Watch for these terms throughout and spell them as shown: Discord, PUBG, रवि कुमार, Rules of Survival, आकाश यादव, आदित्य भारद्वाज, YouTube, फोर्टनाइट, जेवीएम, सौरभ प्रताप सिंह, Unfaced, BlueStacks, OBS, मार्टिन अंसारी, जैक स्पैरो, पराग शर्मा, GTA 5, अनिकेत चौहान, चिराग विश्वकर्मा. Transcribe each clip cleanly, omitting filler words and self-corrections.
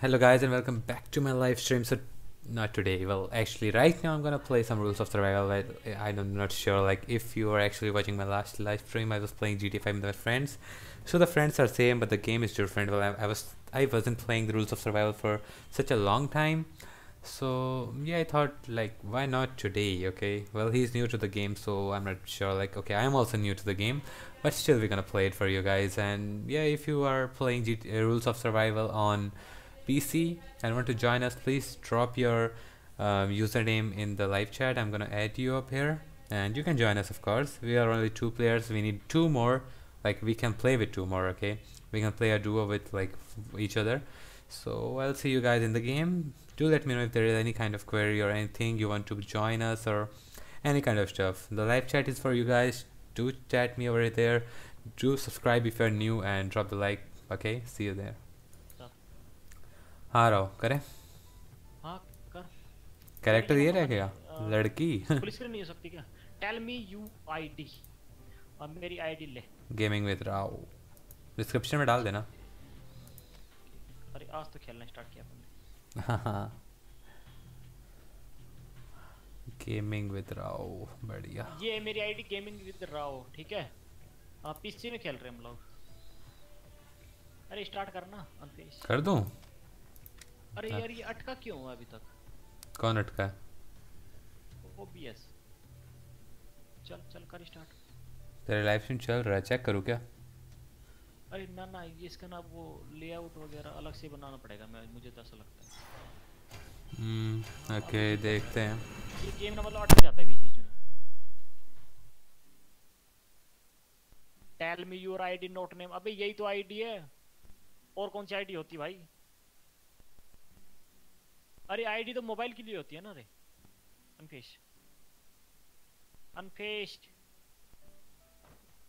Hello guys and welcome back to my live stream. So not today, well actually right now I'm gonna play some Rules of Survival. I'm not sure like if you are actually watching my last live stream. I was playing GTA 5 with my friends, so the friends are same but the game is different. Well I wasn't playing the Rules of Survival for such a long time, so yeah I thought like why not today. Okay, well he's new to the game so I'm not sure like okay I'm also new to the game, but still we're gonna play it for you guys. And yeah, if you are playing Rules of Survival on PC and want to join us, please drop your username in the live chat. I'm gonna add you up here and you can join us. Of course we are only 2 players, we need 2 more, like we can play with 2 more. Okay, we can play a duo with like each other. So I'll see you guys in the game. Do let me know if there is any kind of query or anything you want to join us or any kind of stuff. The live chat is for you guys. Do chat me over there, do subscribe if you're new and drop the like. Okay, see you there. हाँ राव करे हाँ कर character ये रहेगा लड़की police कर नहीं हो सकती क्या टेल मी यू आईडी और मेरी आईडी ले गेमिंग विद राव डिस्क्रिप्शन में डाल देना. अरे आज तो खेलना स्टार्ट किया हमने. हाँ गेमिंग विद राव बढ़िया. ये मेरी आईडी गेमिंग विद राव. ठीक है आप पीसी में खेल रहे हैं हम लोग. अरे स्टार्ट करना अनफेस कर दूँ. अरे यार ये अटका क्यों हुआ अभी तक? कौन अटका है? OBS. चल चल कर स्टार्ट. तेरे लाइव स्ट्रीम चल रहा है, चेक करूँ क्या? अरे ना ना ये इसका ना वो लेआउट वगैरह अलग से बनाना पड़ेगा. मैं मुझे तो ऐसा लगता है. ओके देखते हैं. ये गेम ना मतलब अटक जाता है बीच बीच में. Tell me your ID not name. अबे यही तो ID है. और कौन सी ID होती भाई? अरे आईडी तो मोबाइल के लिए होती है ना. अरे अनफेस्ट अनफेस्ट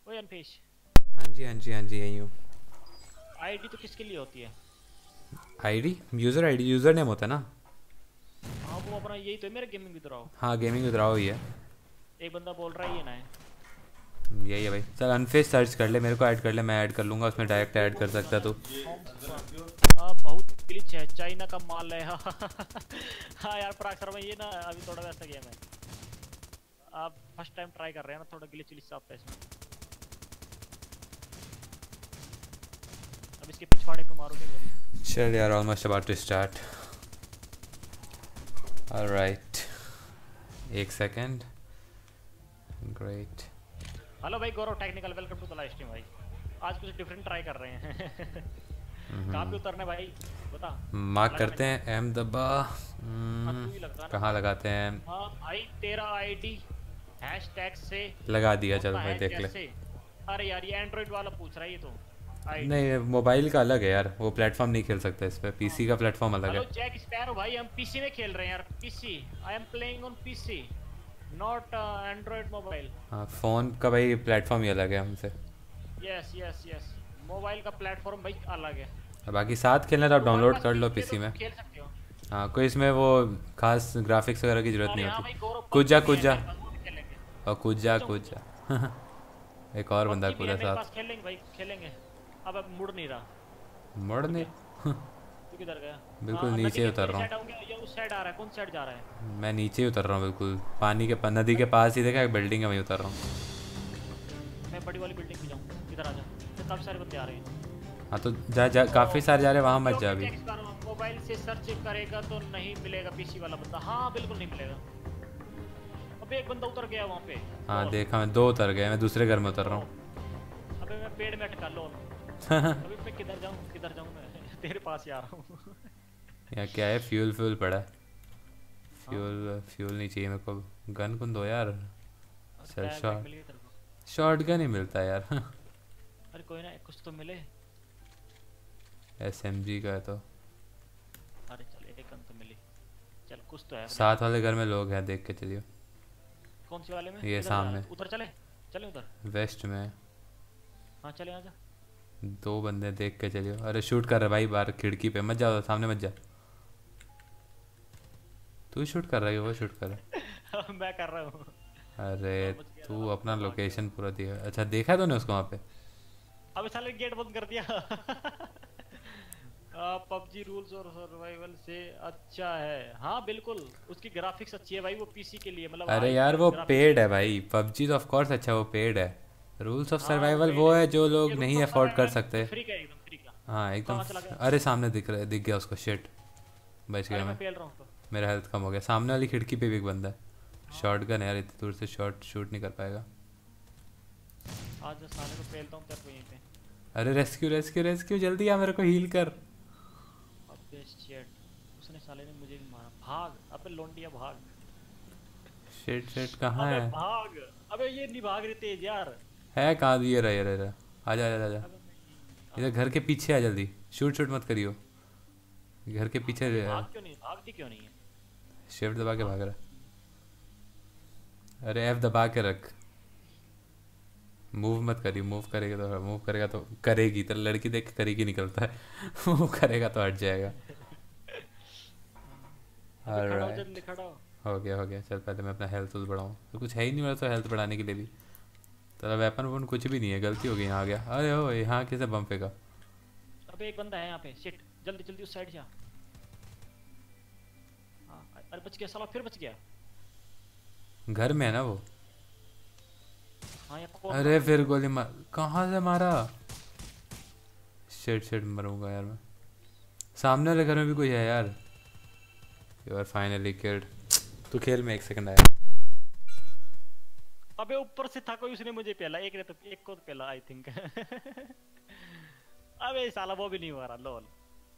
ओए अनफेस्ट. हाँ जी यही हूँ. आईडी तो किसके लिए होती है? आईडी यूजर नेम होता है ना. हाँ वो अपना यही तो है मेरा गेमिंग विद राव. हाँ गेमिंग विद राव ही है. एक बंदा बोल रहा है ये ना है यही है भाई. चल अनफेस्ट सर्च कर ले, मेरे को ऐड कर ले, मैं ऐड कर लूँगा उसमें. डायरेक्ट ऐड कर सकता तू. बहुत ग्लिच है, चाइना का माल है. हाँ यार प्राक्षर में ये ना अभी थोड़ा वैसा गेम है. आप फर्स्ट टाइम ट्राई कर रहे हैं ना, थोड़ा ग्लिच आता है इसमें. अब इसके पिछवाड़े पे मारोगे. चल यार almost about to start. Alright एक सेकंड. ग्रेट. हेलो भाई Gaurav technical, welcome to the live stream. भाई आज कुछ डिफरेंट ट्राई कर रहे हैं. कहाँ पे उतरने भाई बता. मार्क करते हैं अहमदाबा. कहाँ लगाते हैं? हाँ भाई तेरा आईडी हैशटैग से लगा दिया. चल भाई देख ले. अरे यार ये एंड्रॉइड वाला पूछ रहा है ये तो. नहीं मोबाइल का अलग है यार, वो प्लेटफॉर्म नहीं खेल सकता इस पे. पीसी का प्लेटफॉर्म अलग है. जैक स्पैरो भाई हम पीसी में खेल रहे हैं यार. PC I am playing on PC not Android mobile. हाँ फोन का भाई प्लेटफॉर्म ही अलग है हमसे. यस यस यस मोबाइल का प्लेटफॉर्म भाई अलग है. बाकी साथ खेलना तो आप डाउनलोड कर लो पीसी में. हाँ कोई इसमें वो खास ग्राफिक्स वगैरह की जरूरत नहीं होती. कुछ जा एक और बंदा कूदा साथ. खेलेंगे भाई खेलेंगे. अब मुड़ नहीं रहा. तू किधर गया? बिल्कुल नीचे उतर रहा हूँ. उस साइड आ रहा है. कौन साइड जा रहा है? मैं नीचे उतर रहा हूँ बिल्कुल पानी के नदी के पास ही. देखा एक बिल्डिंग है वहीं उतर रहा हूँ. मैं बड़ी वाली बिल्डिंग पे जाऊँ. किधर आ जा. काफी सारे बंदे आ रहे हैं. हाँ तो जा जा काफी सारे जा रहे हैं वहाँ मत जा. अभी मोबाइल से सर्च करेगा तो नहीं मिलेगा पीसी वाला बंदा. हाँ बिल्कुल नहीं मिलेगा. अबे एक बंदा उतर गया वहाँ पे. हाँ देखा मैं 2 उतर गए. मैं दूसरे घर में उतर रहा हूँ. अबे मैं पेड़ में अटका लो. अभी मैं किधर जाऊँ मैं तेरे पास ही आ रहा हूँ. यार क्या है फ्यूल पड़ा है. फ्यूल नहीं चाहिए मेरे को. गन कुन दो यार. शॉटगन ही मिलता है यार. कोई ना कुछ तो मिले. एसएमजी का है तो. अरे चल एक गन तो मिली. चल कुछ तो है. साथ वाले घर में लोग हैं देख के चलियो. कौन से वाले में? ये सामने उधर चले उधर वेस्ट में. हाँ चले आजा. 2 बंदे देख के चलियो. अरे शूट कर रहा भाई बाहर खिड़की पे. मत जाओ सामने मत जा. तू शूट कर रहा है वो शूट कर रहा है. मैं कर रहा हूँ. अरे तू अपना लोकेशन पूरा दिया. अच्छा देखा तूने उसको वहाँ पे. अबे साले गेट बंद कर दिया. PUBG Rules और Survival से अच्छा है। हाँ बिल्कुल, उसकी ग्राफिक्स अच्छी है भाई, वो पीसी के लिए मतलब। अरे यार वो पेड है भाई, PUBG तो ऑफ कोर्स अच्छा वो पेड है। रूल्स ऑफ सर्वाइवल वो है जो लोग नहीं अफोर्ड कर सकते। फ्री का एकदम, फ्री का। हाँ एकदम। अरे सामने दिख गया उसको, शिट बच गया मैं। मेरा हेल्थ कम हो गया। सामने वाली खिड़की पे भी एक बंदा है, शॉटगन है यार, इतनी दूर से शॉट शूट नहीं कर पाएगा। आज साले को पेलता हूं तेरे को यहीं पे। अरे रेस्क्यू रेस्क्यू रेस्क्यू, जल्दी आ मेरे को हील कर। अबे शिट, उसने साले ने मुझे भी मारा। भाग अबे लोंडिया भाग। शिट शिट कहां है? अबे भाग, अबे ये नहीं भाग रही तेज यार। है कहां? ये रहा ये रहा। आजा आजा आजा, इधर घर के पीछे आ जल्दी। शूट शूट मत करियो, घर के पीछे। भाग क्यों नहीं, भागती क्यों नहीं है? शिफ्ट दबा के भाग रहा। अरे F दबा के रख, मूव मत करियो। मूव करेगा तो करेगी तो लड़की देख के करेगी निकलता है। मूव करेगा तो हट जाएगा। हो गया चल पहले मैं अपना हेल्थ बढ़ाऊँ। तो कुछ है ही नहीं मेरा तो हेल्थ बढ़ाने के लिए भी। तेरा वेपन वन कुछ भी नहीं है, गलती हो गई। यहाँ आ गया। अरे हो यहाँ कैसे बम फेंका? अबे एक बंदा है यहाँ पे, शिट जल्दी जल्दी उस साइड जा। अरे बच गया साला, फिर बच गया। घर में है ना वो? हाँ। अरे फिर गोली मार, कहाँ से मारा? शिट शिट मरूंगा यार मैं। सामने वाले घर में भी कोई है यार। You are finally killed. तू खेल में एक सेकंड आया। अबे ऊपर से था कोई, उसने मुझे पहला एक ने तो एक को पहला आई थिंक। अबे साला वो भी नहीं मारा, लोल।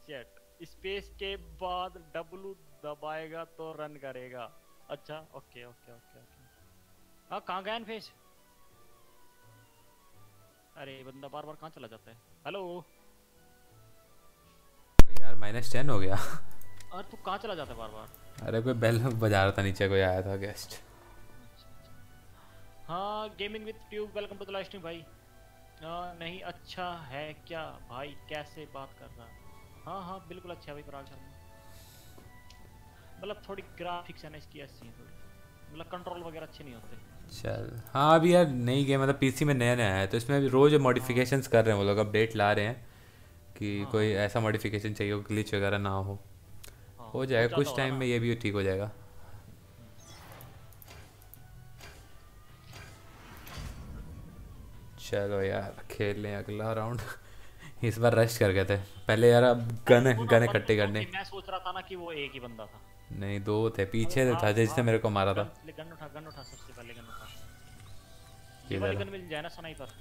शिट। स्पेस के बाद W दबाएगा तो रन करेगा। अच्छा ओके ओके ओके ओके। हाँ कहाँ गया अनफेस? अरे बंदा बार बार कहाँ चला जाता है? हेलो यार -10 हो गया। और तू कहाँ चला जाता है बार बार? अरे कोई बेल बजा रहा था नीचे, कोई आया था गेस्ट। हाँ gaming with tube, welcome to the live stream भाई। नहीं अच्छा है क्या भाई, कैसे बात कर रहा? हाँ हाँ बिल्कुल अच्छा है भाई पराग शर्मा। मतलब थोड़ी ग्राफिक्स है ना इसकी अच्छी है थोड़ी, मतलब कंट्रोल वगैरह अच्छे नहीं होते। चल हाँ अभी यार नई गेम मतलब पीसी में नया नया है तो इसमें रोज़ मॉडिफिकेशंस कर रहे हैं वो लोग, अपडेट ला रहे हैं कि कोई ऐसा मॉडिफिकेशन चाहिए हो ग्लिच वगैरह ना हो। हो जाएगा कुछ टाइम में, ये भी ठीक हो जाएगा। चलो यार खेल लें अगला राउंड। इस बार रश कर गए थे पहले यार। अब गन इकट्ठे करने, मैं सोच रहा था ना कि वो एक ही बंदा था। नहीं दो थे, पीछे था जिसने मेरे को मारा था। गन उठा सबसे पहले गन उठा। ये वाली गन मिल जाए ना स्नाइपर।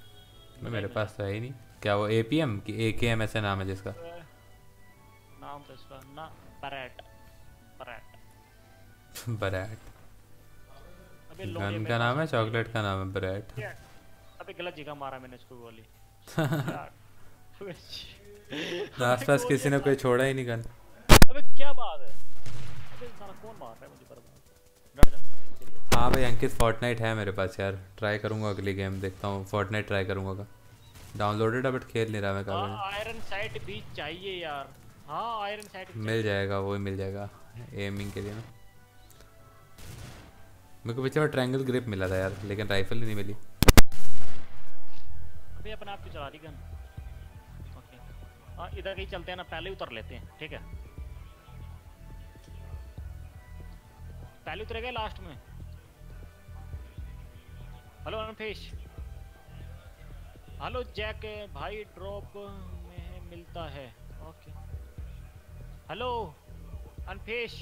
मैं मेरे पास तो है ही नहीं। क्या वो एपीएम की एकेएम ऐसा नाम है जिसका? नाम तो इसका ना बरेट। गन का नाम है, चॉकलेट का नाम है बरेट। अबे गलत जगह मारा मैंने इसको गोली। आसपास किसी ने कोई छोड़ा ही नहीं गन। अबे क्या बात है, कौन मार रहा है मुझे? डर जाता। हाँ भाई अंकित फोर्टनाइट है मेरे पास यार, ट्राई करूंगा अगली गेम। देखता हूँ फोर्टनाइट ट्राई करूंगा, डाउनलोडेड है बट खेल नहीं रहा मैं। आयरन साइट भी चाहिए यार। हाँ आयरन साइट मिल जाएगा, वो ही मिल जाएगा एमिंग के लिए ना। मेरे को पीछे ट्रायंगल ग्रिप मिला था यार, लेकिन राइफल ही नहीं मिली। अभी अपने आप चला रही गन। इधर कहीं चलते हैं ना, पहले उतर लेते हैं ठीक है? पहले उतरेगा लास्ट में। हेलो अनफेश, हेलो जैक भाई, ड्रॉप में मिलता है ओके। हेलो अनफेश,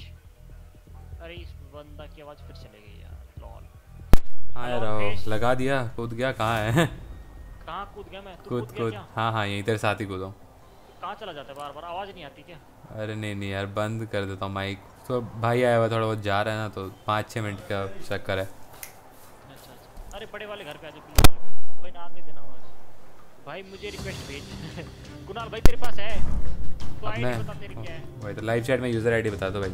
अरे इस बंदा की आवाज फिर चले गई यार लॉल। हाँ यार लगा दिया, कूद गया। कहाँ है? कहाँ कूद गया मैं? कूद गया? हाँ हाँ यहीं तेरे साथ ही कूदा। कहाँ चला जाता है बार बार, आवाज नहीं आती क्या? अरे नहीं नहीं यार बंद कर देता हूँ माइक तो। भाई आया हुआ थोड़ा बहुत जा रहा है ना, तो 5-6 मिनट का चक्कर है। अच्छा। अरे बड़े वाले घर पे आ जाओ, कोई नाम नहीं देना भाई। मुझे रिक्वेस्ट भेज। कुणाल भाई तेरे पास है तो आईडी बता तेरी क्या है भाई? तो लाइव चैट में यूज़र आईडी बता दो भाई।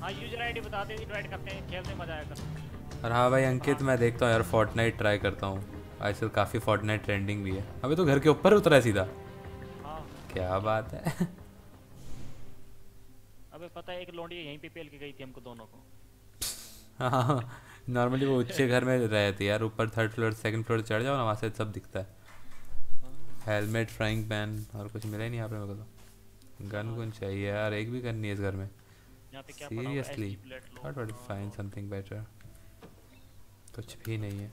हाँ यूज़र आईडी बता दे, इनवाइट करते हैं, खेलने मजा आएगा। और हाँ भाई अंकित मैं देखता हूँ यार फोर्टनाइट ट्राई करता हूँ। आजकल काफ़ी फोर्टनाइट ट्रेंडिंग भी है। अभी तो घर के ऊपर उतरा है सीधा। क्या बात है। अबे पता है एक लौंडी यहीं पे पेल के गई थी हमको दोनों को। नॉर्मली वो ऊंचे घर में रहते थे यार, ऊपर 3rd फ्लोर 2nd फ्लोर चढ़ जाओ ना, वहाँ से सब दिखता है। हेलमेट, फ्राइंग पैन और कुछ मिला ही नहीं यहाँ पे मेरे को गन गुन चाहिए यार, एक भी गन नहीं है इस घर में seriously. What would find something better, कुछ भी नहीं है।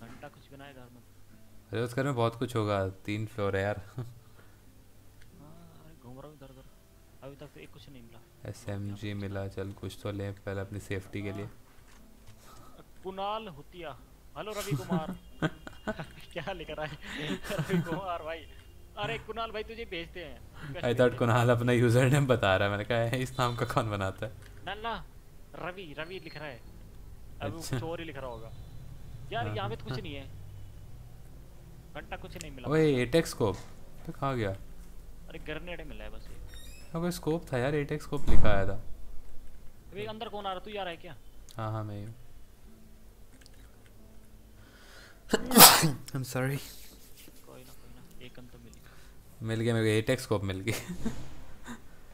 घंटा कुछ बनाया घर में, अरे उस घर में बहुत कुछ होगा, 3 फ्लोर है यार। अरे घूम रहा हूं इधर उधर, अभी तक तो एक कुछ नहीं मिला। एसएमजी मिला, चल कुछ तो ले पहले अपनी सेफ्टी के लिए। कुणाल हुतिया, हेलो रवि कुमार क्या लिख रहा है रवि कुमार भाई। अरे कुणाल भाई तुझे भेजते हैं। आई थॉट कुणाल अपना यूजर नेम बता रहा है, मैंने कहा इस नाम का कौन बनाता है। ना ना रवि रवि लिख रहा है, अब चोरी लिख रहा होगा यार। यहाँ पे तो कुछ नहीं है, घंटा कुछ नहीं मिला। ओए एटेक्स स्कोप तो कहाँ गया? अरे ग्रेनेड मिला है बस एक। ओए स्कोप था यार, एटेक्स स्कोप लिखा आया था। अबे अंदर कौन आ रहा, तू यार है क्या? हाँ हाँ मैं I'm sorry। कोई ना एक अंत तो मिल गया मेरे को, एटेक्स स्कोप मिल गई।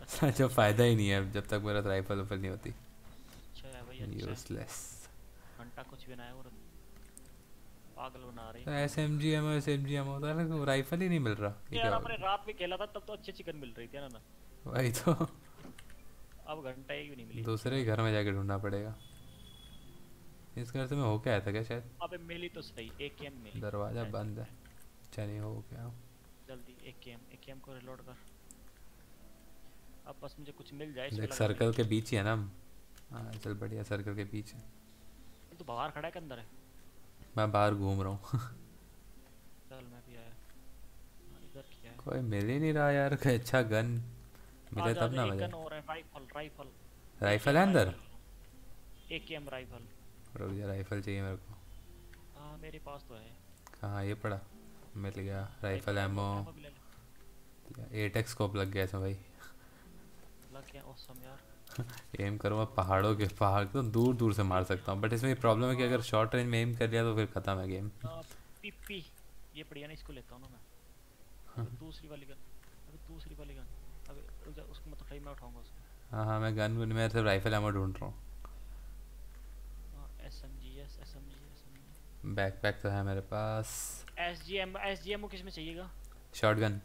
अच्छा जो फायदा ही नहीं है जब तक मेरा राइफल ऊपर नहीं होती। अच्छा है भाई, यूज़लेस। घंटा कुछ भी ना है और पागल बना रही है। एसएमजी एमओ होता है ना, राइफल ही नहीं मिल रहा यार। हमने रात में खेला था तब तो अच्छी चिकन मिल रही थी ना भाई, तो अब घंटा ही नहीं मिली। दूसरे घर में जाके ढूंढना पड़ेगा। इस घर से मैं होके आया था क्या शायद? अबे मिली तो सही, एकेएम मिली। दरवाजा बंद है, चलिए हो गया जल्दी। एकेएम को रिलोड कर। अब बस मुझे कुछ मिल जाए। एक सर्कल के बीच ही है ना हम। हाँ चल बढ़िया, सर्कल के बीच है। तो बाहर खड़ा है कि अंदर है? मैं बाहर घूम रहा हूँ। चल मैं भी आया। इधर क्या है? कोई मिल ही नहीं रहा यार, कोई अच्छा गन मिले तब ना मजा। राइफल है अंदर, एकेएम राइफल। रुक जा, राइफल चाहिए मेरे को। हाँ मेरे पास तो है। कहाँ ये पड़ा? मिल गया राइफल एमओ, एटेक्स स्कोप लग गया। भाई लग गया ऑसम यार। एम करूँगा पहाड़ों के, पहाड़ तो दूर दूर से मार सकता हूँ, बट इसमें प्रॉब्लम है कि अगर शॉर्ट रेंज में एम कर लिया तो फिर खत्म है गेम। पीपी ये पड़ी है ना, इसको लेता हूँ ना मैं। दूसरी वाली गन, अभी दूसरी वाली गन, अभी उसको मतलब सही मैं उठाऊँगा उसको। हाँ हाँ मैं गन में सिर्फ राइफल एमओ ढूंढ रहा हूँ। बैकपैक तो है मेरे पास। एसजीएम किस में चाहिएगा? शॉटगन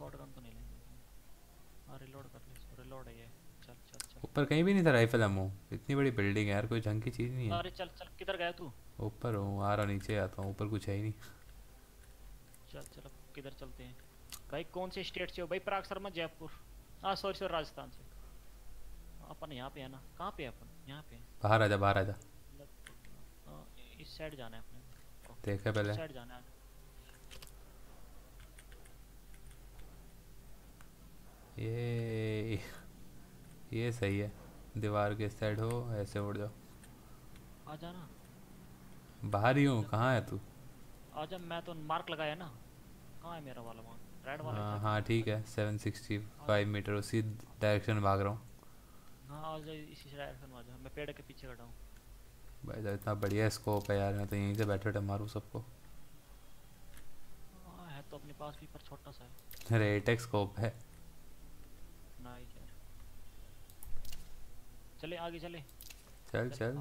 तो नहीं लेंगे। और रिलोड कर ले, रिलोड है ये। चल चल चल, ऊपर कहीं भी नहीं था राइफल एमओ। इतनी बड़ी बिल्डिंग है यार, कोई ढंग की चीज नहीं है। अरे चल चल, किधर गया तू? ऊपर हूं, आ रहा नीचे आता हूं, ऊपर कुछ है ही नहीं। चल चल किधर चलते हैं भाई? कौन से स्टेट से हो भाई? पराग शर्मा जयपुर, हां सॉरी सर राजस्थान से। अपन यहां पे है ना? कहां पे है अपन? यहां पे। बाहर आ जा, बाहर आ जा, इस साइड जाना है अपने। देखा पहले इस साइड जाना है। ये सही है, दीवार के साइड हो, ऐसे उड़ जाओ। आ जा ना, बाहर ही हूँ। कहाँ है तू? आ जा, मैं तो मार्क लगाया ना। कहाँ है मेरा वाला मार्क? रेड वाला। हाँ ठीक है, 765 मीटर उसी डायरेक्शन भाग रहा हूँ। हाँ आ जा, इसी डायरेक्शन आ जा। मैं पेड़ के पीछे खड़ा हूँ भाई। इतना बढ़िया स्कोप है यार, मैं तो यहीं से बैठे बैठे मारूं सबको। है तो अपने पास भी, पर छोटा सा है। अरे एटेक्स स्कोप है ना यार। चले आगे चले, चल चल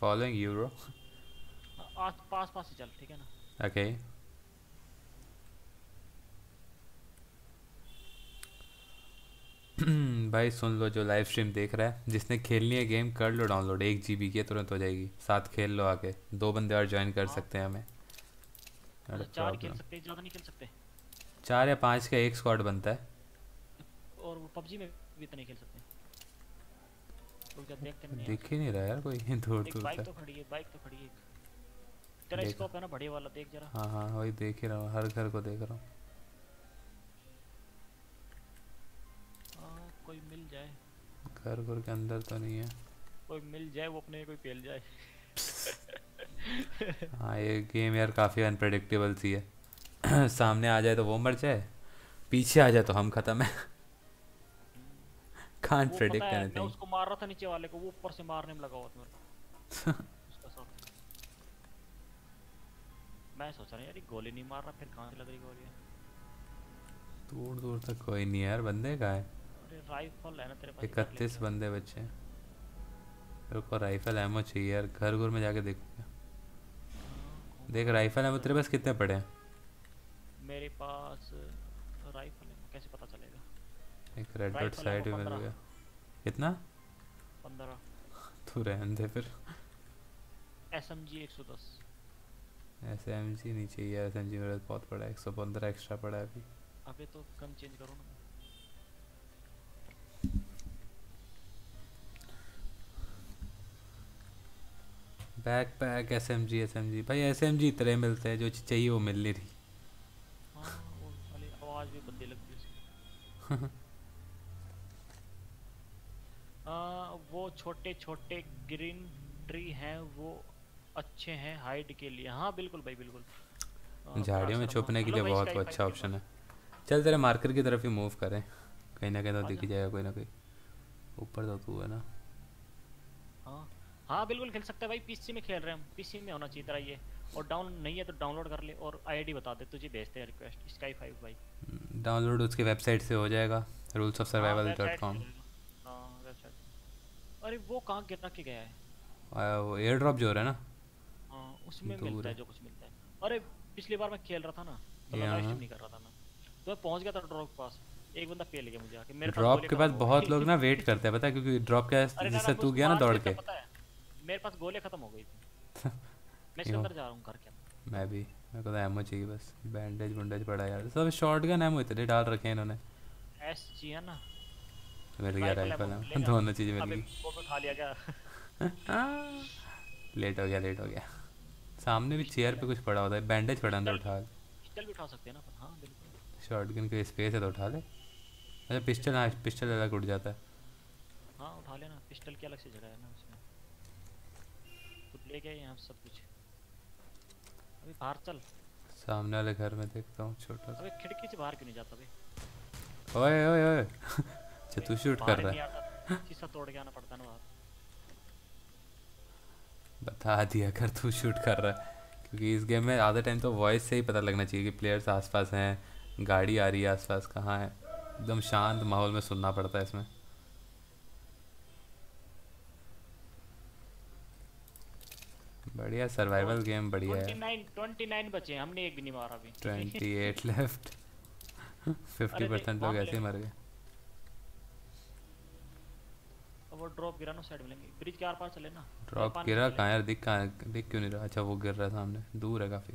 फॉलोइंग यूरो। आस पास पास चल, ठीक है ना? ओके भाई सुन लो, जो लाइव स्ट्रीम देख रहा है, जिसने खेलनी है गेम कर लो डाउनलोड। 1 GB की तुरंत हो जाएगी, साथ खेल लो आके। 2 बंदे और ज्वाइन कर सकते हैं हमें। अरे 4 खेल सकते हैं, ज़्यादा नहीं खेल सकते। 4 या 5 का एक स्क्वाड बनता है। और वो PUBG में भी इतने खेल सकते हैं। दिख ही नहीं रहा यार कोई दूर-दूर तक। बाइक तो खड़ी है, बाइक तो खड़ी है। तेरा स्कोप है ना बड़े वाला, देख जरा। हां हां वही देख ही रहा हूं, हर घर को देख रहा हूं। कोई मिल जाए घर के अंदर तो नहीं है। कोई मिल जाए वो अपने, कोई फैल जाए। हाँ ये गेम यार काफ़ी अनप्रेडिक्टेबल सी है। सामने आ जाए तो वो मर जाए, पीछे आ जाए तो हम खत्म है। Can't predict anything. मैं उसको मार रहा था नीचे वाले को, वो ऊपर से मारने में लगा हुआ था मेरे को। उसका शॉट मैं सोच रहा यार, ये गोली नहीं मार रहा, फिर कहाँ से लग रही गोली? दूर दूर तक कोई नहीं यार, बंदे कहाँ है? राइफल है ना तेरे पास? 31 बंदे बचे हैं। मेरे को राइफल एमो चाहिए यार। घर घर में जाके देख राइफल एमो तेरे पास कितने पड़े हैं? मेरे पास राइफल है, कैसे पता चलेगा? एक रेड डॉट साइड में गया कितना 15 तो रहने दे फिर। एसएमजी 110 एसएमजी नहीं चाहिए, एसएमजी मेरे बहुत पड़ा है, 115 एक्स्ट्रा पड़ा है अभी। अबे तो कम चेंज करो ना। बैकपैक एसएमजी एसएमजी भाई एसएमजी इतने मिलते हैं, जो चाहिए वो मिल ले रही। हाँ वो वाली आवाज भी बदली लगती है उसकी। वो छोटे छोटे ग्रीन ट्री हैं वो अच्छे हैं हाइड के लिए। हाँ बिल्कुल भाई बिल्कुल, झाड़ियों में छुपने के लिए बहुत अच्छा ऑप्शन है। चल तेरे मार्कर की तरफ ही मूव करें, कहीं ना कहीं तो दिख जाएगा कोई ना कोई। ऊपर तो तू है ना। हाँ हाँ बिल्कुल खेल सकता है भाई, पीसी में खेल रहे हैं, पीसी में होना चाहिए तेरा ये। और डाउन नहीं है तो डाउनलोड कर ले और आईडी बता दे, तुझे भेजते हैं रिक्वेस्ट। स्काई 5 भाई डाउनलोड उसकी वेबसाइट से हो जाएगा, rulesofsurvival.com। अरे वो कहाँ गिरना के गया है? वो एयर ड्रॉप जो हो रहा है ना, हाँ उसमें मिलता है जो कुछ मिलता है। अरे पिछली बार मैं खेल रहा था ना तो लाइव स्ट्रीम नहीं कर रहा था मैं, तो मैं पहुंच गया था ड्रॉप के पास, एक बंदा पे ले गया मुझे आके मेरे पास। ड्रॉप के पास बहुत लोग ना वेट करते हैं पता है, क्योंकि ड्रॉप के जिससे तू गया ना दौड़ के, मेरे पास गोले खत्म हो गई थी। मैं इसके अंदर जा रहा हूं घर के अंदर। मैं भी, मेरे को एमो चाहिए बस, बैंडेज बंडेज पड़ा यार। सब शॉटगन एमो इतने डाल रखे हैं इन्होंने। एस जी है ना, मेरे यार राइफल है, दोनों चीजें मिल गई। वो उठा लिया क्या? लेट हो गया लेट हो गया। सामने भी चेयर पे कुछ पड़ा होता है, बैंडेज पड़ा अंदर, उठा पिस्टल भी उठा सकते हैं ना। हां बिल्कुल, शॉटगन के स्पेस है तो उठा ले। अच्छा पिस्टल, हां पिस्टल अलग उठ जाता है। हां उठा लेना, पिस्टल की अलग से जगह है ना उसमें, ले गए यहाँ सब कुछ। अभी बाहर चल, सामने वाले घर में देखता हूँ छोटा सा। अबे खिड़की से बाहर क्यों नहीं जाता बे? ओए ओए ओए अच्छा तू शूट कर रहा है, शीशा तोड़ के आना पड़ता ना बाहर। बता दिया कर तू शूट कर रहा है, क्योंकि इस गेम में आधा टाइम तो वॉइस से ही पता लगना चाहिए कि प्लेयर्स आसपास हैं, गाड़ी आ रही है आसपास कहाँ है। एकदम शांत माहौल में सुनना पड़ता है इसमें। बढ़िया सर्वाइवल गेम, बढ़िया है। 29 बचे हैं, हमने एक भी नहीं मारा अभी। 28 लेफ्ट 50% लोग ऐसे ही मर गए। अब वो ड्रॉप गिरा ना साइड में, लेंगे ब्रिज के आर पार चले ना। ड्रॉप गिरा कहाँ यार, दिख क्यों नहीं रहा? अच्छा वो गिर रहा है सामने, दूर है काफी।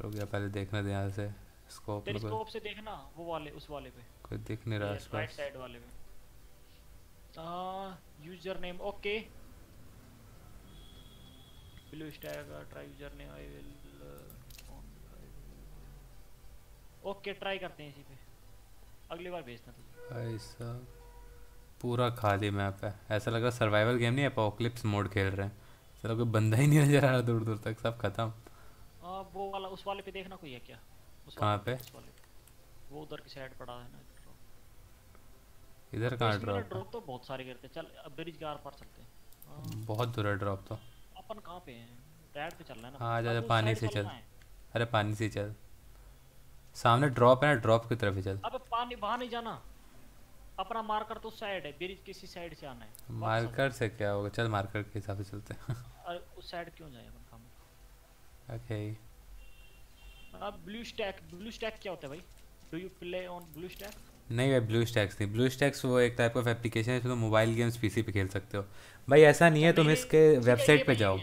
रुक जा पहले देखना ध्यान से, स्कोप में स्कोप से देखना वो वाले, उस वाले पे कोई दिख नहीं रहा। राइट साइड वाले पे user name okay BlueStacks try user ने आई विल ओके ट्राई करते हैं इसी पे, अगली बार भेजना तुझे। भाई साहब पूरा खाली मैप है, ऐसा लग रहा सर्वाइवल गेम नहीं है, एपोकलिप्स मोड खेल रहे हैं। सर कोई बंदा ही नहीं नजर आ रहा दूर दूर तक, सब खत्म। वो वाला उस वाले पे देखना कोई है क्या? कहाँ पे? वो उधर की साइड पड़ा है ना। इधर कहाँ ड्रॉप? तो बहुत सारे गिरते। चल ब्रिज के आर पार चलते हैं, बहुत दूर है ड्रॉप तो। अपन कहां पे हैं? रेड पे चलना है ना। हां जा पानी से चल। अरे पानी से चल, सामने ड्रॉप है ना, ड्रॉप की तरफ ही चल। अबे पानी वहां नहीं जाना, अपना मार्कर तो साइड है, ब्रिज किसी साइड से आना है। मार्कर से क्या होगा? चल मार्कर के हिसाब से चलते हैं। अरे उस साइड क्यों जाए अपन काम? ओके अब BlueStacks क्या होता है भाई? Do you play on BlueStacks? नहीं भाई BlueStacks नहीं, BlueStacks वो एक टाइप का एप्लीकेशन है, तो मोबाइल गेम्स पीसी पे खेल सकते हो भाई। ऐसा नहीं है तुम इसके वेबसाइट पे जाओ।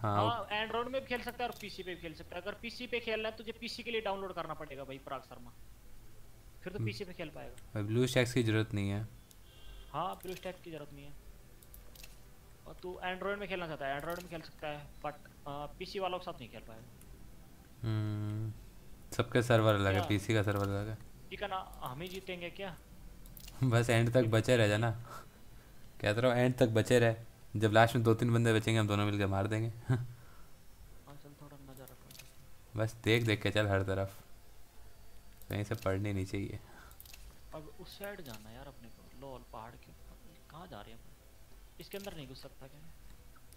हाँ एंड्रॉइड में भी खेल सकते हैं और पीसी पे भी खेल सकते हैं। अगर पीसी पे खेलना है तुझे पीसी के लिए डाउनलोड करना पड़ेगा भाई पराग शर्मा, फिर तो पीसी पे खेल पाएगा भाई। BlueStacks की जरूरत नहीं है। हाँ BlueStacks की जरूरत नहीं है। और तू एंड्रॉइड में खेलना चाहता है एंड्रॉइड में खेल सकता है, बट पीसी वालों के साथ नहीं खेल पाएगा। सबके सर्वर अलग है, पीसी का सर्वर अलग है। ठीक है ना, हम ही जीतेंगे क्या? बस एंड तक बचे रह जाना, कहते रहो एंड तक बचे रह। जब लास्ट में 2-3 बंदे बचेंगे हम दोनों मिलकर मार देंगे। चल थोड़ा मजा रखो, बस देख के चल हर तरफ, कहीं से पड़नी नहीं चाहिए। अब उस साइड जाना यार अपने को, लोल पहाड़ के कहाँ जा रहे हैं? इसके अंदर नहीं घुस सकता क्या?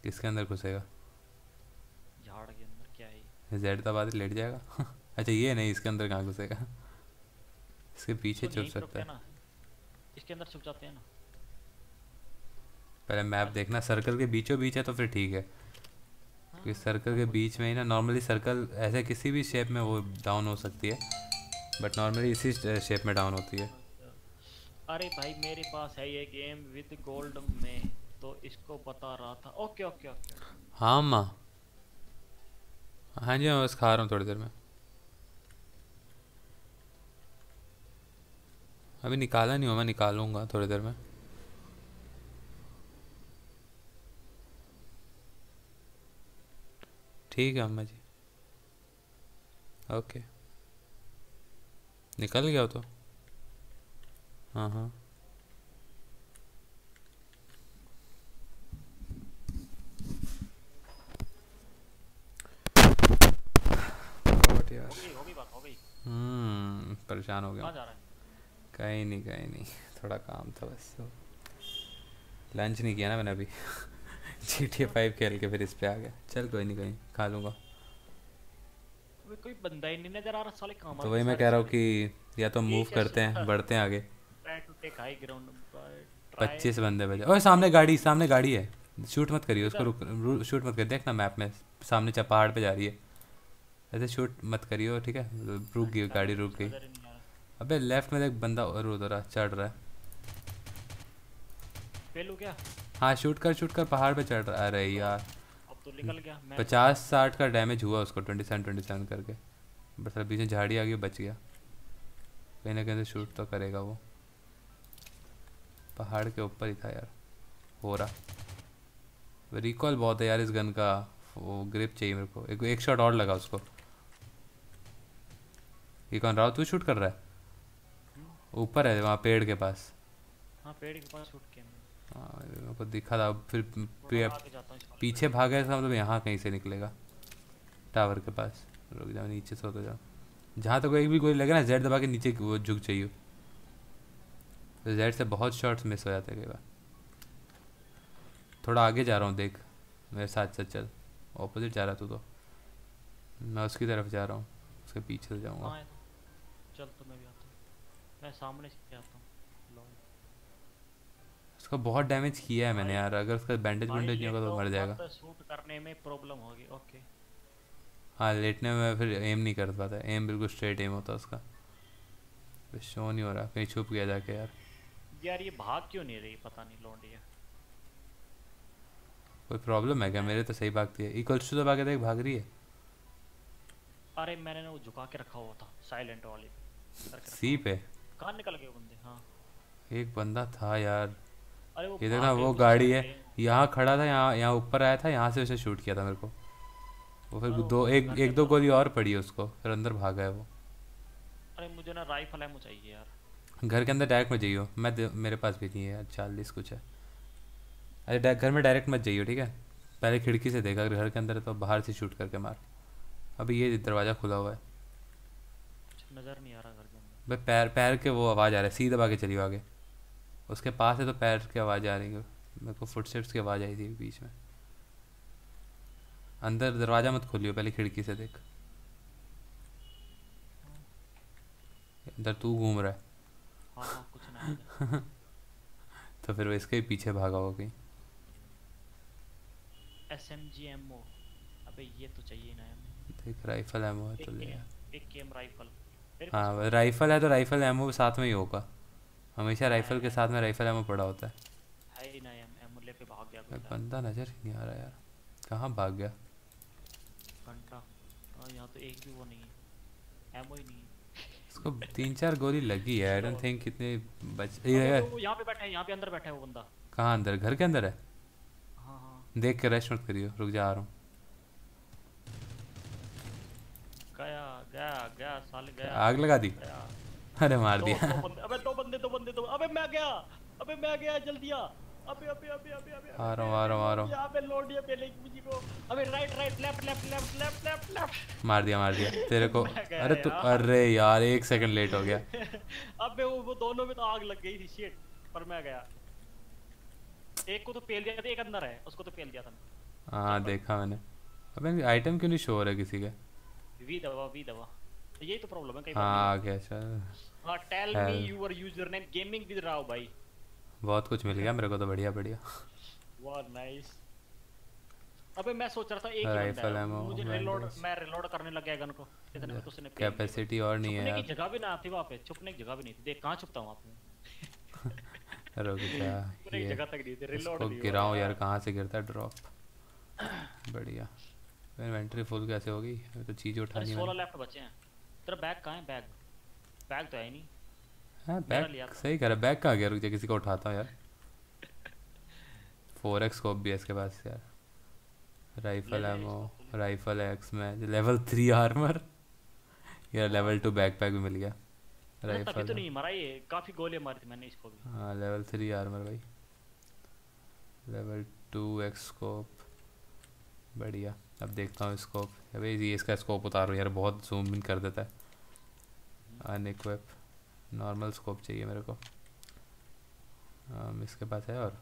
किसके अंदर घुसेगा? झाड़ के अंदर क्या है? जेड दबाते लेट जाएगा। अच्छा ये नहीं, इसके अंदर कहाँ घुसेगा? इसके पीछे छुप सकता है ना, इसके अंदर छुप जाते हैं ना। पहले मैप देखना, सर्कल के बीचों बीच है तो फिर ठीक है। हाँ, कि सर्कल के बीच में ही ना, नॉर्मली सर्कल ऐसे किसी भी शेप में वो डाउन हो सकती है, बट नॉर्मली इसी शेप में डाउन होती है। अरे भाई मेरे पास है ये गेम विद गोल्ड में, तो इसको बता रहा था। ओके ओके ओके हाँ माँ, हाँ जी मैं बस खा रहा हूँ थोड़ी देर में, अभी निकाला नहीं हो, मैं निकालूंगा थोड़ी देर में। ठीक है अम्मा जी, ओके निकल गया हो तो हाँ हाँ हो गई। परेशान हो गया। कहाँ जा रहा है? कहीं नहीं कहीं नहीं, थोड़ा काम था बस। तो लंच नहीं किया ना मैंने अभी GTA 5 खेल के फिर इस पे आ गया। चल कोई नहीं, कहीं खा लूँगा। कोई बंदा ही नहीं नजर आ रहा साले, काम तो वही मैं कह रहा हूँ कि या तो मूव करते हैं, बढ़ते हैं आगे। 25 बंदे बजे। ओए सामने गाड़ी है, शूट मत करिए उसको, रुक शूट मत कर, देखना मैप में सामने पहाड़ पे जा रही है, ऐसे शूट मत करिए ठीक है। रुक गई गाड़ी, रुक गई। अबे लेफ्ट में एक बंदा और उधर चढ़ रहा है। फेल क्या? हाँ शूट कर, पहाड़ पे चढ़ रहा। अरे यार तो निकल गया। 50-60 का डैमेज हुआ उसको, 27 करके, बस बीच में झाड़ी आ गई, बच गया। कहीं ना कहीं शूट तो करेगा वो, पहाड़ के ऊपर ही था यार। हो रहा रिकॉल बहुत है यार इस गन का, वो ग्रिप चाहिए मेरे को। एक शॉट और लगा उसको। ये कौन राव, तू शूट कर रहा है? ऊपर है वहाँ पेड़ के पास। हाँ पेड़ के पास शूट किया मेरे को दिखा था। फिर पीछे भागा है, मतलब यहाँ कहीं से निकलेगा टावर के पास। रुक जाओ, नीचे से होते जाओ, जहाँ तक तो एक भी गोली लगे ना जेड दबा के नीचे वो झुक चाहिए। तो जेड से बहुत शॉट्स मिस हो जाते हैं कई बार। थोड़ा आगे जा रहा हूँ, देख मेरे साथ साथ चल। ऑपोजिट जा रहा तू तो, मैं उसकी तरफ जा रहा हूँ, उसके पीछे से जाऊँगा। चल तो मैं भी आता हूँ, मैं सामने से आता हूँ। उसका बहुत डैमेज किया है मैंने यार, अगर उसका बैंडेज वैंडेज नहीं होगा तो मर जाएगा। शूट करने में प्रॉब्लम होगी। ओके हाँ, लेटने में फिर एम नहीं कर पाता, एम बिल्कुल स्ट्रेट एम होता है उसका। शो नहीं हो रहा, कहीं छुप गया जाके यार। यार ये भाग क्यों नहीं रही, पता नहीं लौंडी है। कोई प्रॉब्लम है क्या? मेरे तो सही भागती है। इक्वल टू दबा के देख, भाग रही है। अरे मैंने वो झुका के रखा हुआ था, साइलेंट वाली सी पे। कहाँ निकल गए बंदे? हाँ एक बंदा था यार, ये देखना वो गाड़ी है, यहाँ खड़ा था, यहाँ ऊपर आया था, यहाँ से उसे शूट किया था मेरे को। वो फिर एक दो गोली और पड़ी है उसको, फिर अंदर भागा है वो। अरे मुझे ना राइफल है, मुझे चाहिए यार। घर के अंदर डायरेक्ट मत जाइयो, मेरे पास भी नहीं है यार, 40 कुछ है। अरे घर में डायरेक्ट मत जाइयो ठीक है, पहले खिड़की से देखा, अगर घर के अंदर है तो बाहर से शूट करके मार। अभी ये दरवाज़ा खुला हुआ है, नज़र नहीं आ रहा घर के अंदर। भाई पैर के वो आवाज़ आ रहा है, सीधे भागे चली आगे, उसके पास है तो पैर की आवाज़ आ रही है मेरे को, फुटस्टेप्स की आवाज़ आई थी बीच में। अंदर दरवाज़ा मत खोलियो, पहले खिड़की से देख। अंदर तू घूम रहा है हाँ, कुछ नहीं तो फिर वो इसके ही पीछे भागा होगा कहीं। SMG ammo, अबे ये तो चाहिए ना हमें। देख राइफल एमओ है तो ले राइफल। हाँ राइफल है तो राइफल एमओ साथ में ही होगा हमेशा, राइफल के साथ में राइफल एमो पड़ा होता है। है ना एमो लेके भाग गया कोई बंदा, नजर नहीं आ रहा यार। कहाँ भाग गया घंटा? यहाँ तो एक भी वो नहीं है, एमो ही नहीं है। इसको 3-4 गोली लगी है, आई डोंट थिंक कितने बच। वो यहाँ पे बैठा है, यहाँ पे अंदर बैठा है वो बंदा। कहाँ अंदर? घर के अंदर है। हाँ हाँ देख के रेस्ट मत करियो, रुक जा आ रहा हूँ। गया गया गया साले गया, आग लगा दी। अरे मार दिया। अबे दो बंदे अबे मैं गया जल्दी आ। अबे आ रहा हूं यहां पे लोड है पहले मुझे को। अबे राइट लेफ्ट मार दिया तेरे को। अरे तू, अरे यार 1 सेकंड लेट हो गया। अबे वो दोनों में तो आग लग गई थी शिट, पर मैं गया। एक को तो पेल दिया था, एक अंदर है उसको तो पेल दिया था। हां देखा मैंने। अबे आइटम क्यों नहीं शो हो रहा किसी का? वी दवा यही तो प्रॉब्लम है कई बार। हां क्या सर। हाँ tell me your user name gaming with Rao. भाई बहुत कुछ मिल गया मेरे को तो, बढ़िया बढ़िया। वाह नाइस। अबे मैं सोच रहा था एक ही बंदा है, मुझे रिलोड, मैं रिलोड करने लग गया गन को, इतने में तो उसने कैपेसिटी और नहीं है, छुपने की जगह भी ना थी वहां पे, छुपने की जगह भी नहीं थी, देख कहां छुपता हूं वहां पे। रुक जा, पूरी जगह तक नहीं थी, रिलोड नहीं, गिराऊं यार, कहां से गिरता ड्रॉप। बढ़िया, इन्वेंटरी फुल कैसे होगी, अभी तो चीज उठानी है। 16 लेफ्ट बचे हैं, तेरा बैग कहां है? बैग तो है ही नहीं। हां बैग सही कर, बैग कहां गया? रुक जा, किसी को उठाता हूं यार। 4x स्कोप भी है इसके पास यार, राइफल एमो, राइफल एक्स में, लेवल 3 आर्मर यार, लेवल 2 बैकपैक भी मिल गया। राइफल तभी तो नहीं मारा, ये काफी गोले मारे थे मैंने इसको भी। हां लेवल 3 आर्मर भाई, लेवल 2 एक्स स्कोप, बढ़िया। अब देखता हूं स्कोप, अबे ये इसका स्कोप उतारो यार, बहुत जूम इन कर देता है। अनइक्विप नॉर्मल स्कोप चाहिए मेरे को। इसके पास है और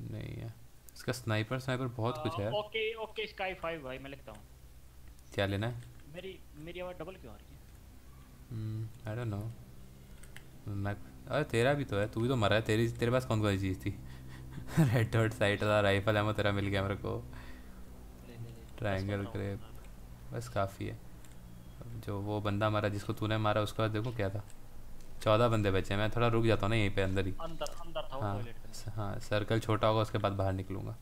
नहीं है, इसका स्नाइपर बहुत कुछ है। ओके ओके, स्काई 5 भाई मैं लिखता हूं। क्या लेना है? मेरी आवाज डबल क्यों आ रही है? आई डोंट नो मैं। अरे तेरा भी तो है, तू भी तो मरा है, तेरे पास कौन कौन सी चीज थी? रेड डॉट साइट वाला राइफल एमो तेरा मिल गया मेरे को, ट्रायंगल ग्रेप, बस काफी है। अब जो वो बंदा मारा जिसको तूने मारा, उसके बाद देखो क्या था। 14 बंदे बचे, मैं थोड़ा रुक जाता हूँ ना यहीं पे, अंदर ही अंदर था वो टॉयलेट में। हाँ सर्कल छोटा होगा, उसके बाद बाहर निकलूंगा।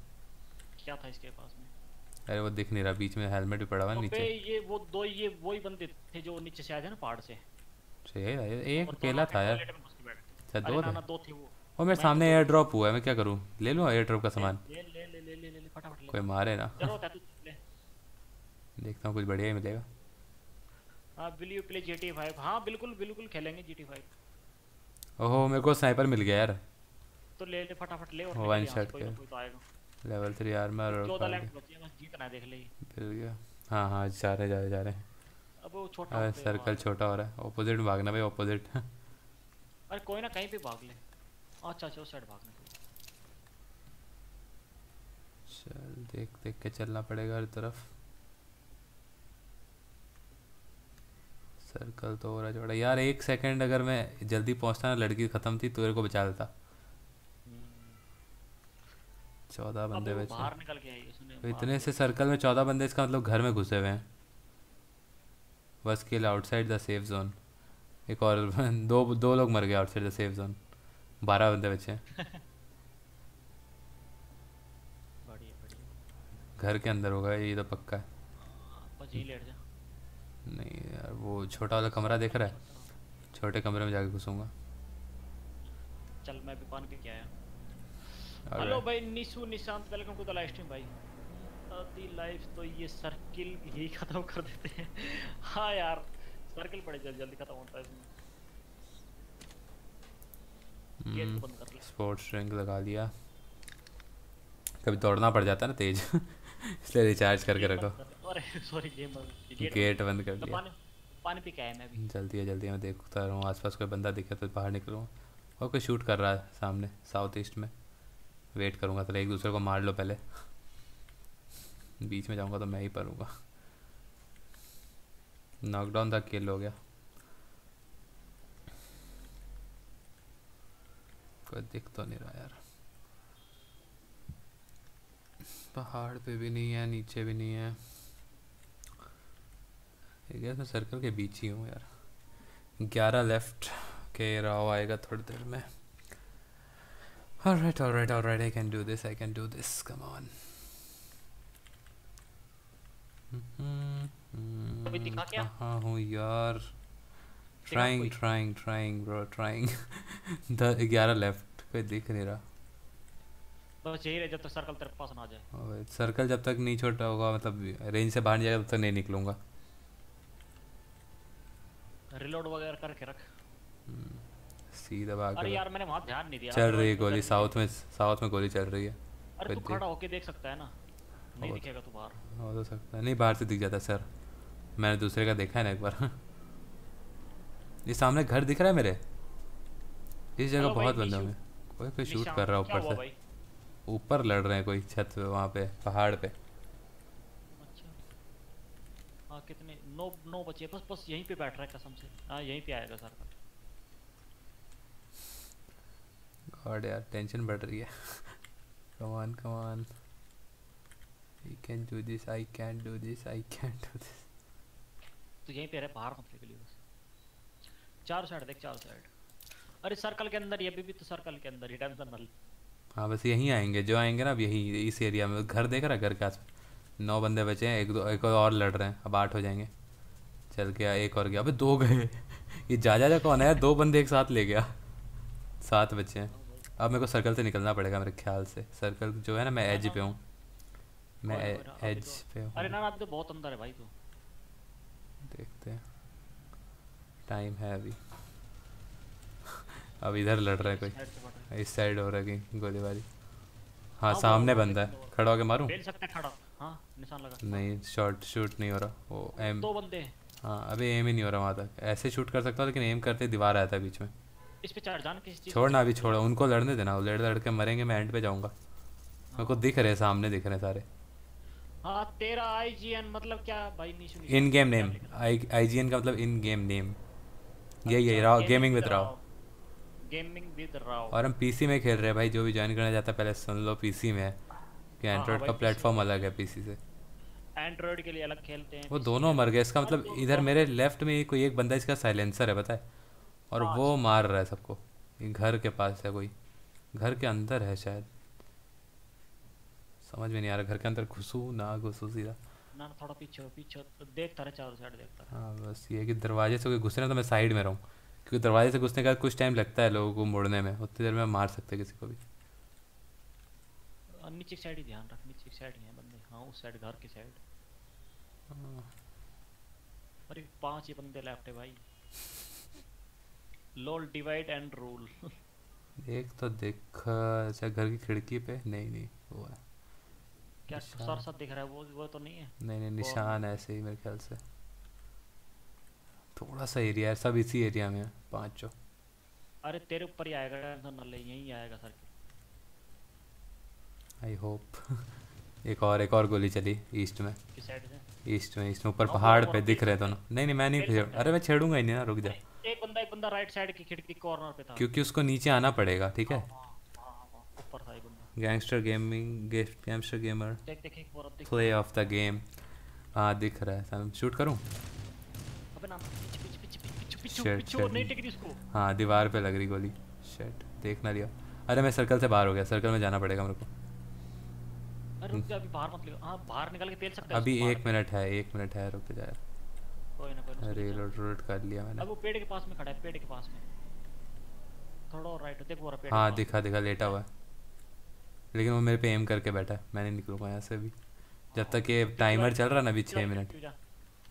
क्या था इसके पास में? अरे वो दिख नहीं रहा, बीच में हेलमेट भी पड़ा हुआ है नीचे। ये वो दो, ये वही बंदे थे जो नीचे से आए थे ना पहाड़ से। सही है, एक केला था यार। अच्छा दो थे, दो थे वो। मेरे सामने एयर ड्रॉप हुआ है, मैं क्या करूं? ले लूं एयर ड्रॉप का सामान? कोई मारे ना, देखता हूँ कुछ बढ़िया ही मिलेगा। Will you play GTA 5? हाँ बिल्कुल बिल्कुल खेलेंगे GTA 5। ओहो मेरे को स्नाइपर मिल गया यार, तो ले ले फटाफट ले, और वन शॉट के लेवल 3 आर्मर और 14 लैंड बची है, बस जीतना देख ले। मिल गया, हां हां जा रहे। अब वो छोटा सर्कल छोटा हो रहा है, ऑपोजिट में भागना भाई, ऑपोजिट। अरे कोई ना कहीं पे भाग ले। अच्छा उस साइड भागना, चल देख के चलना पड़ेगा हर तरफ। सर्कल तो हो रहा छोड़ा यार, 1 सेकंड अगर मैं जल्दी पहुंचता ना, लड़की खत्म थी, तेरे को बचा देता। 14 बंदे बचे, बाहर निकल के आई उसने इतने से सर्कल में। 14 बंदे, इसका मतलब घर में घुसे हुए हैं। बस kill outside the safe zone, एक और दो लोग मर गए आउटसाइड द सेफ जोन। 12 बंदे बचे। घर के अंदर होगा ये तो पक्का है। नहीं यार वो छोटा वाला कमरा देख रहा है, छोटे कमरे में जाके घुसूंगा। चल मैं भी पान के क्या आया। हेलो भाई Nishu Nishant, welcome to the live stream भाई। दी लाइफ तो ये सर्किल ही खत्म कर देते हैं। हाँ यार सर्किल बड़े जल्दी खत्म होता है इसमें। गेट बंद कर ले, स्पोर्ट्स ड्रिंक लगा लिया। कभी दौड़ना पड़ जाता है ना तेज, इसलिए रिचार्ज करके रखो। अरे सॉरी गेट बंद कर दिया। पानी पी के आया मैं भी। जल्दी है, मैं देखता रहूँ आसपास कोई बंदा दिखे तो बाहर निकलूँ। और कोई शूट कर रहा है सामने साउथ ईस्ट में, वेट करूँगा। तो एक दूसरे को मार लो पहले, बीच में जाऊँगा तो मैं ही पड़ूँगा। नॉकडाउन तक किल हो गया। कोई दिख तो नहीं रहा यार, पहाड़ पे भी नहीं है, नीचे भी नहीं है। मैं सर्कल के बीच ही हूँ यार। 11 लेफ्ट के, राव आएगा थोड़ी देर में। Alright, I can do this, come on. कहाँ हूँ यार? ट्राइंग। 11 लेफ्ट, कोई दिख नहीं रहा। बस यही रह, जब तक सर्कल तेरे पास ना आ जाए। सर्कल जब तक नहीं छोटा होगा, मतलब रेंज से बाहर नहीं जाएगा तब तक नहीं निकलूंगा। रिलोड वगैरह करके रख। सीधा भाग। अरे यार मैंने वहां ध्यान नहीं दिया। चल रही है गोली, साउथ में गोली चल रही है। अरे तू खड़ा होके देख सकता है ना, नहीं दिखेगा तो बाहर हो सकता है। नहीं बाहर से दिख जाता सर, मैंने दूसरे का देखा है ना एक बार। ये सामने घर दिख रहा है मेरे, इस जगह बहुत बंदे होंगे। कोई शूट कर रहा है ऊपर लड़ रहे हैं कोई छत पे, वहाँ पे पहाड़ पे। अच्छा कितने? 9 बचे बस। यहीं पे बैठ रहा है कसम से। हाँ यहीं पे आएगा सर। गॉड यार टेंशन बढ़ रही है। कमान You can do this, I can't do this, I can't do this. तो यहीं पे रह बाहर मत निकलिए बस। चार साइड देख, चार साइड। अरे सर्कल के अंदर, ये भी तो सर्कल के अंदर, ये टेंशन मत। हाँ बस यहीं आएंगे, जो आएंगे ना अब यहीं इस एरिया में। घर देख रहा, घर के आस पास 9 बंदे बचे हैं, एक और लड़ रहे हैं, अब 8 हो जाएंगे। चल गया, एक और गया, अबे 2 गए। ये जा कौन है? 2 बंदे एक साथ ले गया, 7 बच्चे हैं। अब मेरे को सर्कल से निकलना पड़ेगा मेरे ख्याल से। सर्कल जो है ना, मैं एज पे हूँ, मैं एज पे हूँ। अरे ना आप तो बहुत अंदर है भाई, तो देखते हैं, टाइम है अभी। अब इधर लड़ रहा है कोई, इस साइड हो रहा है गोलीबारी। हाँ सामने बंदा है, खड़ा होके मारूं? बेल सकते हैं खड़ा। हाँ निशान लगा। नहीं शॉट शूट नहीं हो रहा, वो एम 2 बंदे हैं। हाँ अभी एम ही नहीं हो रहा वहाँ तक। ऐसे शूट कर सकता हूँ लेकिन एम करते दीवार आया था बीच में। इस पे चार जान किस चीज़? छोड़ना अभी, छोड़ो उनको लड़ने देना, वो लड़ लड़के मरेंगे, मैं एंड पे जाऊँगा। मेरे को दिख रहे, सामने दिख रहे सारे। हाँ तेरा IGN मतलब क्या भाई? नहीं इन गेम नेम, IGN का मतलब इन गेम नेम। यही Rao, gaming with Rao, gaming with Rao. और हम PC में खेल रहे हैं भाई, जो भी ज्वाइन करना चाहता है पहले सुन लो PC में है कि एंड्रॉइड का प्लेटफॉर्म अलग है PC से। एंड्रॉइड के लिए अलग खेलते हैं। वो दोनों मर गए, इसका मतलब इधर मेरे लेफ्ट में कोई एक बंदा, इसका साइलेंसर है पता है, और वो मार रहा है सबको। ये घर के पास है कोई, घर के अंदर है शायद, समझ में नहीं आ रहा। घर के अंदर घुसूँ ना घुसूँ, सीधा ना, थोड़ा पीछे पीछे देखता रहा, चारों साइड देखता रहा। हाँ बस ये कि दरवाजे से कोई घुसे ना तो मैं साइड में रहूँ, क्योंकि दरवाजे से घुसने का कुछ टाइम लगता है लोगों को मुड़ने में, उतनी देर में मार सकते किसी को भी। नीचे साइड ही ध्यान रख, नीचे साइड ही है बंदे। हाँ उस साइड, घर की साइड। अरे 5 ही बंदे लेफ्ट है भाई। Lol divide and rule. एक तो देखा, अच्छा घर की खिड़की पे नहीं, नहीं वो है क्या सर सा दिख रहा है, वो तो नहीं है। नहीं नहीं निशान ऐसे ही मेरे ख्याल से, थोड़ा सा एरिया है, सब इसी एरिया में है 5 जो। अरे तेरे ऊपर ही आएगा, टेंशन ना ले, यहीं आएगा सर। I hope. एक और गोली चली ईस्ट में, किस साइड से? ईस्ट में ऊपर पहाड़ पे दिख रहे दोनों। नहीं मैं नहीं छेड़, अरे मैं छेड़ूंगा ही नहीं ना, रुक जा। एक बंदा राइट साइड की खिड़की कॉर्नर पे था, क्योंकि उसको नीचे आना पड़ेगा। ठीक है ऊपर था ये बंदा। गैंगस्टर गेमिंग, गैंगस्टर गेमर, देख एक बार प्ले ऑफ द गेम। हां दिख रहा है सामने, शूट करूं? अबे ना पिच नहीं टिक रही इसको। हां दीवार पे लग रही गोली, शिट देख ना लिया। अरे मैं सर्कल से बाहर हो गया, सर्कल में जाना पड़ेगा मेरे को। अरे रुक जा, अभी बाहर मत ले। हां बाहर निकल के पेल सकता है। अभी 1 मिनट है, 1 मिनट है, रुक जा। कोई ना कोई रीलोड कर लिया मैंने। अब वो पेड़ के पास में खड़ा है, पेड़ के पास में थोड़ा राइट, देखो वो पेड़। हां दिखा दिखा, लेटा हुआ है, लेकिन वो मेरे पे एम करके बैठा है। मैं नहीं निकलूंगा यहां से अभी, जब तक ये टाइमर चल रहा ना। अभी 6 मिनट।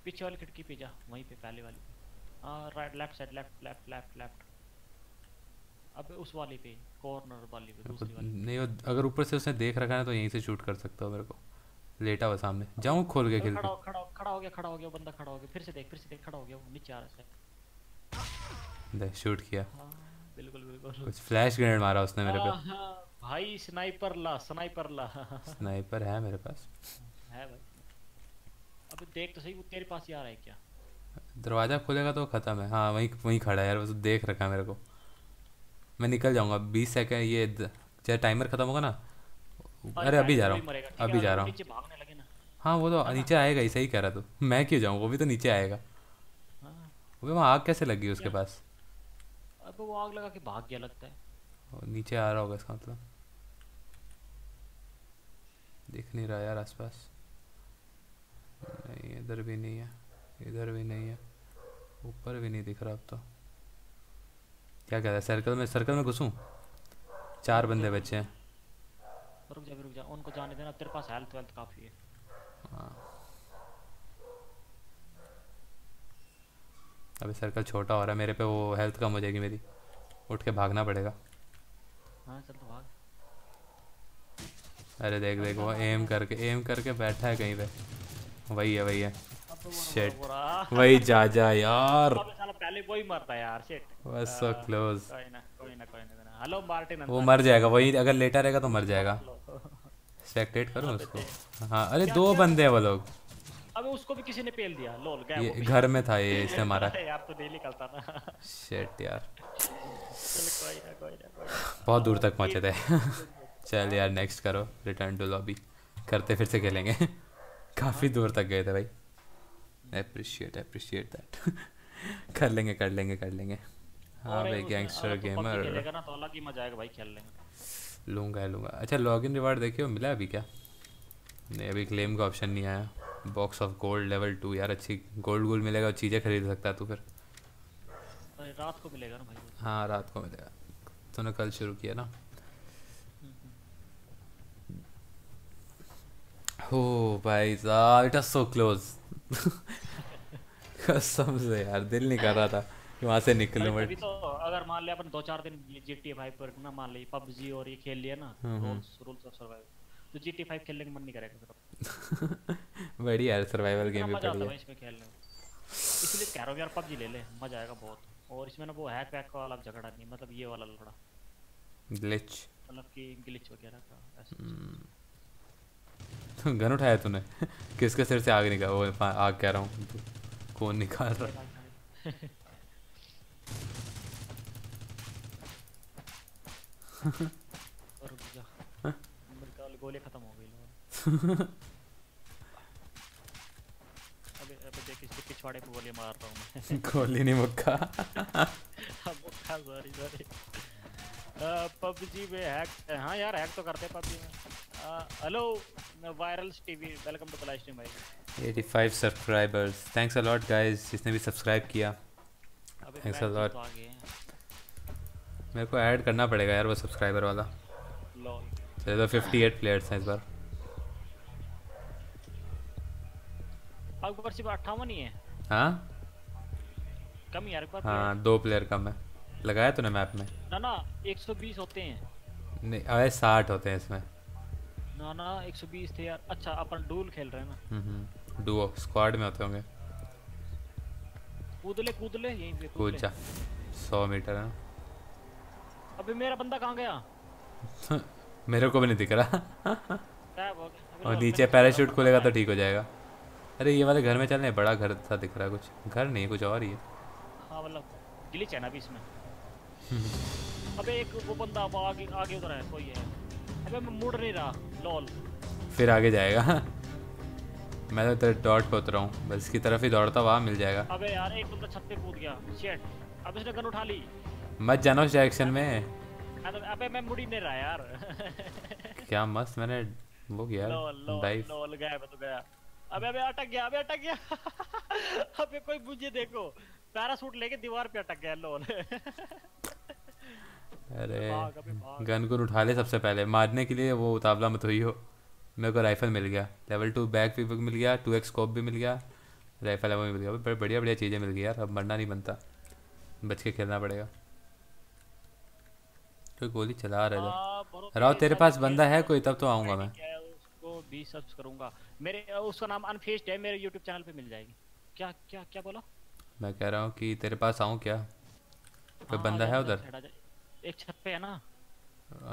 पीछे वाली खिड़की पे जा, वहीं पे पहले वाली। हां राइट, लेफ्ट साइड, लेफ्ट। अब उस वाली पे, कॉर्नर वाली पे, दूसरी वाली नहीं। अगर ऊपर से उसने देख रखा है तो यहीं से शूट कर सकता हूं। मेरे को लेटा हुआ सामने, जाऊं खोल के खेल। खड़ा हो गया बंदा, खड़ा हो गया। फिर से देख खड़ा हो गया, वो नीचे आ रहा है। दे शूट किया। हां बिल्कुल। कुछ फ्लैश ग्रेनेड मारा उसने मेरे पे भाई। स्नाइपर ला स्नाइपर है मेरे पास, है भाई। अब देख तो सही, वो तेरे पास ही आ रहा है क्या? दरवाजा खोलेगा तो खत्म है। हां वहीं खड़ा है यार, वो देख रखा है मेरे को। मैं निकल जाऊंगा 20 सेकंड, ये जब टाइमर खत्म होगा ना। अरे अभी जा रहा हूँ। हाँ वो तो नीचे आएगा ही, सही कह रहा तू। मैं क्यों जाऊँ, वो भी तो नीचे आएगा। वो वहाँ आग कैसे लगी उसके पास? अब वो आग लगा के भाग गया लगता है, और नीचे आ रहा होगा इसका मतलब। दिख नहीं रहा यार आसपास। नहीं इधर भी नहीं है, इधर भी नहीं है, ऊपर भी नहीं दिख रहा। अब तो क्या कहता है? सर्कल में घुसूँ? 4 बंदे बचे हैं। रुक जा उनको जाने देना, तेरे पास हेल्थ वेल्थ काफी है। अबे सर्कल छोटा हो रहा है मेरे पे, वो हेल्थ कम हो जाएगी मेरी, उठ के भागना पड़ेगा। हाँ चल तो भाग। अरे देख वो एम करके बैठा है कहीं पे। वही है शिट, वही जा यार। पहले वही मरता यार, शिट बस। So close. कोई ना हेलो मार्टिन, वो मर जाएगा वही, अगर लेटा रहेगा तो मर जाएगा। स्पेक्टेट करूं उसको? हाँ अरे 2 बंदे हैं वो लोग। अबे उसको भी किसी ने पेल दिया, लोल गया। ये घर में था, ये इसने मारा यार। तो डेली निकलता ना, शिट यार। कोई ना बहुत दूर तक पहुंचे थे। चल यार नेक्स्ट करो, रिटर्न टू लॉबी। करते फिर से खेलेंगे। काफ़ी दूर तक गए थे भाई, अप्रिशिएट दैट। कर लेंगे। हाँ भाई गैंगस्टर गेमर खेलेगा ना तो अलग ही मजा आएगा भाई, खेल लेंगे। लूँगा। अच्छा लॉगिन रिवार्ड देखियो मिला अभी क्या? नहीं अभी क्लेम का ऑप्शन नहीं आया। बॉक्स ऑफ गोल्ड लेवल 2 यार, अच्छी गोल्ड मिलेगा और चीज़ें खरीद सकता है तू फिर। रात को मिलेगा ना भाई? हाँ रात को मिलेगा, तूने कल शुरू किया ना। हो भाई साहब इट वाज सो क्लोज। कसम से यार दिल नहीं कर रहा था कि वहाँ से निकलूं। बट तो अगर मान ले अपन 2-4 दिन GTA 5 पर ना मान ले PUBG और ये खेल लिया ना रूल्स ऑफ सर्वाइवल, तो GTA 5 खेलने का मन नहीं करेगा। बड़ी यार सर्वाइवल गेम भी पड़ी है इसमें खेलने, इसलिए कह रहा हूँ यार PUBG ले ले, मजा आएगा बहुत। और इसमें ना वो हैक पैक का अलग झगड़ा नहीं, मतलब ये वाला लड़ा ग्लिच, मतलब कि ग्लिच वगैरह का ऐसा। गन उठाया तूने? किसके सिर से आग निकाल? वो आग कह रहा हूँ कौन निकाल रहा है? और गोले खत्म हो गई। अबे देख इसके पिछवाड़े पे गोली मार रहा हूँ। गोली नहीं मुक्का। मुक्का सॉरी। पबजी में हैक, हाँ यार हैक तो करते पबजी में। Hello virals TV, welcome to live stream भाई। 85 subscribers, thanks a lot guys जिसने भी सब्सक्राइब किया, थैंक्स अ लॉट। मेरे को ऐड करना पड़ेगा यार वो सब्सक्राइबर वाला। चलो 58 प्लेयर्स हैं इस बार। अब ऊपर सिर्फ 58 ही है। हां कम यार, पर हां 2 प्लेयर कम है। लगाया तूने मैप में? ना 120 होते हैं। नहीं अरे 60 होते हैं इसमें। ना 120 थे यार। अच्छा अपन डूल खेल रहे हैं ना। डुओ स्क्वाड में होते होंगे। कूद ले यहीं पे कूद जा। 100 मीटर है ना। अबे मेरा बंदा कहाँ गया? मेरे को भी नहीं दिख रहा। और नीचे पैराशूट खुलेगा तो ठीक हो जाएगा। अरे ये वाले घर में चल रहे, बड़ा घर था दिख रहा है। कुछ घर नहीं कुछ और ही है। हाँ मतलब ग्लिच है ना अभी इसमें। अबे एक वो बंदा आगे उधर है, कोई है। अबे मैं मुड़ नहीं रहा लॉल। फिर आगे जाएगा। मैं तो तेरे डॉट पे उतरा हूँ, बस इसकी तरफ ही दौड़ता, वहाँ मिल जाएगा। अबे यार एक बंदा छत पे कूद गया, शिट। अब इसने गन उठा ली। मत जाना उस डायरेक्शन में। अबे मैं मुड़ ही नहीं रहा यार। क्या मस्त मैंने वो किया लॉल गया तो गया। अबे अटक गया। अबे कोई मुझे देखो, पैराशूट लेके दीवार पे अटक गया लॉल। अरे गन को उठा ले सबसे पहले, मारने के लिए वो उतावला मत हुई हो। मेरे को राइफल मिल गया, लेवल 2 बैक भी मिल गया, 2x स्कोप भी मिल गया, राइफल एमो भी मिल गया। बड़े बढ़िया चीज़ें मिल गई यार। अब मरना नहीं बनता, बच के खेलना पड़ेगा। कोई गोली चला रहा है राव, तेरे पास बंदा है कोई तब तो आऊँगा मैं। उसको भी सर्च करूँगा, मेरे उसका नाम अनफेस्ड है, मेरे यूट्यूब चैनल पर मिल जाएगी। क्या क्या क्या बोला? मैं कह रहा हूँ कि तेरे पास आऊँ क्या? कोई बंदा है उधर? एक छत पे है ना।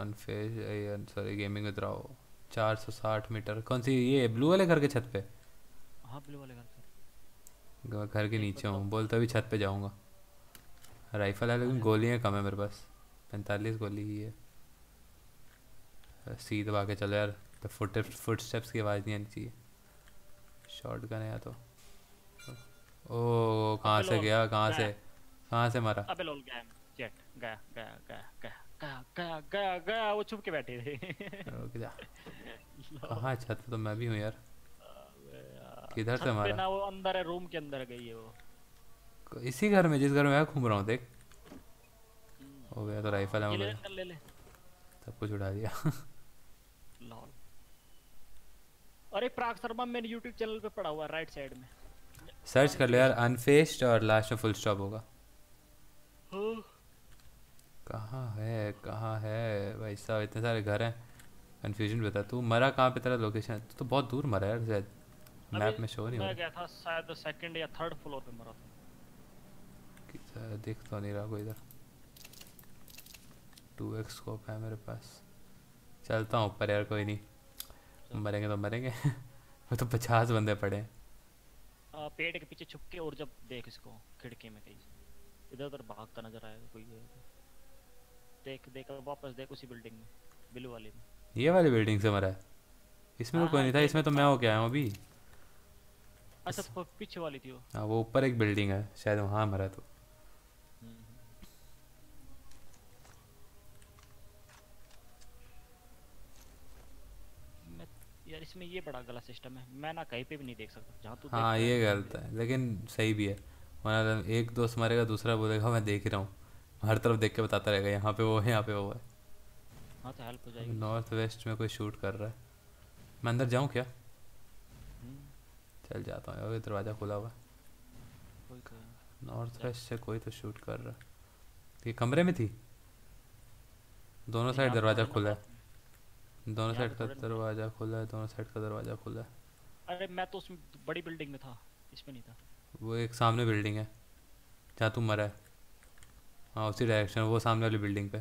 अनफेस्ड sorry gaming with Rao. 460 metre कौन सी? ये ब्लू वाले घर के छत पे? हाँ ब्लू वाले घर के नीचे हूँ। बोलता भी छत पे जाऊँगा। राइफल है लेकिन गोलियाँ कम है मेरे पास, 45 गोली ही है। सीध भाग के चलो यार, तो फुट स्टेप्स की आवाज़ नहीं आनी चाहिए। शॉर्ट गन है या तो। ओ कहाँ से मारा? गया। वो छुप के बैठे थे। कहाँ छत पे तो मैं भी हूँ यार। किधर से मारा? ना वो अंदर है, रूम के अंदर गई है वो, इसी घर में जिस घर में मैं घूम रहा हूँ। देख हो गया तो राइफल है ले सब कुछ उड़ा दिया। लॉल। अरे प्राग शर्मा मेरे यूट्यूब चैनल पे पड़ा हुआ राइट साइड में, सर्च कर लो यार अनफेस्ड और लास्ट में फुल स्टॉप होगा। कहाँ है भाई साहब, इतने सारे घर हैं। कंफ्यूजन बता तू मरा कहाँ पे, तेरा लोकेशन? तू तो बहुत दूर मरा यार, शायद मैप में शो नहीं हो रहा। मैं गया था शायद 2nd या 3rd फ्लोर पे मरा था। किधर देख तो नहीं रहा कोई इधर। 2x स्कोप है मेरे पास, चलता हूँ ऊपर यार। कोई नहीं मरेंगे तो मरेंगे। वो तो 50 बंदे पड़े हैं पेड़ के पीछे छुप के। और जब देख इसको खिड़की में कहीं इधर उधर भागता नजर आएगा कोई। देख वापस देख उसी बिल्डिंग में, ब्लू वाली में। ये वाली बिल्डिंग से मरा है? इसमें तो कोई नहीं था, इसमें तो मैं हो गया हूँ अभी। अच्छा पीछे वाली थी वो। हाँ वो ऊपर एक बिल्डिंग है शायद वहाँ मरा। तो यार इसमें ये बड़ा गलत सिस्टम है, मैं ना कहीं पे भी नहीं देख सकता जहाँ तू। हाँ ये गलत है लेकिन सही भी है, वरना एक दोस्त मारेगा दूसरा बोलेगा मैं देख रहा हूँ, हर तरफ देख के बताता रहेगा यहाँ पे वो है यहाँ पे वो है। हाँ तो हेल्प हो जाएगी। नॉर्थ वेस्ट में कोई शूट कर रहा है, मैं अंदर जाऊँ क्या? चल जाता हूँ, ये दरवाज़ा खुला हुआ है। नॉर्थ वेस्ट से कोई तो शूट कर रहा है। ये कमरे में थी, दोनों साइड दरवाज़ा खुला है, दोनों साइड का दरवाजा खुला है, दोनों साइड का दरवाजा खुला है। अरे मैं तो उसमें बड़ी बिल्डिंग में था, इसमें नहीं था। वो एक सामने बिल्डिंग है जहाँ तुम मरा है। हाँ उसी डायरेक्शन, वो सामने वाली बिल्डिंग पे।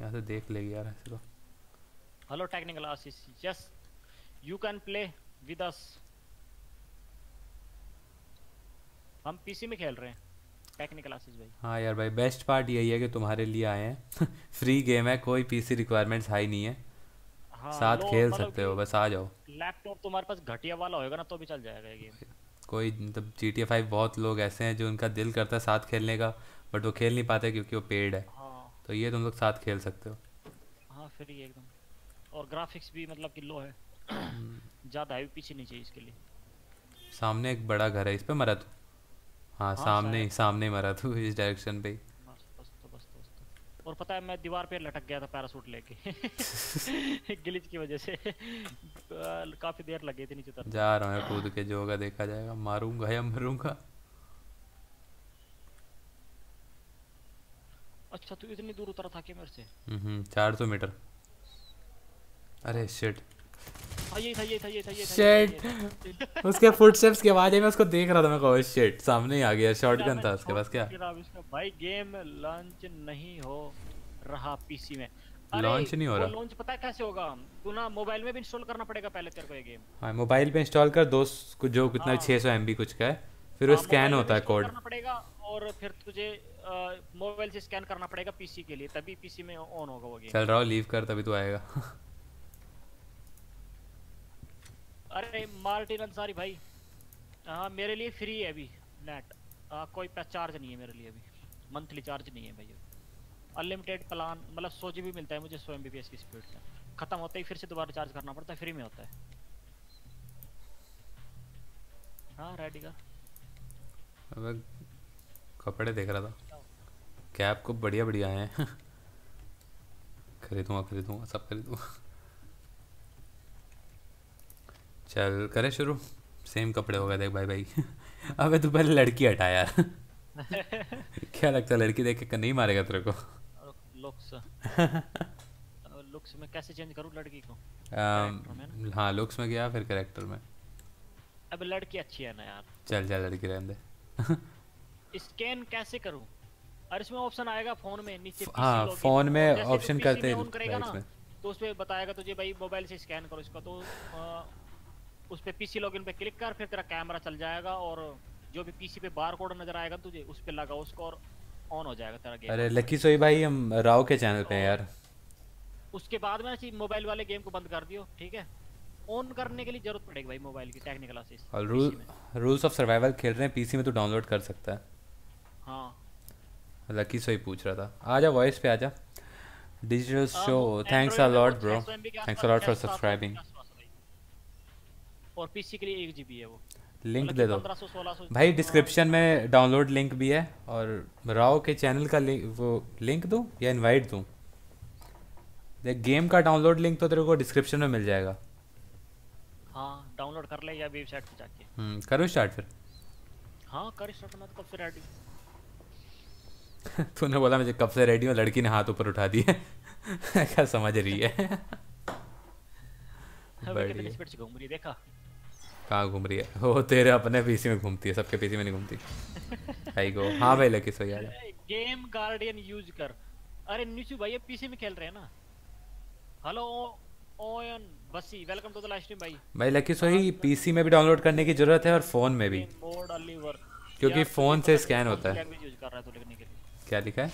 यहाँ से देख लेगी यार ऐसे तो। Hello technical assist, yes you can play with us. हम पीसी में खेल रहे हैं टेक्निकल असिस्ट भाई। हाँ यार भाई बेस्ट पार्ट यही है कि तुम्हारे लिए आए हैं फ्री गेम है, कोई पीसी रिक्वायरमेंट्स हाई नहीं है। हाँ, साथ खेल सकते हो, बस आ जाओ। लैपटॉप तुम्हारे पास घटिया वाला होगा ना तो भी चल जाएगा ये गेम। कोई मतलब GTA 5 बहुत लोग ऐसे हैं जो उनका दिल करता है साथ खेलने का बट वो खेल नहीं पाते क्योंकि वो पेड है। हाँ। तो ये तुम लोग साथ खेल सकते हो। हाँ फ्री एकदम, और ग्राफिक्स भी मतलब कि लो है ज़्यादा हाई पीसी नहीं चाहिए इसके लिए। सामने एक बड़ा घर है, इस पर मरा तू? हाँ सामने ही मरा तू, इस डायरेक्शन पे। और पता है मैं दीवार पे लटक गया था पैराशूट लेके ग्लिच की वजह से काफी देर लग गई थी नीचे उतरने। जा रहा हूँ कूद के, जो होगा देखा जाएगा, मारूंगा या मरूंगा। अच्छा तू इतनी दूर उतरा था क्या मेरे से? 400 मीटर। अरे शिट, शिट उसके फुटस्टेप्स की आवाज आई, मैं उसको देख रहा था, मैं कहा शिट सामने ही आ गया। शॉटगन था उसके पास क्या? भाई गेम लॉन्च नहीं हो रहा पीसी में। लॉन्च नहीं हो रहा, लॉन्च पता है कैसे होगा? तू ना मोबाइल में भी इंस्टॉल करना पड़ेगा पहले तेरे को ये गेम। हां मोबाइल पे इंस्टॉल कर दोस्त जो कितना 600 MB कुछ का है, फिर वो स्कैन होता है कोड करना पड़ेगा और फिर तुझे मोबाइल से स्कैन करना पड़ेगा पीसी के लिए, तभी पीसी में ऑन होगा वो गेम। चल रहा हूं लीव कर, तभी तो आएगा। अरे मार्टिन अंसारी भाई, हाँ मेरे लिए फ्री है अभी नेट, कोई चार्ज नहीं है मेरे लिए अभी, मंथली चार्ज नहीं है भाई। अनलिमिटेड प्लान मतलब 100 GB मिलता है मुझे 100 MBPS की स्पीड से, ख़त्म होते ही फिर से दोबारा चार्ज करना पड़ता है, फ्री में होता है। हाँ रेडी का अब कपड़े देख रहा था, कैप को बढ़िया बढ़िया आए हैं। खरीदूँगा सब खरीदूँगा। चल करे शुरू, सेम कपड़े हो गए देख भाई भाई। अबे तू पहले लड़की हटा यार। क्या लगता है लड़की देख के नहीं मारेगा तेरे को? लुक्स में कैसे चेंज करूं लड़की को? हाँ लुक्स में गया फिर कैरेक्टर में। अब लड़की अच्छी है ना यार, चल चल लड़की रहने दे। स्कैन कैसे करूं? और इसमें ऑप्शन आएगा फोन में नीचे। हाँ फोन में ऑप्शन करते हैं तो उसमें बताएगा तुझे भाई मोबाइल से स्कैन करो इसका, तो उस पे पीसी लॉगिन पे क्लिक कर, फिर तेरा कैमरा चल जाएगा और जो भी पीसी पे बारकोड नजर आएगा तुझे उस पे लगा उसको और ऑन हो जाएगा तेरा गेम। अरे लकी सोई भाई हम राव के चैनल पे हैं यार। उसके बाद में मोबाइल वाले गेम को बंद कर दियो, ठीक है? ऑन करने के लिए जरूरत पड़ेगी भाई मोबाइल की टेक्निकल असिस्ट। और रूल्स ऑफ सर्वाइवल खेल रहे हैं पीसी में तो डाउनलोड कर सकता है। हाँ लकी सोई पूछ रहा था, आजा वॉइस पे आजा। Digital show thanks a lot bro, thanks a lot for subscribing. और पीसी के लिए 1 GB है वो, लिंक दे दो भाई डिस्क्रिप्शन में, डाउनलोड लिंक भी है। और राव के चैनल का लिंक दूँ या इनवाइट दूँ? देख गेम का डाउनलोड लिंक तो तेरे को डिस्क्रिप्शन में मिल जाएगा। हाँ डाउनलोड कर ले या वेबसाइट पे जाके। करो स्टार्ट फिर। हाँ करो स्टार्ट, मैं तो कब से रेडी। तूने बोला मुझे कब से रेडी हूँ, लड़की ने हाथ ऊपर उठा दिए। क्या समझ रही है? घूम रही है देखा? कहाँ घूम रही है वो? तेरे अपने पीसी में घूमती है, सबके पीसी में नहीं घूमती। हाँ भाई लकी सही यार। गेम गार्डियन यूज कर। अरे नीचू भाई ये पीसी में खेल रहे हैं ना। हेलो ओयन बसी, welcome to the live stream भाई। भाई लकी सही पीसी में भी डाउनलोड करने की जरूरत है और फोन में भी, क्योंकि फोन से स्कैन होता है। क्या लिखा है?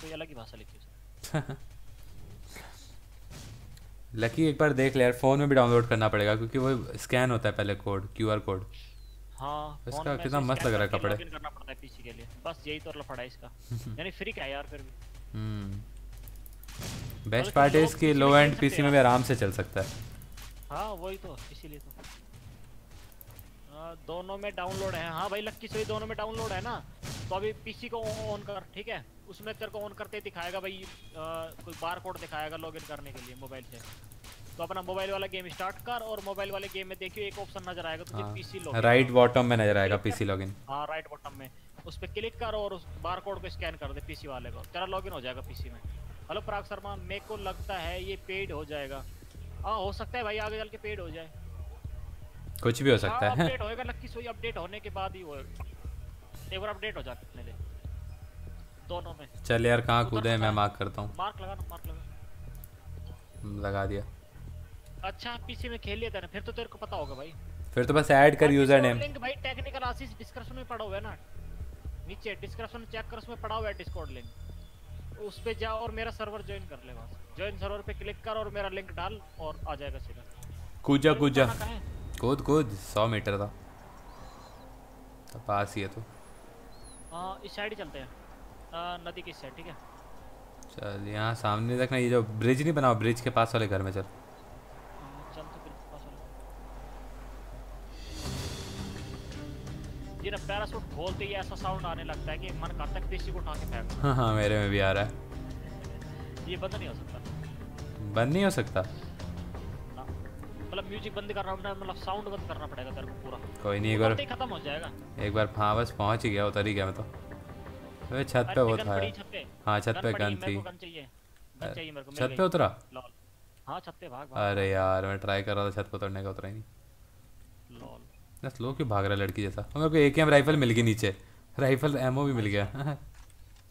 कोई अलग ही भाषा लिखी है। लकी एक बार देख ले यार, फोन में भी डाउनलोड करना पड़ेगा क्योंकि वो स्कैन होता है पहले कोड, क्यूआर कोड। हां इसका कितना मस्त लग रहा है कपड़े, लॉगिन करना पड़ता है पीसी के लिए, बस यही तो लफड़ा है इसका। यानी फ्री क्या यार फिर भी। बेस्ट पार्ट है इसकी लो एंड पीसी में भी आराम से चल सकता है। हां वही तो, इसीलिए तो दोनों में डाउनलोड है। हां भाई लकी से दोनों में डाउनलोड है ना, तो अभी पीसी को ऑन कर, ठीक है, उसमें तेरे को ऑन करते ही दिखाएगा भाई कोई बारकोड दिखाएगा लॉगिन करने के लिए मोबाइल से। तो अपना मोबाइल वाला गेम स्टार्ट कर, और मोबाइल वाले गेम में देखियो एक ऑप्शन नजर आएगा तुझे, पीसी लॉगिन, राइट बॉटम में नजर आएगा पीसी लॉगिन। हां राइट बॉटम में उस पे क्लिक कर और उस बारकोड को स्कैन कर दे पीसी वाले को, तेरा लॉगिन हो जाएगा पीसी में। हेलो प्राग शर्मा, मेरे को लगता है ये पेड हो जाएगा। हां हो सकता है भाई आगे चल के पेड हो जाए, कुछ भी हो सकता है। अपडेट होएगा लकी सोई, अपडेट होने के बाद ही होएगा, एक बार अपडेट हो जाते अपने लिए दोनों में। चल यार कहां कूदे, मैं मार्क करता हूं। मार्क लगा ना, मार्क लगा, लगा दिया। अच्छा पीसी में खेल लेता ना फिर तो तेरे को पता होगा भाई, फिर तो बस ऐड कर यूजर नेम। लिंक भाई टेक्निकल आशीष डिस्क्रिप्शन में पड़ा हुआ है ना, नीचे डिस्क्रिप्शन चेक कर, उसमें पड़ा हुआ है डिस्कॉर्ड लिंक, उस पे जा और मेरा सर्वर ज्वाइन कर ले। बस ज्वाइन सर्वर पे क्लिक कर और मेरा लिंक डाल और आ जाएगा सीधा। कूजा कूजा कूद कूद, 100 मीटर था तो पास ही है। तो हां इस साइड चलते हैं, नदी की साइड, ठीक है। चल यहां सामने देखना, ये जो ब्रिज नहीं बना, ब्रिज के पास वाले घर में चल। ये ना पैराशूट खोलते ही ऐसा साउंड आने लगता है कि मन करता है पीसी को उठा के फेंक। हां हां मेरे में भी आ रहा है। ये बंद नहीं हो सकता, बंद नहीं हो सकता, मतलब म्यूजिक बंद करना पड़ेगा, मतलब साउंड बंद करना पड़ेगा तेरे को पूरा। कोई नहीं, एक बार खत्म हो जाएगा एक बार। हां बस पहुंच ही गया, उतर ही गया मैं तो। अबे छत पे वो था, हां छत पे गन थी, गन चाहिए, गन चाहिए मेरे को। छत पे उतरा, हां छत पे भाग। अरे यार मैं ट्राई कर रहा था छत पे उतरने का, उतरा ही नहीं। लॉल ना स्लो क्यों भाग रहा लड़की जैसा। मेरे को एकेएम राइफल मिल गई, नीचे राइफल एमओ भी मिल गया।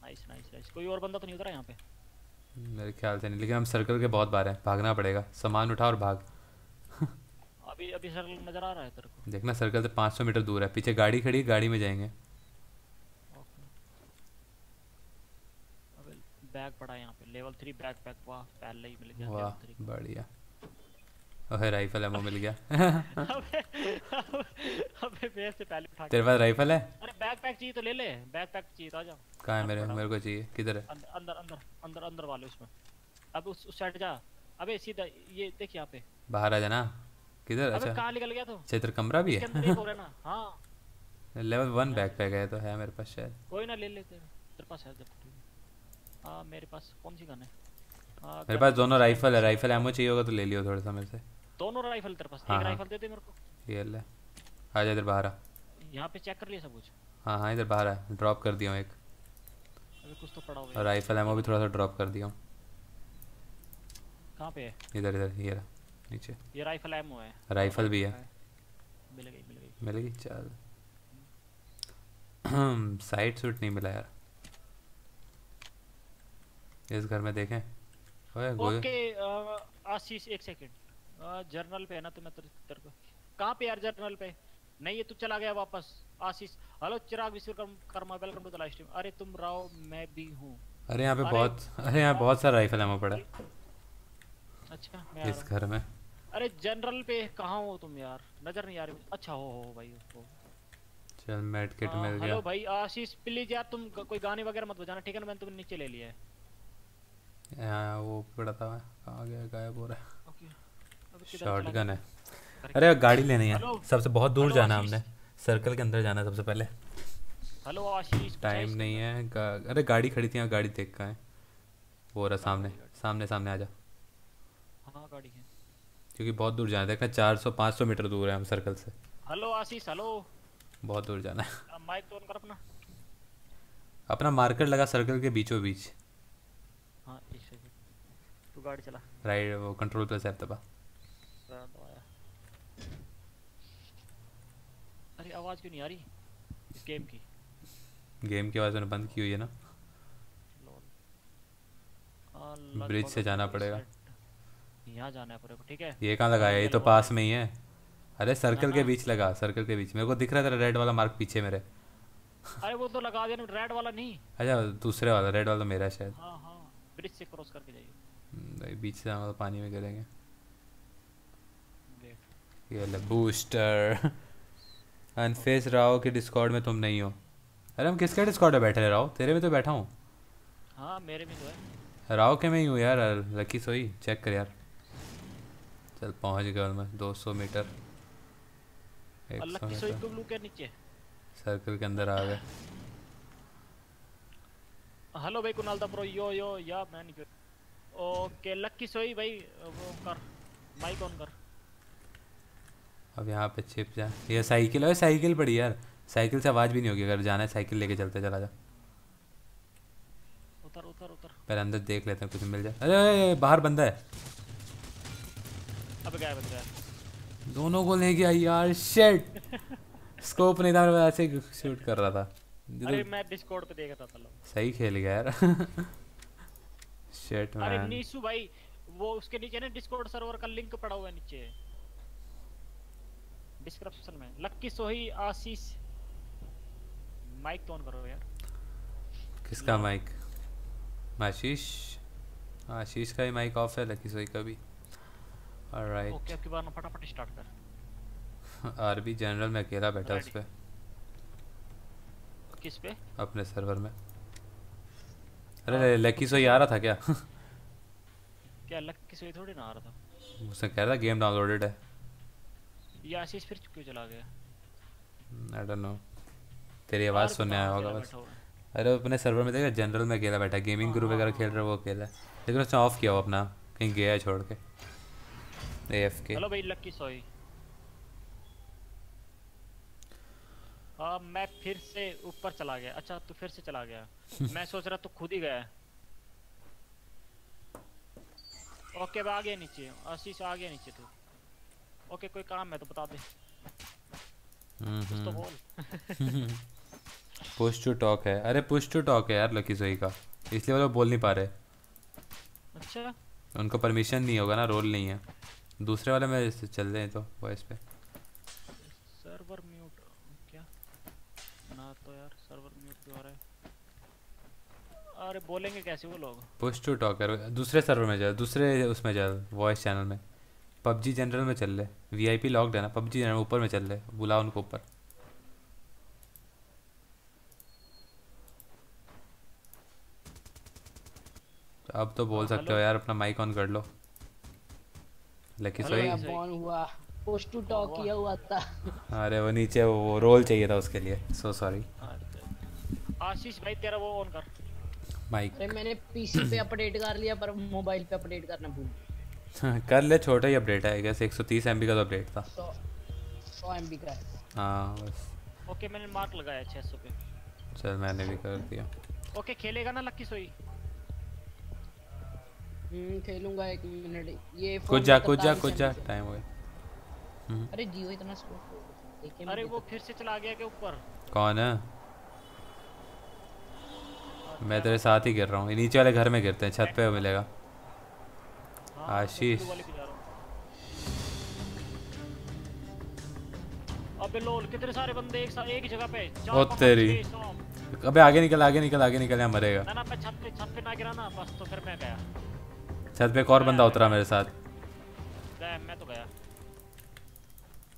Nice nice nice. कोई और बंदा तो नहीं उतरा यहां पे मेरे ख्याल से, नहीं, लेकिन हम सर्कल के बहुत बार हैं, भागना पड़ेगा। सामान उठा और भाग। अभी अभी सर्कल नजर आ रहा है तेरे को, देखना सर्कल से 500 मीटर दूर है, पीछे गाड़ी खड़ी, गाड़ी में जाएंगे। अबे बैग पड़ा है यहां पे, लेवल 3 बैकपैक, वाह पहले ही मिल गया। वाह बढ़िया। ओए राइफल एमो मिल गया। अबे बेस से पहले उठा, तेरे पास राइफल है? अरे बैकपैक चाहिए तो ले ले, बैकपैक चाहिए तो आ जा। कहां है? मेरे को चाहिए। किधर है? अंदर अंदर अंदर अंदर वाले उसमें। अब उस साइड जा, अबे सीधा ये देख यहां पे, बाहर आ जाना। किधर? अच्छा कहां निकल गया तू? क्षेत्र कमरा भी है इसके अंदर ना। हां लेवल 1 बैकपैक है तो है मेरे पास शायद, कोई ना ले लेते हैं। तेरे पास है? हां मेरे पास। कौन सी गन है? मेरे पास दोनों राइफल है, राइफल एमो चाहिए होगा तो ले लियो थोड़ा सा मेरे से। दोनों राइफल तेरे पास? एक राइफल दे दे मेरे को। ये ले आ जा, इधर बाहर आ। यहां पे चेक कर लिया सब कुछ? हां हां इधर बाहर आ, ड्रॉप कर दिया हूं एक। अबे कुछ तो पड़ा होगा। और राइफल एमो भी थोड़ा सा ड्रॉप कर दिया हूं। कहां पे है? इधर इधर, ये रहा नीचे। ये राइफल एमो है, राइफल भी है। मिल गई मिल गई मिल गई। चल साइड शूट नहीं मिला यार इस घर में। देखें ओए ओके आशीष एक सेकंड, जर्नल पे है ना तो मैं तेरे को। कहां पे यार? जर्नल पे नहीं है, तू चला गया वापस Ashish. Hello चिराग विश्वकर्मा, welcome to the live stream. अरे तुम राव मैं भी हूं। अरे यहां पे बहुत, अरे यहां बहुत सारा राइफल एमो पड़ा है। अच्छा मैं इस घर में। अरे जनरल पे कहां हो तुम यार? नजर नहीं आ रही। अच्छा हो भाई उसको। चल मेड किट मिल गया। हेलो भाई आशीष प्लीज यार तुम कोई गाने वगैरह मत बजाना, ठीक है ना? मैंने तुम्हें नीचे ले लिया है। हां वो पड़ा था, कहां गया? गायब हो रहा है। ओके अब किधर? शॉटगन है। अरे गाड़ी लेनी है सबसे, बहुत दूर जाना हमने, सर्कल के अंदर जाना सबसे पहले। हेलो आशीष टाइम नहीं है। अरे गाड़ी खड़ी थी, गाड़ी देख कहां है? वो रहा सामने सामने सामने, आजा। हां गाड़ी है क्योंकि बहुत दूर जाना है, देखना 400 500 मीटर दूर है हम सर्कल से। हेलो आशीष हेलो, बहुत दूर जाना है। माइक तो ऑन कर अपना, अपना मार्कर लगा सर्कल के बीचों बीच। हां एक सेकंड तू गाड़ी चला, राइट वो कंट्रोल प्लस ऐप दबा। अरे आवाज क्यों नहीं आ रही इस गेम की? गेम की आवाज मैंने बंद की हुई है ना। ब्रिज से जाना पड़ेगा, यहाँ जाना है पूरे को, ठीक है? ये कहाँ लगाया? ये तो पास में ही है। अरे सर्कल के बीच लगा, सर्कल के बीच। मेरे को दिख रहा था रेड वाला मार्क पीछे मेरे। अरे वो तो लगा देना, रेड वाला नहीं। अच्छा दूसरे वाला, रेड वाला तो मेरा शायद। हाँ हाँ ब्रिज से क्रॉस करके जाइए। बीच से हम तो पानी में गिरेंगे। ये लो बूस्टर। अनफेस राव के डिस्कॉर्ड में तुम नहीं हो। अरे हम किसके डिस्कॉर्ड में बैठे हैं राव? तेरे में तो बैठा हूँ। हाँ मेरे में तो है। राव के में ही हूँ यार, लकी सोई चेक कर यार। चल पहुँच गया मैं 200 मीटर। लकी सोई ब्लू के नीचे सर्कल के अंदर आ गए। हेलो भाई कुणाल दा प्रो, यो यो या मैन ओके। लकी सोई भाई वो कर माइक ऑन कर। अब यहाँ पे छिप जा। ये साइकिल है, साइकिल पड़ी यार, साइकिल से आवाज़ भी नहीं होगी। अगर जाना है साइकिल लेके चलते चला जा। उतर उतर उतर। पहले अंदर देख लेते हैं कुछ मिल जाए। अरे बाहर बंदा है। अब क्या बंदा है? दोनों को लेके आई यार। शिट स्कोप नहीं था, मैं ऐसे शूट कर रहा था। अरे मैं डिस्कॉर्ड पे देख रहा था। सही खेल गया यार। Shit man. अरे नीशू भाई वो उसके नीचे ना डिस्कॉर्ड सर्वर का लिंक पड़ा हुआ है नीचे डिस्क्रिप्शन में। लक्की सोही आशीष माइक ऑन करो यार। किसका माइक? आशीष, आशीष का ही माइक ऑफ है, लक्की सोही का भी। ऑलराइट ओके आपकी बार ना, फटाफट स्टार्ट कर। आरबी जनरल में अकेला बैठा उस पे। किस पे? अपने सर्वर में। अरे लक्की सोही आ रहा था क्या? क्या लक्की सोही थोड़ी ना आ रहा था, उसने कह रहा था गेम डाउनलोडेड है। या आशीष फिर क्यों चला गया? I don't know. तेरी आवाज सुनने आया होगा बस। अरे अपने सर्वर में देखा जनरल में अकेला बैठा, गेमिंग ग्रुप वगैरह खेल रहा है वो अकेला। लेकिन उसने ऑफ किया हुआ अपना, कहीं गया है छोड़ के एएफके। हेलो भाई लक्की सोई। मैं फिर से ऊपर चला गया। अच्छा तू फिर से चला गया। मैं सोच रहा तू खुद ही गया। ओके अब आ गया नीचे आशीष, आ गया नीचे तू। ओके कोई काम है तो बता दे। तो बोल। पुश टू टॉक है। अरे पुश टू टॉक है यार लकी सोई का, इसलिए वो बोल नहीं पा रहे। अच्छा उनको परमिशन नहीं होगा ना, रोल नहीं है। दूसरे वाले में चल रहे हैं तो वॉइस पे। सर्वर म्यूट क्या ना तो यार, सर्वर म्यूट क्यों हो रहा है? अरे बोलेंगे कैसे वो लोग? पुश टू टॉक है। दूसरे सर्वर में जा, दूसरे उसमें जा, वॉइस चैनल में। पबजी जनरल में चल ले, वीआईपी लॉक्ड है ना। पबजी जनरल ऊपर में चल ले, बुला उनको ऊपर। तो अब तो बोल सकते हो यार, अपना माइक ऑन कर लो। लकी सोई ऑन हुआ, पुश टू टॉक किया हुआ था। अरे वो नीचे वो रोल चाहिए था उसके लिए, सो सॉरी। आशीष भाई तेरा वो ऑन कर माइक। मैंने पीसी पे अपडेट कर लिया पर मोबाइल पे अपडेट करना भूल। कर ले, छोटा ही अपडेट है। गैस 130 MB का तो अपडेट था। 100 MB का। हाँ बस। ओके मैंने मार्क लगाया 600 पे। चल मैंने भी कर दिया। ओके खेलेगा ना लक्की सोई? खेलूंगा 1 मिनट। ये कुछ जा टाइम हो गया। अरे जियो इतना स्कोर। अरे वो फिर से चला गया के ऊपर। कौन है? मैं तेरे साथ ही गिर रहा हूँ। नीचे वाले घर में गिरते हैं, छत पे मिलेगा। आशीष अबे लोल कितने सारे बंदे एक ही जगह पे। ओ तेरी, अबे आगे निकल या मरेगा। ना मैं छत पे ना गिरा ना बस, तो फिर मैं गया छत पे। एक और बंदा उतरा मेरे साथ। मैं तो गया।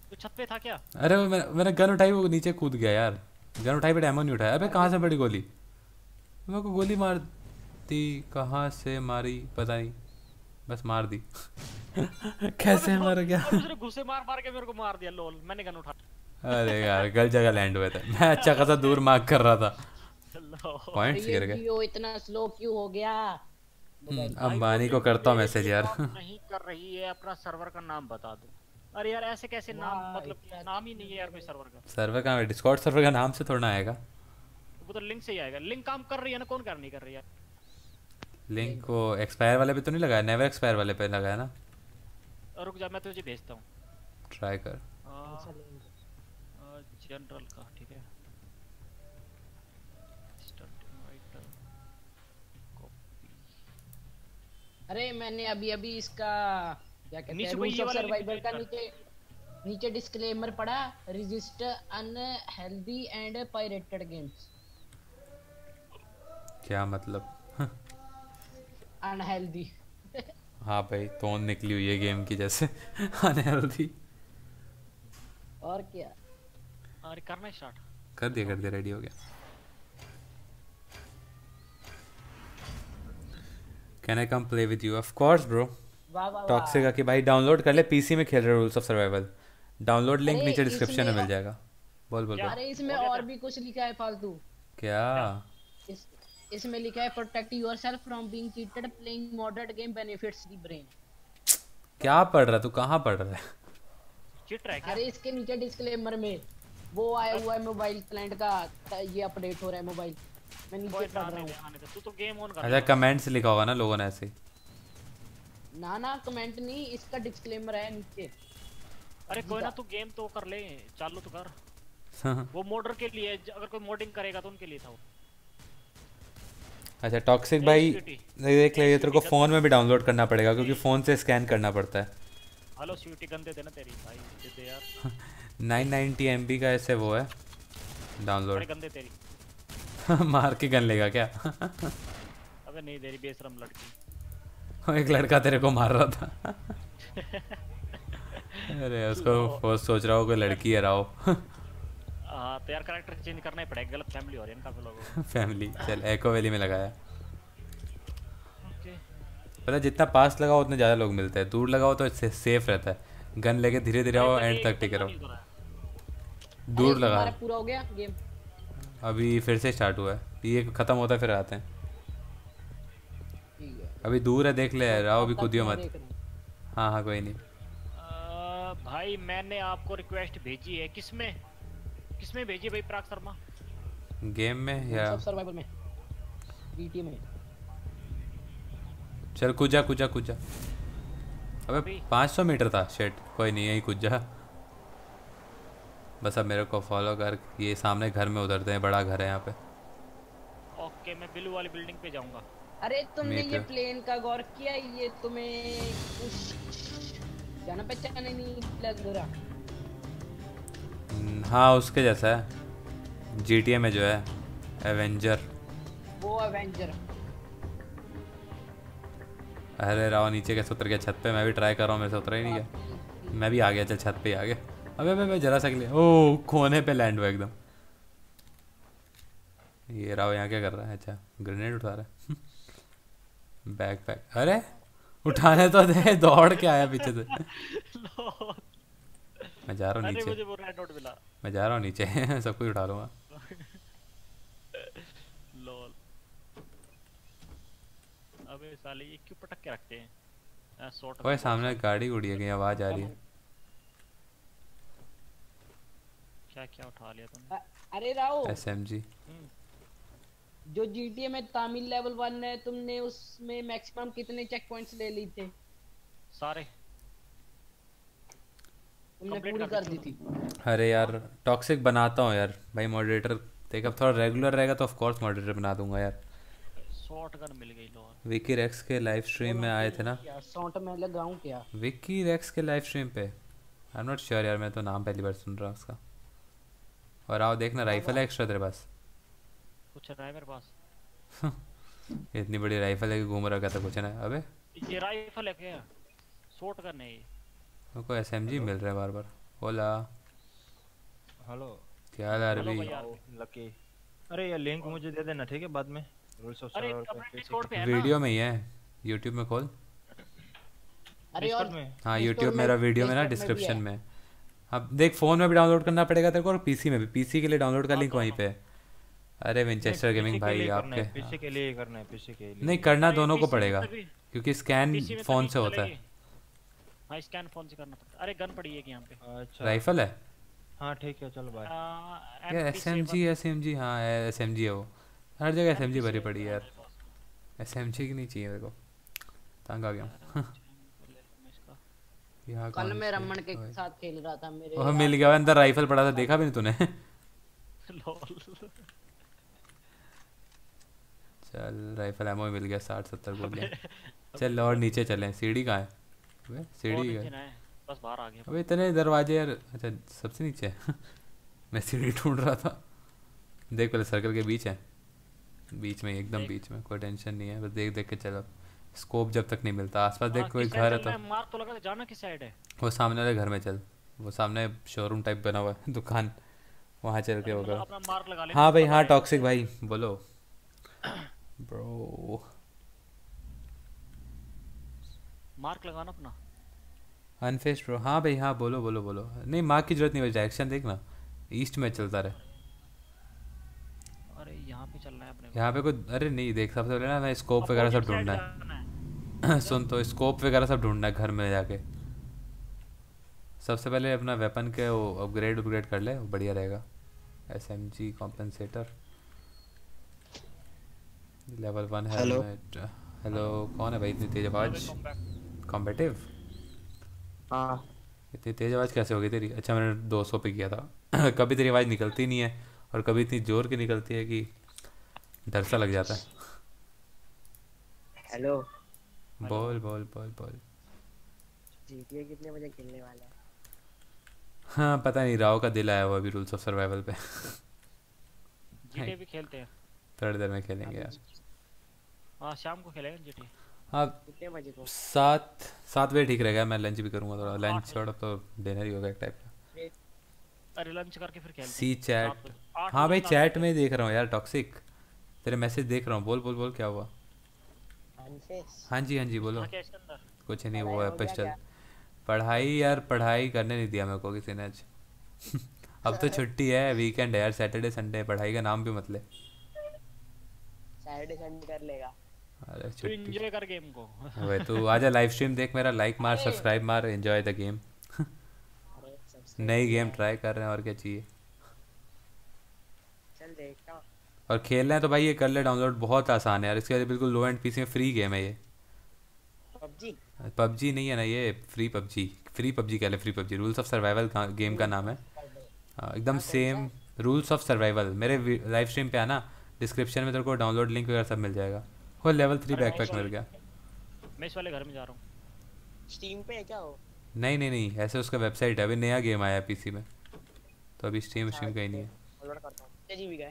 तू छत पे था क्या? अरे मैंने गन उठाई, वो नीचे कूद गया यार। गन उठाई पर डैमो नहीं उठाया। अबे कहाँ से पड़ी गोली? मेरे को गोली मार दी, कहाँ से मारी पता नहीं, बस मार दी। कैसे मार गया? घुसे मार के मेरे को मार दिया लोल। मैंने गन उठा। अरे यार गलत जगह लैंड हुए थे। मैं अच्छा खासा दूर मार्क कर रहा था। पॉइंट्स गिर गए। ये इतना स्लो क्यों हो गया? अंबानी को करता हूँ मैसेज यार। नहीं कर रही है। अपना सर्वर का नाम बता दो। अरे यार ऐसे कैसे नाम, मतलब नाम ही नहीं है यार कोई सर्वर का। सर्वर कहाँ है? डिस्कॉर्ड सर्वर का नाम से थोड़ा आएगा, वो तो लिंक से ही आएगा। लिंक काम कर रही है ना, कौन काम नहीं कर रही है? लिंक को एक्सपायर वाले पे तो नहीं लगाया, नेवर एक्सपायर वाले पे लगाया ना। रुक जा मैं तुझे भेजता हूँ, ट्राई कर। जनरल का ठीक है। अरे मैंने अभी इसका क्या कहते हैं, रूल्स ऑफ सर्वाइवल का नीचे डिस्क्लेमर पड़ा, register unhealthy and pirated games. क्या मतलब? अनहेल्दी। हाँ भाई तोन निकली हुई है गेम की जैसे। अनहेल्दी और क्या, और करना स्टार्ट कर दिया रेडी हो गया। Can I come play with you? Of course, bro. Toxic कि भाई डाउनलोड कर ले, पीसी में खेल रहे rules of survival, download link नीचे डिस्क्रिप्शन में मिल जाएगा। बोल बोल यार, इसमें और भी कुछ लिखा है फालतू। क्या इसमें लिखा है protect yourself from being cheated, playing moderate game benefits the brain. क्या पढ़ रहा तू, कहां पढ़ रहा है? चिट रहा है क्या? अरे इसके नीचे डिस्क्लेमर में वो आया हुआ है मोबाइल क्लाइंट का, ये अपडेट हो रहा है मोबाइल। मैं नीचे पढ़ रहा हूं, तू तो गेम ऑन कर। अच्छा कमेंट्स लिखा होगा ना लोगों ने ऐसे। ना ना कमेंट नहीं, इसका डिस्क्लेमर है नीचे। अरे कोई ना, तू गेम तो कर ले, चालू तो कर। वो मोडर के लिए, अगर कोई मोडिंग करेगा तो उनके लिए था वो। अच्छा टॉक्सिक भाई देख ले, ये तेरे को फोन में भी डाउनलोड करना पड़ेगा क्योंकि फोन से स्कैन करना पड़ता है। हेलो स्वीटी गन दे देना तेरी भाई, दे दे यार। 990 MB का ऐसे वो है डाउनलोड गन दे तेरी। मार के गन लेगा क्या? अबे नहीं तेरी बेशरम लड़की। एक लड़का तेरे को मार रहा था। अरे उसको वो सोच रहा हो कोई लड़की है राव। हां तो यार कैरेक्टर चेंज करना ही पड़ेगा, गलत फैमिली हो रही है इनका लोगों। फैमिली चल एको वैली में लगाया। ओके पता जितना पास लगाओ उतने ज्यादा लोग मिलते हैं, दूर लगाओ तो इससे सेफ रहता है। गन लेके धीरे-धीरे आओ एंड तक टिके रहो। दूर लगा। हमारा पूरा हो गया गेम, अभी फिर से स्टार्ट हुआ है, ये खत्म होता है फिर आते हैं। ठीक है अभी दूर है, देख ले राव अभी कूदियो मत। हां हां कोई नहीं भाई, मैंने आपको रिक्वेस्ट भेजी है। किसमें किसमें भेजी भाई? प्राग शर्मा गेम में या सर्वाइवल में? GTA में। चल कुजा कुजा कुजा। अबे 500 मीटर था, शिट कोई नहीं यही कुजा। बस अब मेरे को फॉलो कर, ये सामने घर में उतरते हैं, बड़ा घर है यहाँ पे। ओके मैं ब्लू वाली बिल्डिंग पे जाऊंगा। अरे तुमने ये प्लेन का गौर किया? ये तुम्हें कुछ जाना पहचाना नहीं लग रहा। हाँ उसके जैसा है GTA में जो है एवेंजर, वो एवेंजर। अरे राव नीचे कैसे उतर गया छत पे? मैं भी ट्राई कर रहा हूँ, मेरे से उतरा ही नहीं गया। मैं भी आ गया, चल छत पे ही आ गया। अबे मैं जरा सा के लिए ओ कोने पे लैंड हुआ एकदम। ये राव यहाँ क्या कर रहा है? अच्छा ग्रेनेड उठा रहा है। बैक पैक अरे उठाने तो दे, दौड़ के आया पीछे से। मैं जा रहा हूँ नीचे, मुझे वो रेड नोट मिला। मैं जा रहा हूँ नीचे। सब कुछ उठा लूँगा। लॉल अबे साले ये क्यों पटक के रखते हैं? ओए सामने गाड़ी उड़ी गई, आवाज आ रही है। क्या क्या उठा लिया तुमने? अरे राव SMG जो GTA में तामिल लेवल 1 है, तुमने उसमें मैक्सिमम कितने चेक पॉइंट्स ले लिए थे? सारे पूरी कर दी थी। अरे यार टॉक्सिक बनाता हूँ यार भाई मॉडरेटर, देख अब थोड़ा रेगुलर रहेगा तो ऑफ कोर्स मॉडरेटर बना दूंगा यार। शॉटगन मिल गई लोर। विकी रेक्स के लाइव स्ट्रीम में आए थे ना? शॉट में लगाऊं क्या? विकी रेक्स के लाइव स्ट्रीम पे आई एम नॉट श्योर यार, मैं तो नाम पहली बार सुन रहा हूं उसका। और आओ देखना राइफल है एक्स्ट्रा तेरे पास, कुछ है मेरे पास। इतनी बड़ी राइफल है कि घूम रहा था कुछ ना। अबे ये राइफल है क्या? शॉटगन है ये। को SMG मिल रहा है बार बार। होला हेलो क्या हाल है अरबी? लकी अरे ये लिंक मुझे दे देना ठीक है बाद में, रूल्स ऑफ सर्वाइवल वीडियो में ही है, YouTube में खोल। अरे और हां YouTube मेरा वीडियो में ना डिस्क्रिप्शन में। अब देख फोन में भी डाउनलोड करना पड़ेगा तेरे को और पीसी में भी, पीसी के लिए डाउनलोड का लिंक वहीं पे है। अरे विंचेस्टर गेमिंग भाई आपके पीसी के लिए करना है? पीसी के लिए नहीं करना, दोनों को पड़ेगा क्योंकि स्कैन फोन से होता है। हां स्कैन फोन से करना पड़ता है। अरे गन पड़ी है कि यहां पे? अच्छा राइफल है। हां ठीक है चलो भाई। ये SMG हां SMG है वो, हर जगह SMG भरी पड़ी है यार। SMG की नहीं चाहिए मेरे को, तंग आ गया। यहां कल मैं रमन के साथ खेल रहा था, मेरे वो मिल गया अंदर राइफल पड़ा था, देखा भी नहीं तूने? लॉल चल राइफल एमो मिल गया 60-70 गोलियां। चल और नीचे चलें, सीढ़ी कहां है? सीढ़ी है बस बाहर आ गया। अबे इतने दरवाजे यार। अच्छा सबसे नीचे है। मैं सीढ़ी ढूंढ रहा था, देख पहले सर्कल के बीच है, बीच में एकदम बीच में, कोई टेंशन नहीं है, बस देख देख के चलो। स्कोप जब तक नहीं मिलता आसपास, देख कोई घर है तो मार तो लगा। जाना किस साइड है? वो सामने वाले घर में चल। वो सामने शोरूम टाइप बना हुआ है दुकान, वहाँ चल के होगा। हाँ भाई हाँ टॉक्सिक भाई बोलो ब्रो, मार्क लगाना अपना अनफेस्ट ब्रो। हाँ भाई हाँ बोलो बोलो बोलो, नहीं मार्क की जरूरत नहीं भाई, डायरेक्शन देखना ईस्ट में चलता रहे। अरे यहाँ पे चलना है अपने, यहाँ पे कोई अरे नहीं देख, सबसे पहले ना स्कोप वगैरह सब ढूंढना है। सुन तो स्कोप वगैरह सब ढूंढना है घर में जाके, सबसे पहले अपना वेपन के वो अपग्रेड कर ले, बढ़िया रहेगा। एसएमजी कॉम्पेंसेटर लेवल 1 है। हेलो कौन है भाई इतनी तेज आवाज? कॉम्पिटिटिव? हां इतनी तेज आवाज कैसे हो गई तेरी? अच्छा मैंने 200 पे किया था। कभी तेरी आवाज निकलती नहीं है और कभी इतनी जोर की निकलती है कि डर सा लग जाता है। हेलो बोल बोल बोल बोल। GTA कितने बजे खेलने वाला है? हाँ पता नहीं, राव का दिल आया हुआ अभी रूल्स ऑफ सर्वाइवल पे। GTA भी खेलते हैं, थोड़ी देर में खेलेंगे यार। हाँ शाम को खेलेंगे GTA। हाँ कितने बजे को? 7 बजे ठीक रहेगा, मैं लंच भी करूँगा थोड़ा, लंच और तो डिनर ही होगा एक टाइप का। अरे लंच करके फिर खेलते हैं। See chat. हाँ भाई चैट में देख रहा हूँ यार टॉक्सिक, तेरे मैसेज देख रहा हूँ। बोल बोल बोल क्या हुआ? हाँ जी हाँ जी बोलो। कुछ नहीं हुआ स्पेशल, पढ़ाई यार पढ़ाई करने नहीं दिया मेरे को किसी ने आज। अब तो छुट्टी है, वीकेंड है यार, सैटरडे संडे पढ़ाई का नाम भी मत ले। सैटरडे संडे कर लेगा। अरे छुट्टी एंजॉय कर गेम को भाई, तू आजा लाइव स्ट्रीम देख मेरा, लाइक मार सब्सक्राइब मार, एंजॉय द गेम। नई गेम ट्राई कर रहे हैं और क्या चाहिए। चल देखता हूं। और खेलना है तो भाई ये कर ले डाउनलोड, बहुत आसान है यार, इसके लिए बिल्कुल लो एंड पीसी में फ्री गेम है ये। PUBG नहीं है ना ये, फ्री PUBG कह ले, free PUBG rules of survival game का नाम है। एकदम सेम रूल्स ऑफ सर्वाइवल। मेरे लाइव स्ट्रीम पे आना, डिस्क्रिप्शन में तेरे को डाउनलोड लिंक वगैरह सब मिल जाएगा। हो लेवल 3 बैकपैक मिल गया। मैं इस वाले घर में जा रहा हूं। स्टीम पे है क्या वो? नहीं नहीं नहीं ऐसे उसका वेबसाइट है, अभी नया गेम आया है पीसी में, तो अभी स्टीम का ही नहीं है। डाउनलोड करता हूं। कितने जीबी का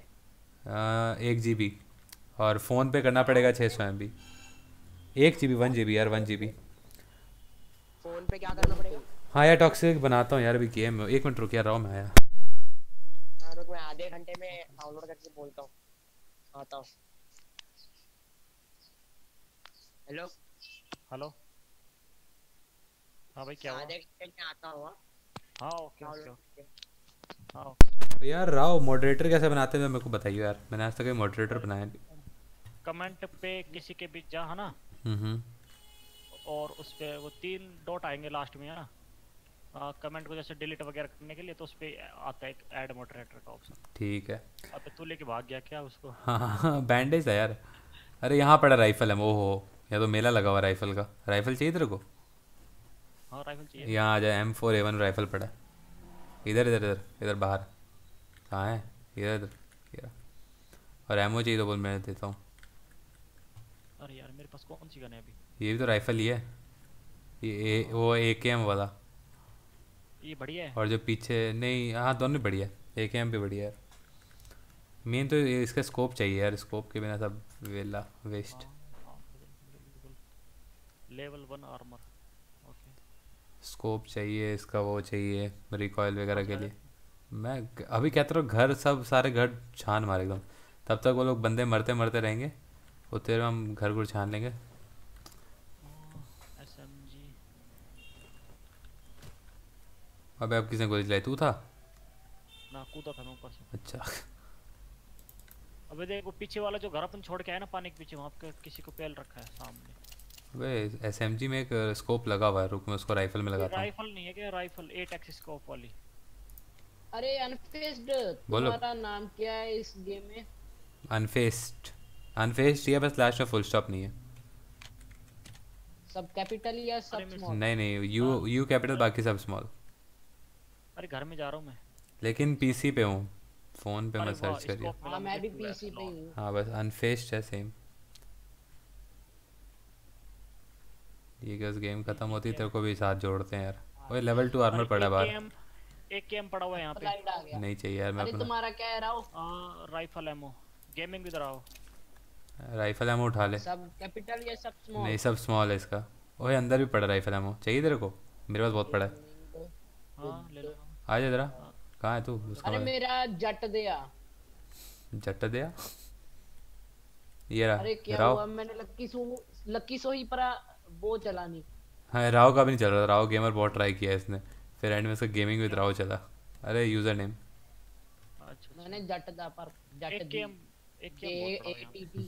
है? 1 जीबी, और फ़ोन पे करना पड़ेगा 600 MB। 1 जीबी 1 जीबी यार 1 जीबी। फ़ोन पे क्या करना पड़ेगा? हाँ यार टॉक्सिक बनाता हूँ यार अभी गेम में, 1 मिनट रुक यार, रहा हूँ मैं आया। हाँ रुक, मैं आधे घंटे में डाउनलोड करके बोलता हूँ, आता हूँ। Hello hello. हाँ भाई क्या हुआ? आधे घंटे में आता हूँ। हाँ ओके। हाँ यार राव मॉडरेटर कैसे बनाते हैं मेरे को बताइए यार, मैंने आज तक कोई मॉडरेटर बनाया नहीं। कमेंट पे किसी के भी जा है ना, और उस पे वो 3 डॉट आएंगे लास्ट में है ना, कमेंट को जैसे डिलीट वगैरह करने के लिए, तो उस पे आता है एक ऐड मॉडरेटर का ऑप्शन। ठीक है। अबे तू लेके भाग गया क्या उसको? हाँ बैंडेज है यार। अरे यहाँ पड़ा राइफल है। ओहो या तो मेला लगा हुआ राइफल का। राइफल चाहिए तेरे को? हाँ राइफल चाहिए। यहाँ आ जाए, M4A1 राइफल पड़ा है। इधर इधर इधर इधर बाहर कहाँ है? इधर। और एमओ चाहिए तो बोल, मैं देता हूँ। अरे यार मेरे पास कौन सी गन है अभी? ये भी तो राइफल ही है ये, वो एकेएम वाला ये बढ़िया है, और जो पीछे नहीं। हाँ दोनों बढ़िया, एकेएम भी बढ़िया है। मेन तो इसका स्कोप चाहिए यार, स्कोप के बिना सब वेला waste. Level 1 armour okay. Scope चाहिए इसका, वो चाहिए रिकॉइल वगैरह के लिए। मैं अभी कहता हूँ घर सब सारे घर छान मारे एकदम, तब तक वो लोग बंदे मरते मरते रहेंगे, उतने में हम घर को छान लेंगे। अबे अब किसने गोली चलाई? तू था ना? कूदा था मैं ऊपर से। अच्छा अबे देखो पीछे वाला जो घर अपन छोड़ के आए ना पानी के पीछे, वहाँ पे किसी को पेल रखा है सामने। अबे एसएमजी में एक स्कोप लगा हुआ है, रुक मैं उसको राइफल में लगाता हूँ। राइफल नहीं है क्या? राइफल 8 एक्सिस स्कोप वाली। अरे अनफेस्ड तुम्हारा नाम क्या है इस गेम में? अनफेस्ड या बस लास्ट में फुल स्टॉप नहीं है, सब कैपिटल या सब स्मॉल? नहीं यू कैपिटल बाकी सब स्मॉल। अरे घर में जा रहा हूं मैं, लेकिन पीसी पे हूं, फोन पे मत सर्च करिए। हां मैं भी पीसी पे हूं। हां बस अनफेस्ड है सेम। ये गस गेम खत्म होती है तेरे को भी साथ जोड़ते हैं यार। ओए लेवल 2 आर्मर पड़ा बाहर, एक केएम पड़ा हुआ है यहां पे। नहीं चाहिए यार मैं अपना। तुम्हारा क्या है Rao? Rifle ammo, gaming with Rao. Rifle ammo उठा ले। सब कैपिटल या सब स्मॉल? नहीं सब स्मॉल है इसका। ओए अंदर भी पड़ा राइफल एमो, चाहिए तेरे को? मेरे पास बहुत पड़ा है। आजा जरा, कहाँ है तू? अरे मेरा जट दिया, जट दिया ये रहा। अरे क्या हुआ, मैंने लक्की सो ही परा वो चलानी है। राव का भी नहीं चल रहा, राव गेमर बहुत ट्राई किया इसने, फिर एंड में इसका गेमिंग विद राव चला। अरे यूजर नेम अच्छा मैंने जट दा पर जट गेम ATTDE।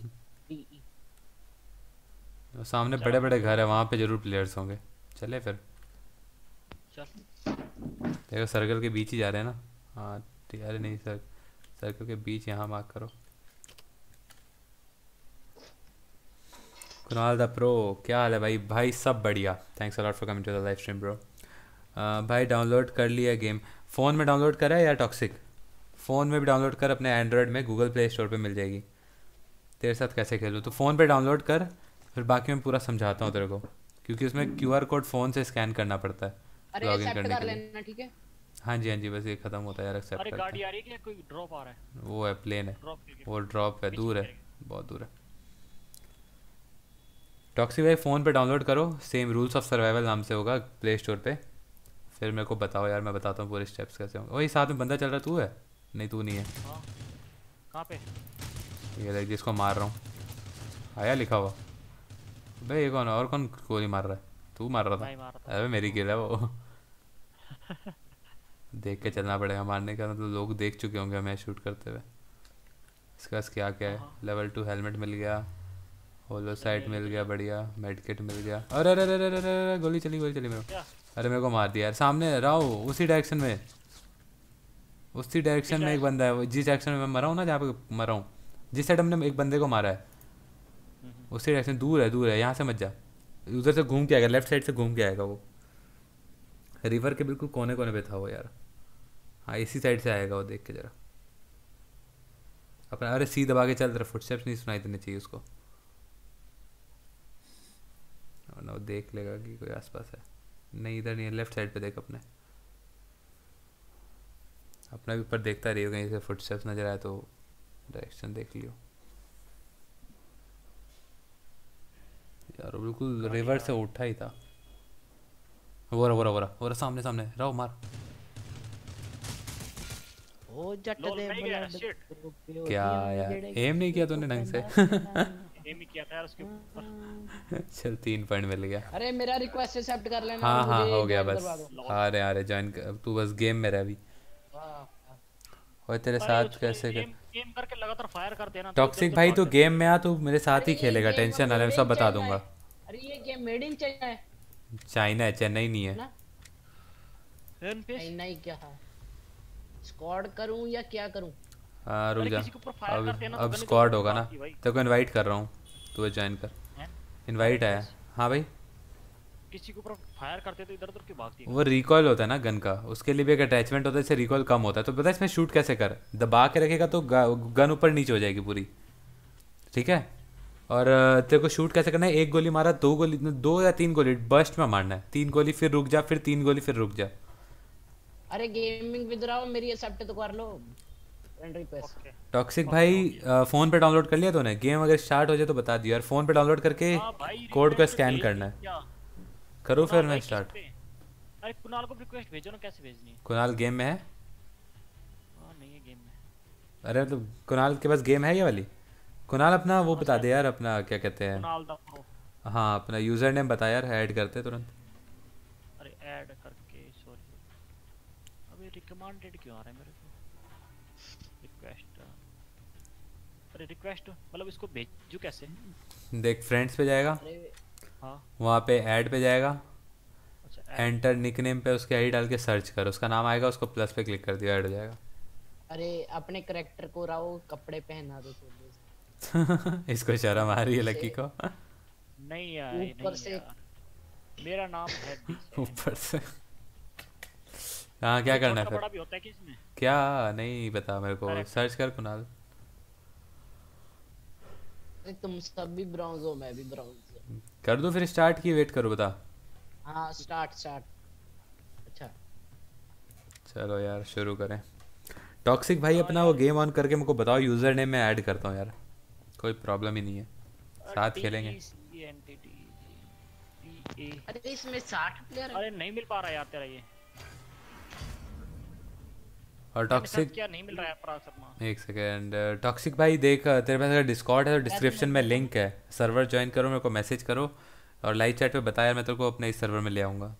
सामने बड़े-बड़े घर है, वहाँ पे जरूर प्लेयर्स होंगे। चले फिर, देखो सर्कल के बीच ही जा रहे हैं ना। हाँ अरे नहीं सर, सर्कल के बीच यहाँ मार्क करो। कुणाल द प्रो, क्या हाल है भाई? भाई सब बढ़िया, thanks a lot for coming to the live stream bro. भाई डाउनलोड कर लिया गेम? फ़ोन में डाउनलोड करा या टॉक्सिक? फ़ोन में भी डाउनलोड कर, अपने एंड्रॉयड में गूगल प्ले स्टोर पे मिल जाएगी। तेरे साथ कैसे खेलूँ? तो फ़ोन पे डाउनलोड कर, फिर बाकी मैं पूरा समझाता हूँ तेरे को, क्योंकि उसमें क्यूआर कोड फ़ोन से स्कैन करना पड़ता है लॉग इन करने के लिए। ठीक है हाँ जी हाँ जी, बस ये ख़त्म होता है यार। एक्सेप्ट कर। गाड़ी आ रही है क्या? कोई ड्रॉप आ रहा है? वो है, प्लेन है, वो ड्रॉप है, दूर है, बहुत दूर है। टॉक्सी भाई फ़ोन पे डाउनलोड करो, सेम रूल्स ऑफ सर्वाइवल नाम से होगा प्ले स्टोर पे। फिर मेरे को बताओ यार, मैं बताता हूँ पूरे स्टेप्स कैसे होंगे। वही साथ में बंदा चल रहा, तू है? नहीं तू नहीं है। कहाँ पे? ये देख जिसको मार रहा हूँ, आया लिखा हुआ। भाई ये कौन है? और कौन गोली मार रहा है? तू मार रहा था? अरे मेरी गिल है वो। देख के चलना पड़ेगा मारने का, मतलब लोग देख चुके होंगे हमें शूट करते हुए। इसका क्या है? लेवल 2 हेलमेट मिल गया, होलो साइट मिल गया, बढ़िया मेडकिट मिल गया। अरे अरे अरे अरे अरे गोली चली मेरे। अरे मेरे को मार दिया यार। सामने राव, उसी डायरेक्शन में एक बंदा है। जिस डायरेक्शन में मैं मरा हूँ ना, जहाँ पे मरा हूँ, जिस साइड हमने एक बंदे को मारा है, उसी डायरेक्शन। दूर है, यहाँ से मत जा, उधर से घूम के आएगा, लेफ्ट साइड से घूम के आएगा। वो रिवर के बिल्कुल कोने कोने पे था वो यार। हाँ इसी साइड से आएगा वो, देख के जरा अपना। अरे सी दबा के चल, जरा फुटस्टेप्स नहीं सुनाई देने चाहिए उसको, वरना वो देख लेगा कि कोई आसपास है। नहीं इधर नहीं है, लेफ्ट साइड पे देख। अपना भी ऊपर देखता रही हो, कहीं से फुटस्टेप्स नजर आए तो डायरेक्शन देख लियो यार। बिल्कुल रिवर से उठा ही था। वो रहा सामने राव मार। ओ जट दे बड़ा क्या यार, एम नहीं किया तूने ढंग से। किया था यार उसके ऊपर। चल 3 पॉइंट मिल गया। अरे मेरा रिक्वेस्ट एक्सेप्ट कर लेना। हाँ हो गया बस। अरे ज्वाइन कर, तू बस गेम में रह अभी। और तेरे साथ कैसे गेम करके लगातार फायर कर देना। टॉक्सिक भाई तू गेम में आ, तू मेरे साथ ही खेलेगा, टेंशन ना ले, सब बता दूंगा। अरे ये गेम मेड इन चाइना है। चाइना है, चेन्नई नहीं है। चाइना ही क्या है? स्क्वाड करूं या क्या करूं? रुक जा, अब स्क्वाड होगा ना। तेरे को इनवाइट कर रहा हूँ, तू ज्वाइन कर। इनवाइट आया। हाँ भाई किसी के ऊपर फायर करते तो इधर-उधर क्यों भागती है? वो रिकॉइल होता है ना गन का, उसके लिए भी एक अटैचमेंट होता है, इससे रिकॉइल कम होता है। तो बता इसमें शूट कैसे कर? दबा के रखेगा तो गन ऊपर नीचे हो जाएगी पूरी, ठीक है। और तेरे को शूट कैसे करना है? एक गोली मारा, 2 गोली 2 या 3 गोली बस्ट में मारना है। 3 गोली फिर रुक जा, फिर 3 गोली फिर रुक जा। अरे गेमिंग विद राव मेरी एक्सेप्ट तो कर लो। टॉक्सिक भाई फोन पे डाउनलोड कर लिया तूने? गेम अगर स्टार्ट हो जाए तो बता दियो यार। फोन पे डाउनलोड करके कोड को स्कैन करना है। करूँ फिर मैं स्टार्ट? अरे कुणाल को रिक्वेस्ट भेजो ना, कैसे भेजनी है? कुणाल गेम में है? नहीं है गेम में। अरे तो कुणाल के पास गेम है ये वाली? कुणाल अपना वो बता दे यार, अपना क्या कहते हैं, हाँ अपना यूजर नेम बता यार, ऐड करते तुरंत। अरे ऐड करके सॉरी, अबे रिकमेंडेड क्यों आ रहा है मेरे? रिक्वेस्ट मतलब इसको भेजू कैसे? देख फ्रेंड्स पे जाएगा, हाँ वहाँ पे ऐड पे जाएगा। अच्छा, एंटर निकनेम पे उसके आईडी डाल के सर्च कर, उसका नाम आएगा, उसको प्लस पे क्लिक कर दियो, ऐड हो जाएगा। अरे अपने कैरेक्टर को राव कपड़े पहना दो। इसको शर्म आ रही है लकी को? नहीं यार ऊपर से मेरा नाम है ऊपर से। हाँ क्या करना है फिर? क्या नहीं पता मेरे को, सर्च कर कुणाल। तुम सब भी ब्राउज हो, मैं भी ब्राउज हूँ। कर दो फिर स्टार्ट की वेट करो, बता। हाँ स्टार्ट। अच्छा चलो यार शुरू करें। टॉक्सिक भाई अपना वो गेम ऑन करके मेरे को बताओ, यूजर नेम मैं ऐड करता हूँ यार, कोई प्रॉब्लम ही नहीं है, साथ खेलेंगे। अरे इसमें 60 प्लेयर। अरे नहीं मिल पा रहा यार तेरा ये। और टॉक्सिक क्या नहीं मिल रहा है प्राण शर्मा, एक सेकेंड। टॉक्सिक भाई देख, तेरे पास अगर डिस्कॉर्ड है तो डिस्क्रिप्शन में लिंक है, सर्वर ज्वाइन करो, मेरे को मैसेज करो और लाइव चैट पे बताया, मैं तेरे को अपने इस सर्वर में ले आऊँगा।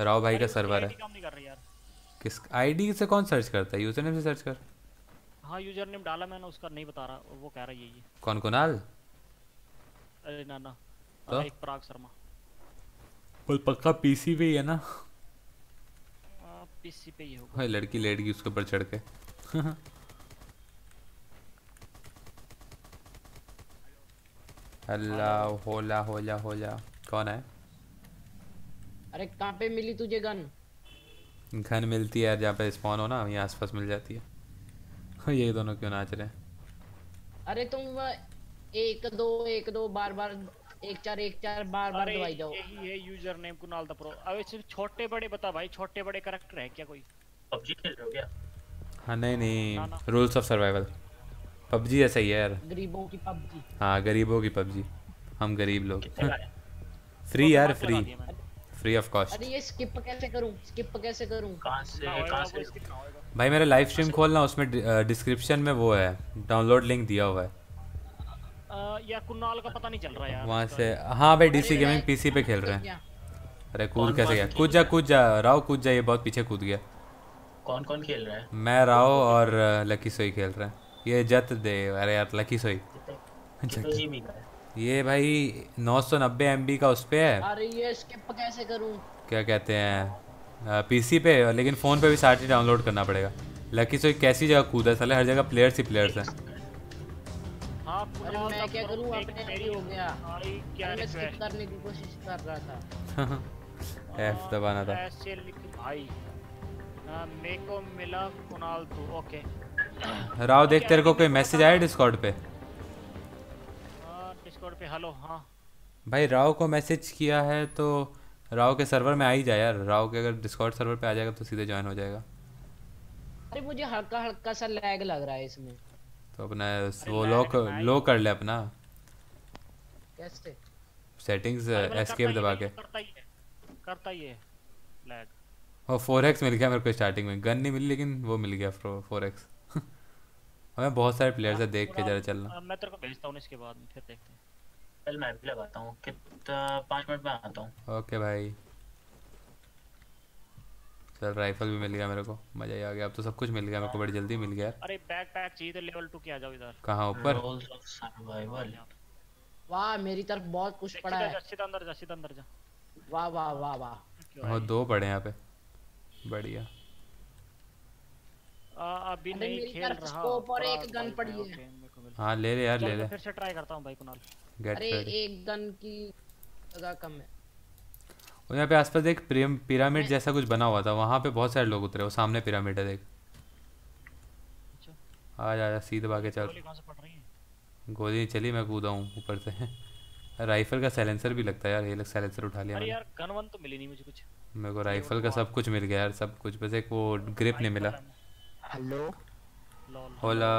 राव भाई का सर्वर है। किस आईडी से कौन सर्च करता है? यूजर नेम से सर्च कर। हाँ यूजर नेम डाला मैंने, उसका नहीं बता रहा, वो कह रहा है ये कौन कुणाल, अरे ना ना तो? एक प्राग शर्मा बोल, पक्का पीसी पे ही है ना? पीसी पे ही होगा। लड़की लेट गई उसके ऊपर चढ़ के। अल्लाह होला होला होला। कौन है? अरे कहाँ पे मिली तुझे गन? घन मिलती है यार जहाँ पे स्पॉन हो ना, वहीं आसपास मिल जाती है। ये दोनों क्यों नाच रहे हैं? अरे तुम एक दो बार बार, एक चार बार बार दवाई जाओ। यही है user name Kunal the pro. अबे सिर्फ छोटे बड़े बता भाई, छोटे बड़े करैक्टर है क्या कोई? पबजी खेल रहे हो क्या? हाँ नहीं, रूल्स ऑफ सर्वाइवल। पबजी ऐसा ही है यार, गरीबों की पबजी। हाँ गरीबों की पबजी, हम गरीब लोग। फ्री यार, फ्री फ्री ऑफ कॉस्ट। अरे ये स्किप कैसे करूं, स्किप कैसे करूं? कहां से भाई? मेरा लाइव स्ट्रीम खोलना, उसमें डिस्क्रिप्शन में वो है डाउनलोड लिंक दिया हुआ है। या कुणाल का पता नहीं चल रहा यार वहां से। हां भाई डीसी गेमिंग पीसी पे खेल रहे हैं। अरे कूद कैसे गया? कूद जा राव, कूद जा। ये बहुत पीछे कूद गया। कौन कौन खेल रहा है? मैं, राव और लकी सोई खेल रहे हैं। ये जत दे। अरे यार लकी सोई ये भाई 990 MB का उस पे है। अरे ये स्किप कैसे करूं? क्या कहते हैं पीसी पे, लेकिन फोन पे भी साथ ही डाउनलोड करना पड़ेगा। लकी सोई कैसी जगह कूदा साले, हर जगह प्लेयर्स ही प्लेयर्स हैं। हां मैं क्या करूं, अपने मेरी हो गया क्या? मैं स्किप करने की कोशिश कर रहा था, F दबाना था ऐसे। भाई मेरे को मिला कुणाल तू। ओके राव देख, तेरे को कोई मैसेज आया डिस्कॉर्ड पे? डिस्कॉर्ड पे हेलो। हाँ भाई राव को मैसेज किया है तो राव के सर्वर में आ ही जाए यार। राव के अगर डिस्कॉर्ड सर्वर पे आ जाएगा तो सीधे ज्वाइन हो जाएगा। अरे मुझे हल्का हल्का सा लैग लग रहा है इसमें, तो अपना वो लो कर ले अपना। कैसे? सेटिंग्स एस्केप दबा के करता ही है लैग। और 4x मिल गया मेरे को स्टार्टिंग में, गन नहीं मिली लेकिन वो मिल गया 4x। हमें बहुत सारे प्लेयर्स है, देख के जरा चलना। मैं तेरे को भेजता हूं इसके बाद, फिर देखते हैं। चल मैं भी लगाता हूं, कितना 5 मिनट में आता हूं। ओके भाई चल, राइफल भी मिल गया मेरे को, मजा ही आ गया। अब तो सब कुछ मिल गया मेरे को, बड़ी जल्दी मिल गया। अरे बैकपैक चाहिए तो लेवल 2 किया जाओ इधर। कहां ऊपर? Rules of survival. वाह मेरी तरफ बहुत कुछ पड़ा है। अच्छे अंदर जा। वाह वाह वाह वाह। और दो पड़े यहां पे, बढ़िया। अभी नहीं खेल रहा और एक गन पड़ी है। हां ले ले यार, ले ले। फिर से ट्राई करता हूं भाई कुणाल। अरे एक गन की जगह कम है। और यहां पे आसपास एक पिरामिड जैसा कुछ बना हुआ था, वहां पे बहुत सारे लोग उतरे। वो सामने पिरामिड है देख। अच्छा आ जा, सीधे भाग के चल। गोली चली, मैं कूदा हूं ऊपर से। राइफल का साइलेंसर भी लगता है यार, ये लग साइलेंसर उठा लिया। अरे यार गन वन तो मिली नहीं मुझे कुछ। मेरे को राइफल का सब कुछ मिल गया यार, सब कुछ, बस एक वो ग्रिप नहीं मिला। हेलो होला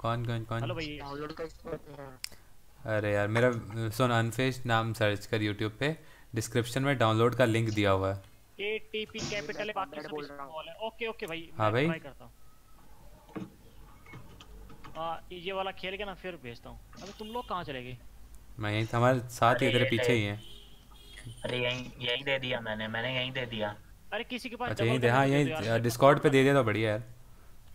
कौन कौन कौन? हेलो भाई डाउनलोड का। अरे यार मेरा सुन, अनफेस्ड नाम सर्च कर YouTube पे, डिस्क्रिप्शन में डाउनलोड का लिंक दिया हुआ है। एटीपी कैपिटल है, बाकी सब स्मॉल है। ओके ओके भाई मैं ट्राई करता हूं। ये वाला खेल के ना फिर भेजता हूं। अबे तुम लोग कहां चले गए? मैं यहीं, हमारे साथ ही इधर पीछे ही हैं। अरे यहीं दे दिया मैंने यहीं दे दिया। अरे किसी के पास यहीं दे। हां यहीं डिस्कॉर्ड पे दे दिया तो बढ़िया यार।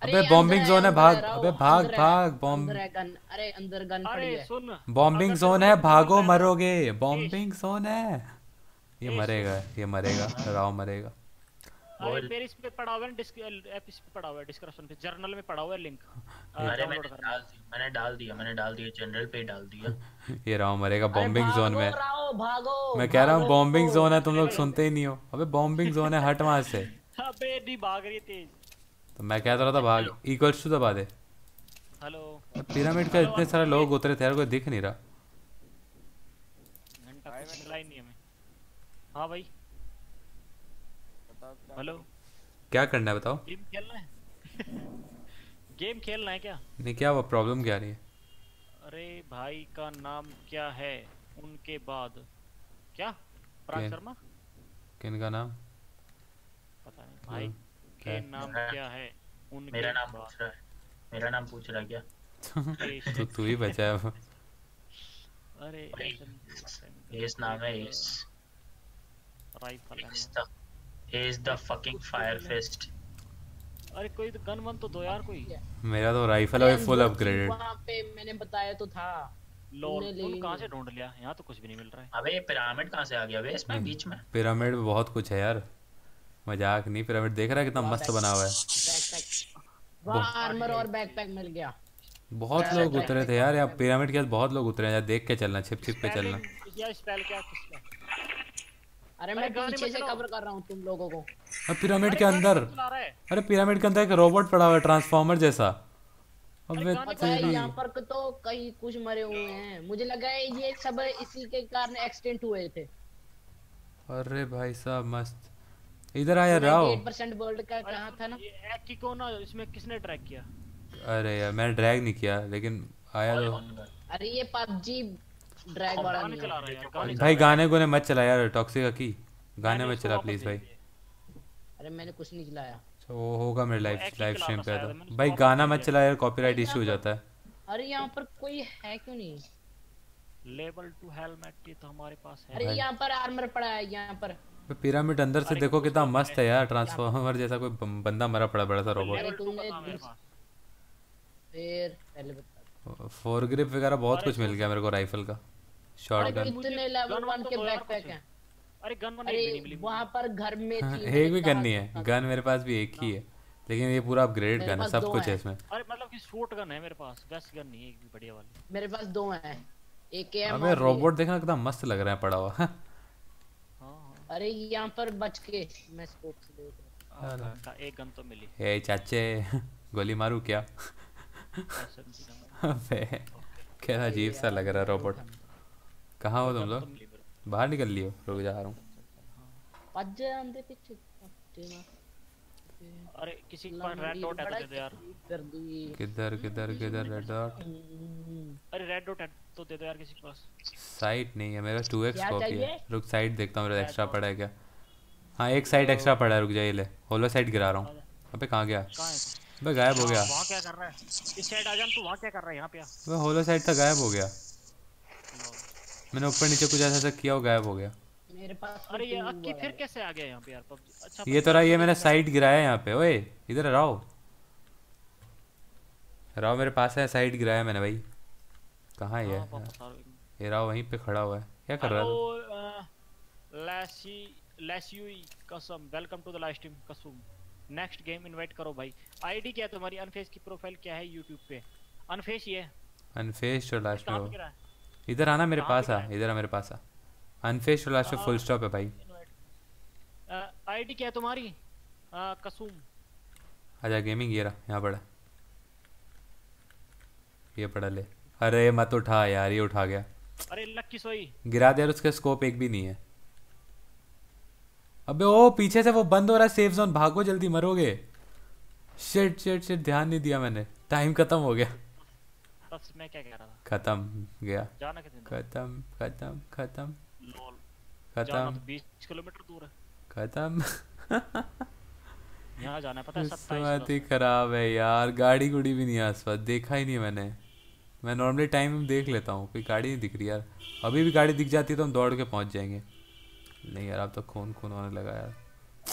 अबे बॉम्बिंग जोन है, भाग। अबे भाग भाग, बॉम्ब। अरे अंदर गन पड़ी है। सुन बॉम्बिंग जोन है, भागो मरोगे, बॉम्बिंग जोन है। ये मरेगा, ये मरेगा, राव मरेगा। अरे मेरे इस पे पड़ा हुआ है, ऐप इस पे पड़ा हुआ है, डिस्क्रिप्शन पे जर्नल में पड़ा हुआ है लिंक। अरे मैंने डाल दिया जनरल पे डाल दिया। ये राव मरेगा बॉम्बिंग जोन में। मैं कह रहा हूं बॉम्बिंग जोन है, तुम लोग सुनते ही नहीं हो। अबे बॉम्बिंग जोन है, हट वहां से। अबे दी भाग रही तेज, तो मैं कहता रहा था भाग, इक्वल्स टू दबा दे। हेलो पिरामिड का इतने सारे लोग उतरे थे यार, कोई दिख नहीं रहा। घंटा मिला ही नहीं हमें। हां भाई हेलो, क्या करना है बताओ? गेम खेलना है। गेम खेलना है क्या? नहीं क्या वो प्रॉब्लम क्या आ रही है? अरे भाई का नाम क्या है उनके बाद? क्या प्राण शर्मा? किन का नाम पता नहीं भाई के नाम क्या है? उनके मेरा नाम पूछ रहा है क्या? तो तू ही बचा है। अरे एस नाम है, एस राइफल है, S the fucking fire fist. अरे कोई तो गन वन तो दो यार कोई। मेरा तो राइफल है फुल अपग्रेडेड। वहां पे मैंने बताया तो था। लोन कहां से ढूंढ लिया? यहां तो कुछ भी नहीं मिल रहा है। अबे ये पिरामिड कहां से आ गया बे? इसमें बीच में पिरामिड में बहुत कुछ है यार, मजाक नहीं। पिरामिड देख रहा है कितना मस्त बना हुआ है। बैकपैक, वाह आर्मर और बैकपैक मिल गया। बहुत लोग उतरे थे यार यहाँ पिरामिड के, बहुत लोग उतरे हैं यार, देख के चलना, छिप छिप के चलना। क्या स्पेल क्या किसका? अरे मैं पीछे से कवर कर रहा हूं तुम लोगों को। अब पिरामिड के अंदर, अरे पिरामिड के अंदर एक रोबोट पड़ा हुआ है ट्रांसफॉर्मर जैसा। यहाँ पर तो कई कुछ मरे हुए हैं, मुझे लगा है ये सब इसी के कारण एक्सीडेंट हुए थे। अरे भाई साहब मस्त। इधर आया राव, 8% वर्ल्ड का कहा था ना की को ना, इसमें किसने ट्रैक किया? अरे यार मैंने ड्रैग नहीं किया लेकिन आया। अरे ये पबजी ड्रैग वाला नहीं चला रहा है भाई। गाने गोने मत चला यार, टॉक्सिक की गाने मत चला प्लीज भाई। अरे मैंने कुछ नहीं चलाया, वो होगा मेरे लाइव स्ट्रीम पे था भाई। गाना मत चला यार, कॉपीराइट इशू हो जाता है। अरे यहाँ पर कोई है क्यों नहीं? लेवल 2 हेलमेट तो हमारे पास है। अरे यहाँ पर आर्मर पड़ा है। यहाँ पर पिरामिड अंदर से देखो कितना मस्त है यार, ट्रांसफॉर्मर जैसा कोई बंदा मरा पड़ा, बड़ा सा रोबोट। फोरग्रिप वगैरह बहुत कुछ मिल गया मेरे को राइफल का, शॉटगन। कितने लेवल 1 के बैकपैक हैं? अरे गन मिली वहाँ पर घर में थी। एक भी गन नहीं है, गन मेरे पास भी एक ही है लेकिन ये पूरा अपग्रेड गन है, सब कुछ है इसमें। अरे मतलब कि शॉटगन है मेरे पास, बेस्ट गन नहीं है एक भी बढ़िया वाली। मेरे पास दो हैं, एक है। अबे रोबोट देखना कितना मस्त लग रहा है पड़ा हुआ। अरे यहाँ पर बच के मैं स्कोप से देख रहा था, एक गन तो मिली। ए चाचे गोली मारू क्या? क्या अजीब सा लग रहा है रोबोट। कहाँ हो तुम लोग? बाहर निकल लियो, रुक जा रहा हूं। पज आंदे पीछे टेमा। अरे किसी का रेड डॉट है तो यार किधर किधर किधर रेड डॉट? अरे रेड डॉट तो दे दो यार किसी के पास। साइट नहीं है मेरा, 2x कॉपी है। रुक साइट देखता हूं मेरा एक्स्ट्रा पड़ा है क्या। हां एक साइट एक्स्ट्रा पड़ा है, रुक जा ये ले। होलो साइट गिरा रहा हूं। अबे कहां गया? अबे गायब हो गया। वहां क्या कर रहा है? इस साइड आ जा तू, वहां क्या कर रहा है यहां पे? अबे होलो साइट तो गायब हो गया, मैंने ऊपर नीचे कुछ ऐसा किया वो गायब हो गया मेरे पास। अरे ये अक्की फिर कैसे आ गया यहाँ पे यार? अच्छा ये तो रहा, ये मैंने साइड गिराया यहाँ पे। ओए इधर राव, राव मेरे पास है, साइड गिराया मैंने भाई। कहाँ है ये राव? वहीं पे खड़ा हुआ है, क्या कर रहा है? लैसी लैसी कसम, welcome to the live stream कसम। नेक्स्ट गेम इनवाइट करो भाई। आईडी क्या है तुम्हारी? अनफेस की प्रोफाइल क्या है यूट्यूब पे? अनफेस ही है, अनफेस तो लास्ट में। इधर आना मेरे पास आ, इधर आ मेरे पास आ। अनफेस्ट लास्ट में फुल स्टॉप है भाई। आईडी क्या है तुम्हारी? कसम। आजा गेमिंग, ये रहा यहाँ पड़ा, ये पड़ा ले। अरे मत उठा यार, ये उठा गया। अरे लक्की सोई गिरा दे यार, उसके स्कोप एक भी नहीं है। अबे ओ पीछे से वो बंद हो रहा है सेफ जोन, भागो जल्दी मरोगे। शिट शिट शिट, ध्यान नहीं दिया मैंने, टाइम खत्म हो गया। मैं क्या कह रहा था? खत्म गया, खत्म खत्म खत्म खत्म, 20 किलोमीटर दूर है, खत्म। यहाँ जाना पता है 27। खराब है यार, गाड़ी गुड़ी भी नहीं आस पास, देखा ही नहीं मैंने। मैं नॉर्मली टाइम देख लेता हूँ, कोई गाड़ी नहीं दिख रही यार। अभी भी गाड़ी दिख जाती है तो हम दौड़ के पहुँच जाएंगे। नहीं यार अब तो खून खून होने लगा यार।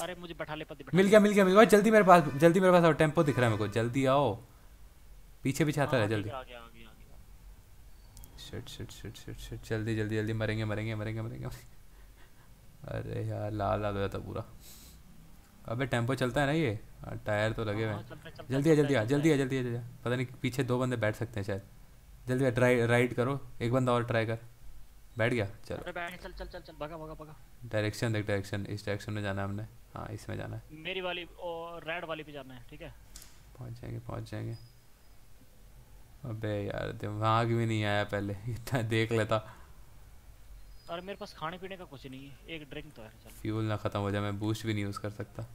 अरे मुझे बैठा ले, मिल गया मिल गया मिल गया, जल्दी मेरे पास, जल्दी मेरे पास आओ। टेम्पो दिख रहा है मेरे को, जल्दी आओ, पीछे पीछे आता रहे जल्दी। Shit shit shit shit shit, जल्दी जल्दी जल्दी, मरेंगे मरेंगे मरेंगे मरेंगे। अरे यार लाल लाल हो जाता पूरा। अबे टेम्पो चलता है ना ये, टायर तो लगे हुए हैं। जल्दी आ जल्दी आ जल्दी आ जल्दी आ, पता नहीं पीछे दो बंदे बैठ सकते हैं शायद। जल्दी ट्राई राइड करो, एक बंदा और ट्राई कर। बैठ गया, चलो डायरेक्शन देख, डायरेक्शन इस डायरेक्शन में जाना है हमने। हाँ इसमें जाना है, मेरी वाली रेड वाली पे जाना है। ठीक है पहुँच जाएंगे पहुँच जाएंगे। अबे यार दिमाग भी नहीं आया पहले, इतना देख लेता। और मेरे पास खाने पीने का कुछ नहीं है, एक ड्रिंक तो है। चल फ्यूल ना खत्म हो जाए, मैं बूस्ट भी नहीं यूज कर सकता।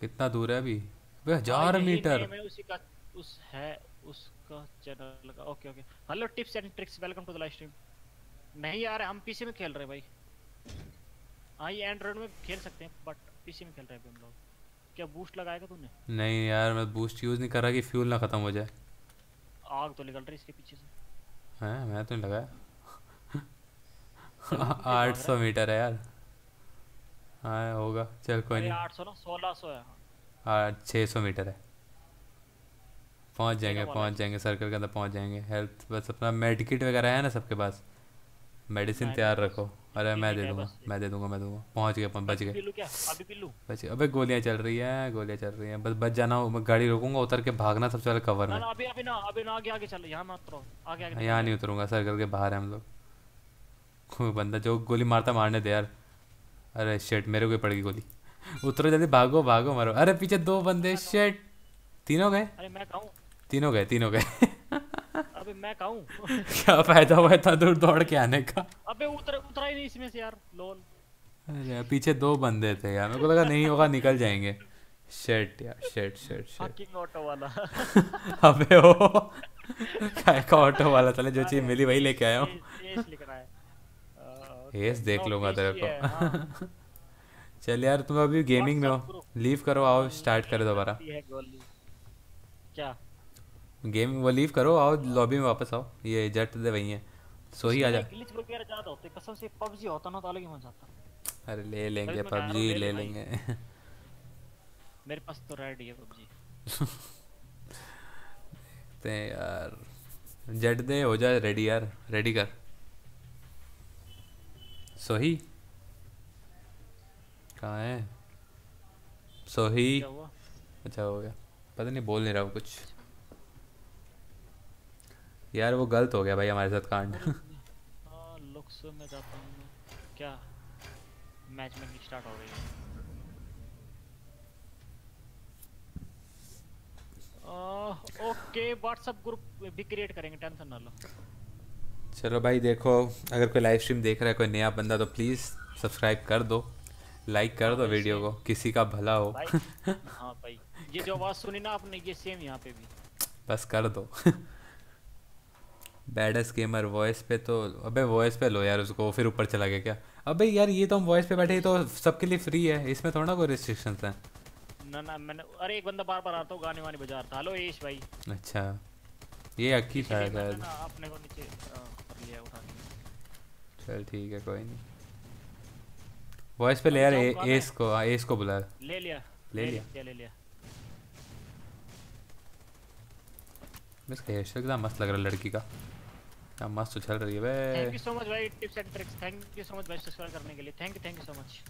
कितना दूर है अभी? 1000 मीटर। मैं उसी का उस है उसका चैनल लगा। Okay okay, hello tips and tricks, welcome to the live stream. नहीं यार हम पीसी में खेल रहे भाई। हाँ ये एंड्रॉइड में खेल सकते हैं बट पीसी में खेल रहे हैं हम लोग। क्या बूस्ट लगाएगा तूने? नहीं यार मैं बूस्ट यूज़ नहीं कर रहा कि फ्यूल ना ख़त्म हो जाए। आग तो निकल रही है इसके पीछे से। हैं मैं तो नहीं लगाया। 800 मीटर है यार। हाँ होगा चल कोई नहीं। 800 ना 1600 है। हाँ 600 मीटर है। पहुँच जाएंगे सर्कल के अंदर पहुँच जाएंगे। हेल्थ बस अपना मेडिकिट वगैरह है ना सबके पास, मेडिसिन तैयार रखो। अरे मैं दे दूंगा। पहुंच गए अपन बच गए। अबे गोलियां चल रही हैं बस बच जाना। गाड़ी रोकूंगा उतर के भागना सबसे पहले कवर में। अभी ना आगे चल यहाँ मत उतरो। यहाँ नहीं उतरूंगा सर्कल के बाहर है हम लोग। कोई बंदा जो गोली मारता मारने दे यार। अरे शिट मेरे को पड़ गई गोली। उतरो जल्दी भागो मारो। अरे पीछे दो बंदे शिट तीनों गए। अबे मैं कहूं क्या फायदा हुआ था दूर दौड़ के आने का। अबे उतरा ही नहीं इसमें से यार लोन। अरे पीछे दो बंदे थे यार मेरे को लगा नहीं होगा निकल जाएंगे। शेट यार शेट फकिंग ऑटो वाला। अबे ओ क्या का ऑटो वाला चले जो चीज मिली वही लेके आया हूं। एस देख लूंगा तेरे को। चल यार तुम अभी गेमिंग में हो लीव करो आओ स्टार्ट करो दोबारा। क्या गेम वो लीव करो आओ लॉबी में वापस आओ। ये जट दे वही है सो ही आ जा। ग्लिच वगैरह ज्यादा होते कसम से। पबजी होता ना तो अलग ही मजा आता। अरे ले लेंगे पबजी ले लेंगे। मेरे पास तो रेड ही है पबजी। ते यार जट दे हो जा रेडी यार रेडी कर सोही कहाँ है सोही। अच्छा हो गया पता नहीं बोल नहीं रहा कुछ यार। वो गलत हो गया भाई हमारे साथ कांड। लुक्स में जाता हूँ क्या मैच में स्टार्ट हो रही है। ओके व्हाट्सएप ग्रुप भी क्रिएट करेंगे टेंशन ना लो। चलो भाई देखो अगर कोई लाइव स्ट्रीम देख रहा है कोई नया बंदा तो प्लीज़ सब्सक्राइब कर दो लाइक कर दो वीडियो को किसी का भला हो। हाँ भाई ये जो आवाज़ सुनी ना आपने ये सेम यहाँ पे भी बस कर दो। बैडस गेमर वॉइस पे तो अबे वॉइस पे लो यार उसको फिर ऊपर चला गया क्या। अबे यार ये तो हम वॉइस पे बैठे तो सबके लिए फ्री है इसमें थोड़ा ना कोई रिस्ट्रिक्शंस हैं ना। मैंने अरे एक बंदा बार-बार आता हूँ गाने वाने बजा रहा था। हेलो एश भाई। अच्छा ये अक्की था यार आपने को नीचे कर लिया उठा के। चल ठीक है कोई नहीं वॉइस पे ले यार एस को बुला। ले लिया बस। हेयर स्टाइल कितना मस्त लग रहा है लड़की का। क्या मस्त उछल रही है बे। थैंक यू सो मच भाई tips and tricks. Thank you so much भाई सब्सक्राइब करने के लिए। Thank you so much.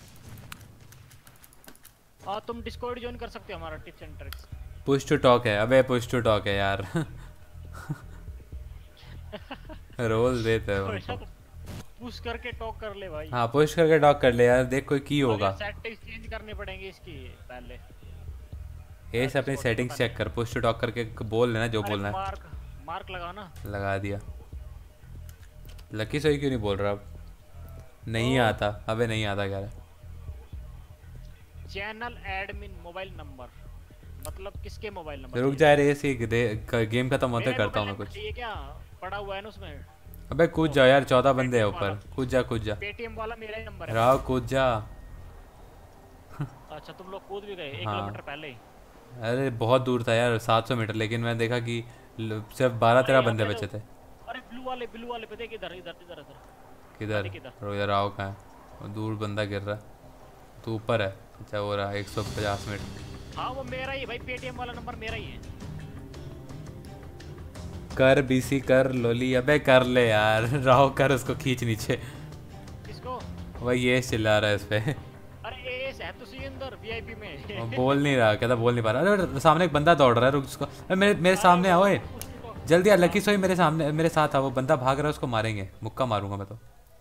और तुम डिस्कॉर्ड ज्वाइन कर सकते हो हमारा tips and tricks. Push to talk है अबे पुश टू टॉक है यार। रोल देते हो पुश करके टॉक कर ले भाई। हां पुश करके टॉक कर ले यार देख कोई की होगा। सेटिंग्स चेंज करने पड़ेंगे इसकी पहले। ये सब अपनी सेटिंग्स चेक कर पुश टू टॉक करके बोल लेना जो बोलना है। मार्क लगा ना लगा दिया। लकी सही क्यों नहीं बोल रहा अब नहीं आता। अबे नहीं आता कह रहा। चैनल एडमिन मोबाइल नंबर मतलब किसके मोबाइल नंबर। रुक जा रे ऐसे गेम खत्म होते करता हूं मैं कुछ। ये क्या पड़ा हुआ है ना उसमें। अबे कूद जा यार 14 बंदे हैं ऊपर कूद जा। पेटीएम वाला मेरा ही नंबर है राव कूद जा। अच्छा तुम लोग कूद भी गए 1 किलोमीटर पहले ही। अरे बहुत दूर था यार 700 मीटर लेकिन मैं देखा कि सिर्फ 12-13 बंदे बचे थे। अरे ब्लू वाले पे देख इधर किधर आओ कहाँ है। दूर बंदा गिर रहा है तो ऊपर है। अच्छा हो रहा 150 मीटर। हाँ वो मेरा ही भाई पेटीएम वाला नंबर मेरा ही है। कर बीसी कर लोली। अबे कर ले यार राव कर उसको खींच नीचे। किसको? वही ये चिल्ला रहा है इस पे। वीआईपी में बोल नहीं रहा कहता बोल नहीं पा रहा। अरे सामने एक बंदा दौड़ रहा है रुक उसको। अरे मेरे सामने आओ ए जल्दी यार। लकी सोई मेरे सामने मेरे साथ आ। वो बंदा भाग रहा है उसको मारेंगे मुक्का मारूंगा मैं तो।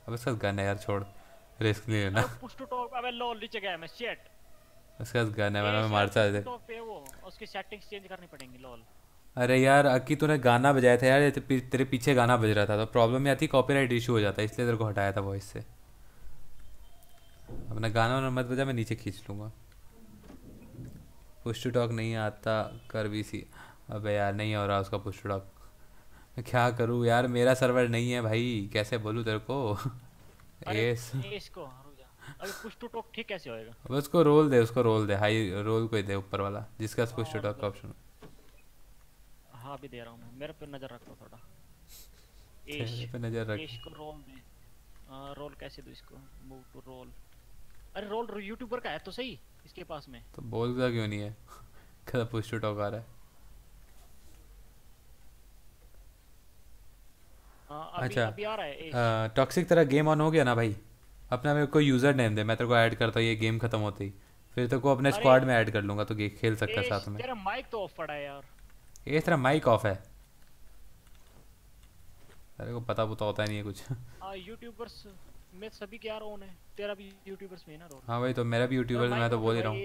अब इसका गन है यार छोड़ रिस्क नहीं लेना। पुश टू टॉक अबे लो नीचे गया मैं शिट। इसका गन है मैंने मारता है तो पे वो उसकी सेटिंग्स चेंज करनी पड़ेंगी लॉल। अरे यार अक्की तूने गाना बजाया था यार तेरे पीछे गाना बज रहा था तो प्रॉब्लम ये आती कॉपीराइट इशू हो जाता है इसलिए तेरे को हटाया था वॉइस से। अपना गाना वाना मत बजा मैं नीचे खींच लूँगा। पुश टू टॉक नहीं आता कर बीसी। अबे यार नहीं हो रहा उसका पुश टू टॉक। मैं क्या करूँ यार मेरा सर्वर नहीं है भाई कैसे बोलूँ तेरे को। एस अगर पुश टू टॉक ठीक कैसे होएगा? अब उसको रोल दे, उसको रोल दे, हाई रोल कोई दे ऊपर वाला जिसका पुश टू टॉक का ऑप्शन। हां अभी दे रहा हूं मैं, मेरे पे नजर रखो थोड़ा। ए पे नजर रख, इसको रोल दे। रोल कैसे दूं इसको? Move to role. अरे रोल यूट्यूबर का है तो सही, इसके पास में तो बोलता क्यों नहीं है? कदा पुश टू टॉक आ रहा है। अच्छा अभी आ रहा है। टॉक्सिक तेरा गेम ऑन हो गया ना भाई? अपना मेरे को यूजर नेम दे, मैं तेरे को ऐड करता हूं ये गेम खत्म होते ही, फिर तेरे को अपने स्क्वाड में ऐड कर लूंगा तो खेल सकता साथ में। तेरा माइक तो ऑफ पड़ा है यार। ये तेरा माइक ऑफ है, तेरे को पता बुता होता नहीं है कुछ। यूट्यूबर्स में सभी क्या ऑन है, तेरा भी यूट्यूबर्स में ना रोल। हां भाई तो मेरा भी यूट्यूबर, मैं तो बोल ही रहा हूं।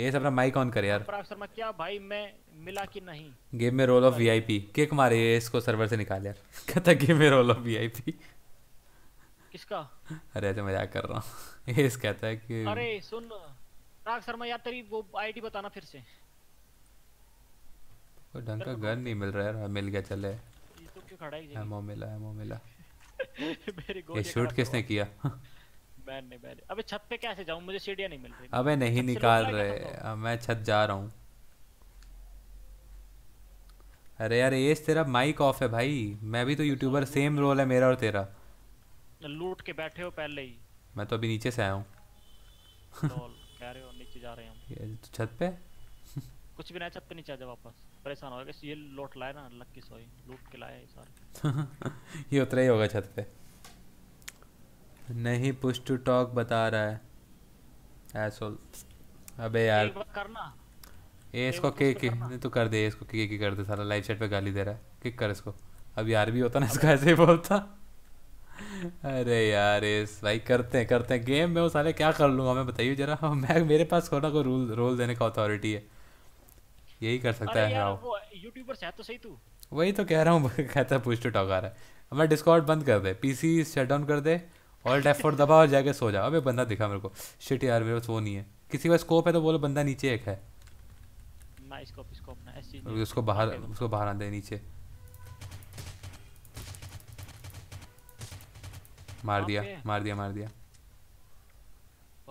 ये अपना माइक ऑन कर यार। प्रकाश शर्मा क्या भाई मैं मिला कि नहीं? गेम में रोल ऑफ वीआईपी किक मारे, इसको सर्वर से निकाल यार। कहता गेम में रोल ऑफ वीआईपी किसका? अरे ऐसे मजाक कर रहा हूं। ये कहता है कि अरे सुन प्रकाश शर्मा यार तेरी वो आईडी बताना फिर से। कोई ढंग का गन नहीं मिल रहा यार। मिल गया, चले ये तो क्यों खड़ा है? एमओ मिला, एमओ मिला। ये शूट किसने किया? मैंने मैंने। अबे छत पे कैसे जाऊं, मुझे सीढ़ियां नहीं मिल रही। अबे नहीं निकाल रहे, मैं छत जा रहा हूँ। अरे यार ये तेरा माइक ऑफ है भाई, मैं भी तो यूट्यूबर, सेम रोल है मेरा और तेरा। लूट के बैठे हो पहले ही। मैं तो अभी नीचे से आया हूँ। कह रहे हो नीचे जा रहे हम छत पे? कुछ भी नहीं, छत पे नीचे आ जा वापस, परेशान होगा। ये लूट लाए ना, लक्की सोई लूट के लाए सारे। ये उतरा ही होगा छत पे। नहीं पुश टू टॉक बता रहा है एसोल। अबे यार करना ए इसको किक नहीं तो कर दे, इसको किक कर दे। साला लाइव चैट पे गाली दे रहा है, किक कर इसको। अब यार भी होता ना इसको ऐसे ही बोलता। अरे यार इस भाई करते हैं गेम में वो साले। क्या कर लूँगा मैं बताइए जरा? मैं मेरे पास कोना को रोल देने का अथॉरिटी है, यही कर सकता है राव। यूट्यूबर्स है तो सही तू। वही तो कह रहा हूँ, कहता है पुश टू टॉक आ रहा है। हमारा डिस्कॉर्ड बंद कर दे, पीसी शट डाउन कर दे, ऑल्ट F4 दबा और जाके सो जा। अबे बंदा दिखा मेरे को, शिट यार मेरे पास वो नहीं है। किसी का स्कोप है तो बोलो, बंदा नीचे एक है ना। स्कोप ना ऐसी उसको बाहर आने दे। नीचे मार दिया।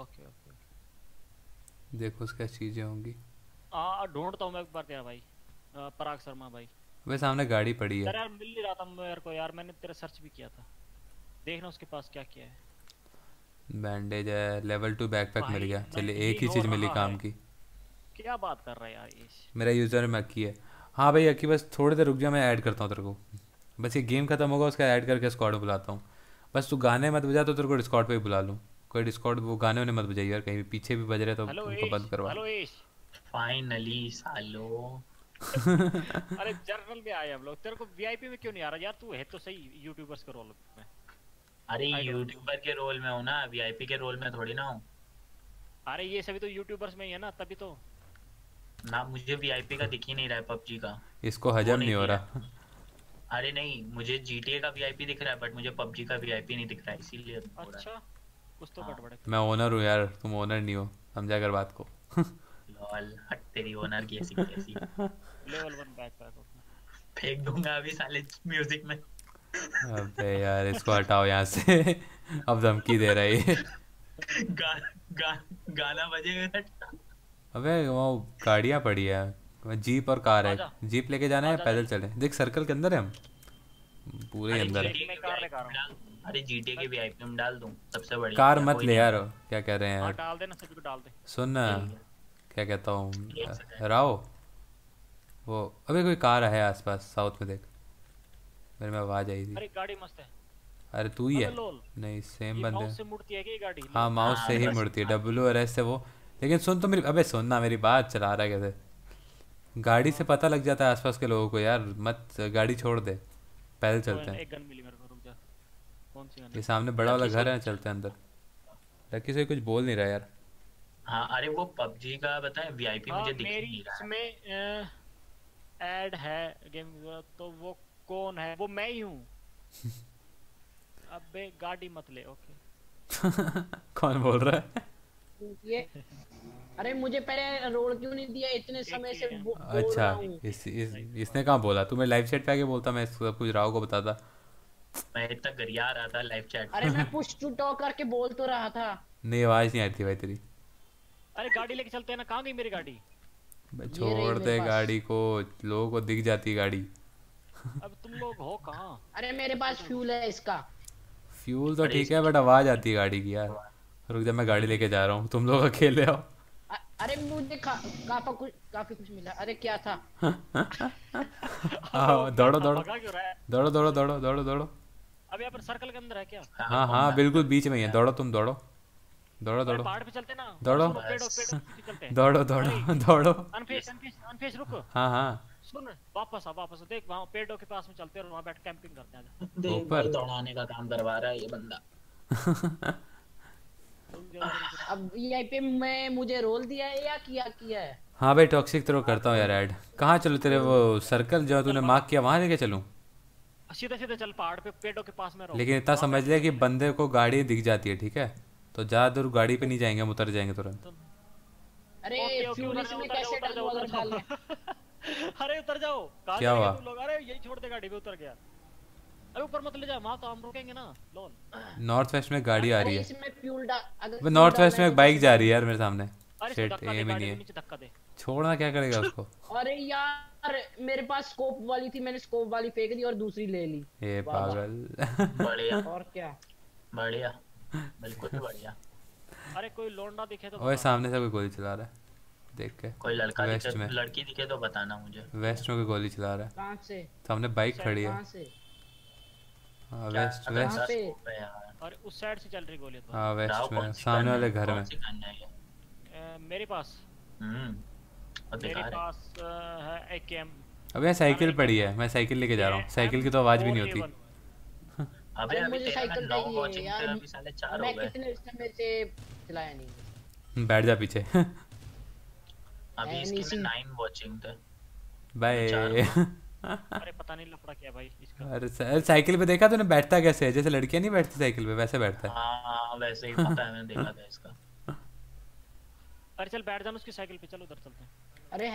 ओके ओके देखो उसका चीजें होंगी। ढूंढता हूँ मैं एक बार तेरा भाई पराग शर्मा भाई। वे सामने गाड़ी पड़ी है यार, मिल नहीं रहा था मेरे को यार। मैंने तेरा सर्च भी किया था, देखना उसके पास क्या क्या है। बैंडेज है, लेवल 2 बैकपैक मिल गया। चलिए एक ही चीज मिली काम की। क्या बात कर रहा है यार ये। मेरा यूजर में अक्की है। हाँ भाई अक्की बस थोड़ी देर रुक जा, मैं ऐड करता हूँ तेरे को। बस ये गेम खत्म होगा उसका ऐड करके स्क्वाड में बुलाता हूँ। बस तू गाने मत बजा तो तेरे को डिस्कॉर्ड पे ही बुला लूँ। कोई डिस्कॉर्ड वो गाने उन्हें मत बजाइए यार, कहीं पीछे भी बज रहे तो उनको बंद करवा। फाइनली सालो। अरे जर्नल में आए हम लोग। तेरे को वीआईपी में क्यों नहीं आ रहा यार? तू है तो सही यूट्यूबर्स के रोल में। अरे यूट्यूबर के रोल में हूं ना, वीआईपी के रोल में थोड़ी ना हूं। अरे ये सभी तो यूट्यूबर्स में ही है ना, तभी तो ना। मुझे वीआईपी का दिख ही नहीं रहा है, पबजी का। इसको हजम नहीं हो रहा। अरे नहीं, मुझे GTA का वीआईपी दिख रहा है बट मुझे पबजी का वीआईपी नहीं दिख रहा, इसीलिए। अच्छा कुछ तो गड़बड़ है। मैं ओनर हूं यार, तुम ओनर नहीं हो, समझा कर बात को। लॉल हट तेरी ओनर की ऐसी कैसी। लेवल 1 बैकपैक फेंक दूंगा अभी साले म्यूजिक में। अबे यार इसको हटाओ यहाँ से। अब धमकी दे रहा है। गाना बजेगा। अबे वो गाड़ियाँ पड़ी है, जीप और कार है। जीप लेके जाना है, पैदल चले। देख सर्कल के अंदर है हम, पूरे अंदर है। अरे GTA के वीआईपी में डाल दूं सबसे बढ़िया। कार मत ले यार, क्या कह रहे हैं यार? डाल देना, सभी को डाल दे। सुन क्या कहता हूँ राव, वो अबे कोई कार है आसपास साउथ में, देख मेरे में आवाज आई थी। अरे गाड़ी मस्त है। अरे तू ही है नहीं, सेम बंदे। माउस से मुड़ती है कि गाड़ी? हाँ माउस से ही मुड़ती है, WRS से वो। लेकिन सुन तो मेरी, अबे सुन ना मेरी बात, चला रहा है कैसे गाड़ी से पता लग जाता है आसपास के लोगों को यार। मत गाड़ी छोड़ दे, पैदल चलते हैं। एक गन मिली मेरे को, रुक जा। कौन सी गन? ये सामने बड़ा वाला घर है, चलते हैं अंदर। लकी से कुछ बोल नहीं रहा यार। हाँ अरे वो पबजी का बताए वीआईपी मुझे दिख नहीं रहा। इसमें ऐड है गेम तो वो कौन है? वो मैं ही हूँ। अबे गाड़ी मत ले। ओके कौन बोल रहा है ये? अरे मुझे पहले रोल क्यों नहीं दिया? इतने समय से अच्छा इसने कहाँ बोला? तुम्हें लाइव चैट पे आके बोलता, मैं सब कुछ राव को बताता। मैं इतना गरिया रहा था लाइव चैट। अरे मैं पुश टू टॉक करके बोल तो रहा था। नहीं आवाज नहीं आ रही थी भाई तेरी। अरे गाड़ी लेके चलते हैं ना, कहाँ गई मेरी गाड़ी? छोड़ दे गाड़ी को, लोगों को दिख जाती गाड़ी। अब तुम लोग हो कहाँ? अरे मेरे पास फ्यूल है इसका। फ्यूल तो ठीक है बट आवाज आती है गाड़ी की यार। रुक जा मैं गाड़ी लेके जा रहा हूँ, तुम लोग अकेले आओ। अरे मुझे काफी कुछ मिला। अरे क्या था? दौड़ो दौड़ो दौड़ो दौड़ो दौड़ो दौड़ो दौड़ो। अब यहाँ पर सर्कल के अंदर है क्या? हाँ हाँ बिल्कुल बीच में ही है। दौड़ो तुम दौड़ो दौड़ो दौड़ो दौड़ो दौड़ो दौड़ो दौड़ो। अनफेस रुको। हाँ हाँ सुन वापस आ देख वहाँ पेड़ों के पास में चलते हैं और वहाँ बैठ कैंपिंग करते हैं। ऊपर दौड़ाने का काम करवा रहा है ये बंदा। अब ये पे मैं मुझे रोल दिया है या किया है? हाँ भाई टॉक्सिक तो करता हूँ यार ऐड। कहाँ चलो तेरे वो सर्कल जो तूने मार्क किया वहाँ लेके चलूँ? सीधा चल पहाड़ पे पेड़ों के पास में रहो। लेकिन इतना समझ लिया कि बंदे को गाड़ी दिख जाती है ठीक है, तो ज़्यादा दूर गाड़ी पे नहीं जाएंगे, हम उतर जाएंगे तुरंत। अरे उतर जाओ। क्या हुआ? अरे यही छोड़ दे गाड़ी पे, उतर गया। अरे ऊपर मत ले जा, वहाँ तो हम रुकेंगे ना। नॉर्थ वेस्ट में गाड़ी आ रही है। इसमें नॉर्थ वेस्ट में एक बाइक जा रही है यार मेरे सामने। छोड़ना क्या करेगा उसको? अरे यार मेरे पास स्कोप वाली थी, मैंने स्कोप वाली फेंक दी और दूसरी ले ली। ये पागल। बढ़िया और क्या, बढ़िया बिल्कुल बढ़िया। अरे कोई लौंडा दिखे तो। ओए सामने से कोई गोली चला रहा है देख के। कोई लड़का दिखे, लड़की दिखे तो बताना मुझे। वेस्ट में कोई गोली चला रहा है। कहां से? सामने बाइक खड़ी है। वेस्ट और उस साइड से चल रही गोली तो। हाँ वेस्ट में सामने वाले घर में। मेरे पास है एकेएम। अब यहाँ साइकिल पड़ी है, मैं साइकिल लेके जा रहा हूँ। साइकिल की तो आवाज भी नहीं होती। अबे अभी साइकिल चाहिए यार, अभी साले 4 हो गए। कितने समय से चलाया नहीं। बैठ जा पीछे। अभी इसकी 9 वॉचिंग थे बाय। अरे पता नहीं लफड़ा क्या भाई इसका। अरे साइकिल पे देखा तूने बैठता कैसे है? जैसे लड़कियां नहीं बैठती साइकिल पे वैसे बैठता है। हां वैसे ही पता है मैंने देखा था इसका। अरे चल बैठ जा उसकी साइकिल पे, चलो उधर चलते हैं। अरे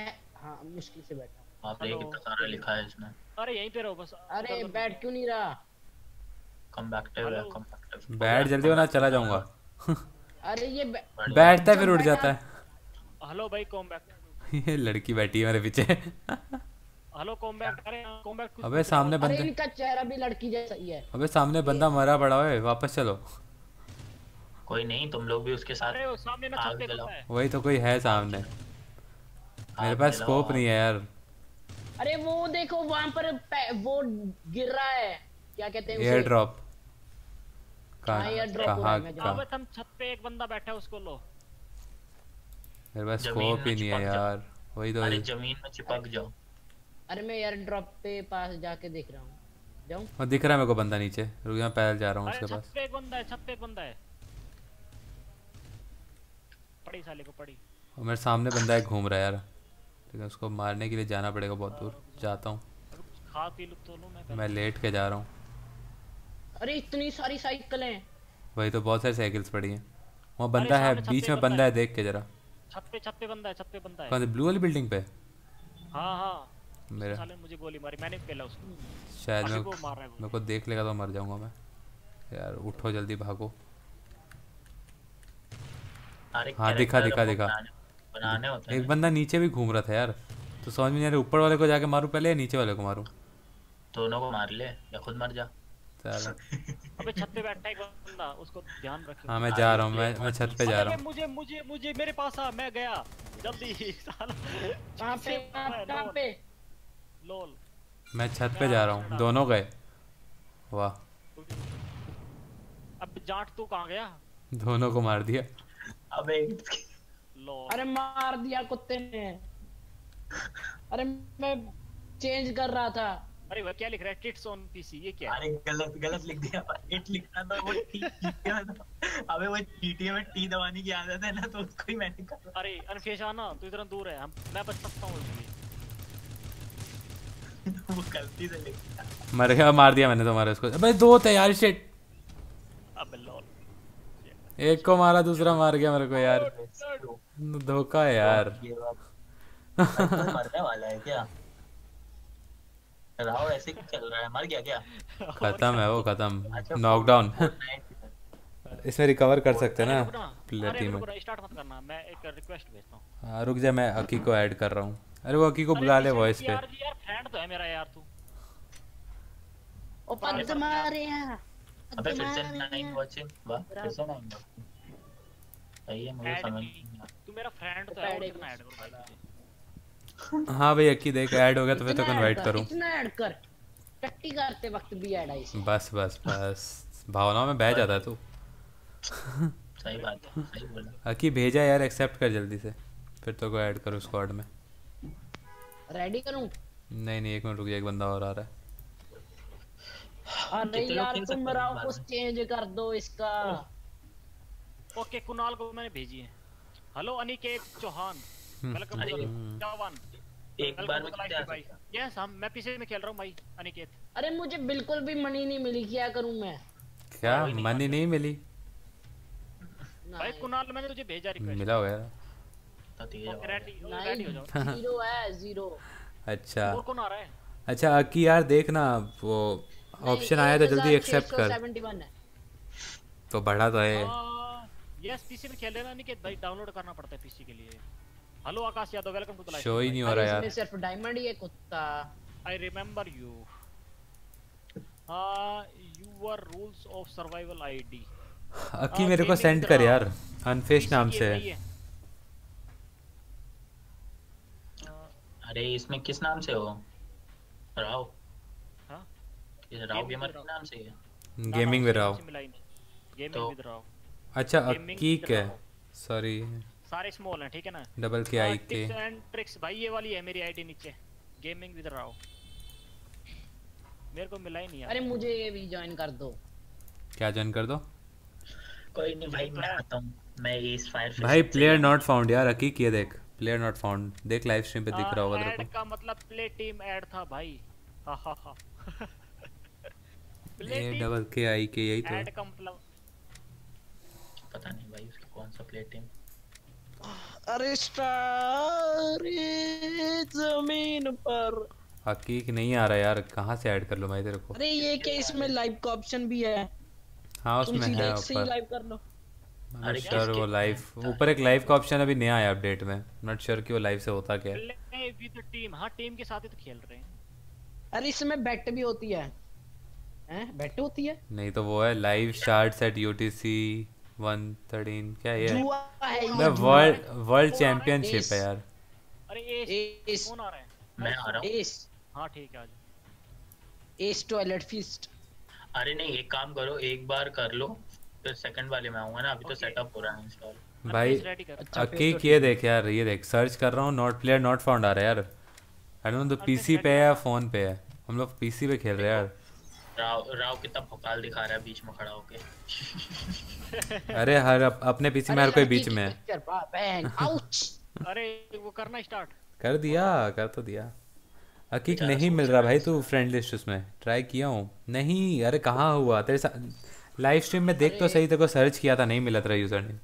हां मुश्किल से बैठा। आप देख कितना सारा लिखा है इसमें। अरे यहीं पे रहो बस। अरे बैठ क्यों नहीं रहा? कम बैक बैठ जल्दी वरना चला जाऊंगा। अरे ये बैठता है फिर उठ जाता है। हेलो भाई कम बैक। ये लड़की बैठी है मेरे पीछे। Hello combat. अरे कॉम्बैट। अबे सामने बंदा। अरे इनका चेहरा भी लड़की जैसा ही है। अबे सामने बंदा मरा पड़ा है, वापस चलो। कोई नहीं तुम लोग भी उसके साथ। अरे वो सामने ना चलते है। वही तो कोई है सामने। मेरे पास स्कोप नहीं है यार। अरे वो देखो वहां पर वो गिर रहा है, क्या कहते हैं उसे? Air drop. कहां? तुम छत पे एक बंदा बैठा है उसको लो। मेरे पास स्कोप ही नहीं है यार। वही तो। अरे जमीन में चिपक जाओ। अरे मैं एयर ड्रॉप पे पास जाके देख रहा हूँ। जाऊँ? और दिख रहा है मेरे को बंदा नीचे। रुक जा पैदल जा रहा हूँ उसके पास। छत पे एक बंदा है, छत पे एक बंदा है। पड़ी साले को पड़ी। और मेरे सामने बंदा एक घूम रहा है यार। लेकिन उसको मारने के लिए जाना पड़ेगा बहुत दूर। जाता हूँ। खा पी लूँ तो लूँ मैं लेट के जा रहा हूँ। अरे इतनी सारी साइकिल है। वही तो बहुत सारी साइकिल्स पड़ी है। वहाँ बंदा है, बीच में बंदा है, देख के जरा। छत पे बंदा है, छत पे बंदा है। कौन सी ब्लू वाली बिल्डिंग पे? हाँ मेरे साले मुझे गोली मारी मैंने पहला उसको। शायद मैं मेरे को देख लेगा तो मर जाऊंगा मैं यार। उठो जल्दी भागो। हाँ दिखा बनाने होते हैं। एक बंदा नीचे भी घूम रहा था यार, तो समझ में नहीं आ रहा ऊपर वाले को जाके मारूं पहले या नीचे वाले को मारूं। दोनों को मार ले या खुद मर जा। अबे छत पे बैठा एक बंदा, उसको ध्यान रखो। हाँ मैं जा रहा हूँ, मैं छत पे जा रहा हूँ। मुझे मुझे मुझे मेरे पास आ, मैं गया जल्दी साला। कहाँ पे? लोल। मैं छत पे जा रहा हूँ। दोनों गए। वाह। अब जाट तू कहाँ गया? दोनों को मार दिया। अबे अरे मार दिया कुत्ते ने। अरे मैं चेंज कर रहा था। अरे वह क्या लिख रहा है? Kids on PC. ये क्या? अरे गलत लिख दिया। इट लिखना था वो टी। अबे वो GTA में टी दबाने की आदत है ना, तो उसको ही मैंने कहा। अरे अनफेस आना, तू इतना दूर है, मैं बच सकता हूँ। वो गलती से मर गया, मार दिया मैंने तुम्हारे उसको। अबे दो थे यार शिट। अबे लॉल, एक को मारा दूसरा मार गया मेरे को यार। धोखा है यार। मरने वाला है क्या राहुल? ऐसे क्यों चल रहा है? मर गया क्या? खत्म है वो, खत्म। नॉकडाउन। इसमें रिकवर कर सकते हैं ना प्लेटी में। स्टार्ट मत करना, मैं एक रिक्वेस्ट भेजता हूं। हां रुक जा, मैं अकी को ऐड कर रहा हूं। अरे वो अकी को बुला ले वॉइस पे। यार यार फ्रेंड तो है मेरा यार तू। ओ पद मारे यार। अबे फिर से नहीं वाचिंग, वाह फिर से नहीं। भैया मुझे समझ नहीं आ। तू मेरा फ्रेंड तो है, इतना ऐड कर भाई। हां भाई अकी देख ऐड हो गया तो मैं तो इनवाइट करूं। इतना ऐड कर। टट्टी करते वक्त भी ऐड आई से। बस बस बस भावनाओं में बह जाता तू। सही बात है, सही बोला। अकी भेजा यार, एक्सेप्ट कर जल्दी से, फिर तो को ऐड करो स्क्वाड में। रेडी करूं? नहीं नहीं एक मिनट रुक जा, एक बंदा और आ रहा है। अरे यार तुम मेरा कुछ चेंज कर दो इसका। ओके कुणाल को मैंने भेजी है। Hello अनिकेत चौहान, welcome to Chauhan. एक बार में क्या भाई? यस हम मैं पीछे में खेल रहा हूं भाई अनिकेत। अरे मुझे बिल्कुल भी मनी नहीं मिली, क्या करूं मैं? क्या मनी नहीं मिली भाई? कुणाल मैंने तुझे भेजा रिक्वेस्ट, मिला होगा यार। हो जाओ जीरो है जीरो। अच्छा और कौन आ रहा है? अच्छा अकी यार देखना वो ऑप्शन आया तो जल्दी एक्सेप्ट कर। तो बड़ा तो है। यस पीसी में खेल रहे ना निकेत भाई, डाउनलोड करना पड़ता है पीसी के लिए। Hello आकाश यादव welcome to the live. Show ही नहीं हो रहा यार, इसमें सिर्फ डायमंड ही है कुत्ता। I remember you, your rules of survival ID अकी मेरे को सेंड कर यार, अनफेस्ट नाम से है। अरे इसमें किस नाम से हो? राव। हां ये राव गेमर के नाम से है, gaming with Rao. Gaming with Rao. अच्छा अकी के सॉरी सारे स्मॉल हैं ठीक है ना, डबल के आई के। टिप्स एंड ट्रिक्स भाई ये वाली है मेरी आईडी नीचे, गेमिंग विद राव। मेरे को मिला ही नहीं यार। अरे मुझे ये भी ज्वाइन कर दो। क्या ज्वाइन कर दो? कोई नहीं भाई मैं आता हूं। मैं इस फायर भाई प्लेयर नॉट फाउंड यार अकी किए देख, प्लेयर नॉट फाउंड देख, लाइव स्ट्रीम पे दिख रहा होगा तेरे को। का मतलब प्ले टीम ऐड था भाई। हा हा हा प्ले डबल के आई के यही तो ऐड का मतलब पता नहीं भाई उसका कौन सा प्ले टीम। अरे स्टार जमीन पर हकीक नहीं आ रहा यार, कहां से ऐड कर लूं मैं तेरे को? अरे ये क्या इसमें लाइव का ऑप्शन भी है? हाँ उसमें है ऊपर। अरे सर वो लाइव ऊपर एक लाइव का ऑप्शन अभी नया आया अपडेट में, नॉट श्योर कि वो लाइव से होता क्या है। विद टीम, हां टीम के साथ ही तो खेल रहे हैं। अरे इसमें बैट भी होती है? हैं बैट होती है? नहीं तो वो है लाइव शार्ट्स एट UTC 113 क्या है यार? वर्ल्ड चैंपियनशिप है यार। अरे एस कौन आ रहा है? मैं आ रहा हूं एस। हां ठीक है आ जाओ एस टॉयलेट फीस्ट। अरे नहीं एक काम करो, एक बार कर लो फिर सेकंड वाले में आऊंगा ना, अभी तो सेटअप हो रहा है इंस्टॉल भाई। अच्छा केक ये देख यार, ये देख सर्च कर रहा हूं, नॉट प्लेयर नॉट फाउंड आ रहा है यार। आई डोंट नो पीसी पे है या फोन पे है, हम लोग पीसी पे खेल रहे हैं यार। राव कितना भोकाल दिखा रहा है बीच में खड़ा होके। अरे हर अपने पीसी में हर कोई बीच में है। अरे वो करना स्टार्ट कर दिया, कर तो दिया। अकीक नहीं मिल रहा भाई, तू फ्रेंड लिस्ट उसमें ट्राई किया हूँ नहीं। अरे कहाँ हुआ तेरे साथ लाइव स्ट्रीम में देख तो सही, तेरे को सर्च किया था नहीं मिला तेरा यूजर नेम।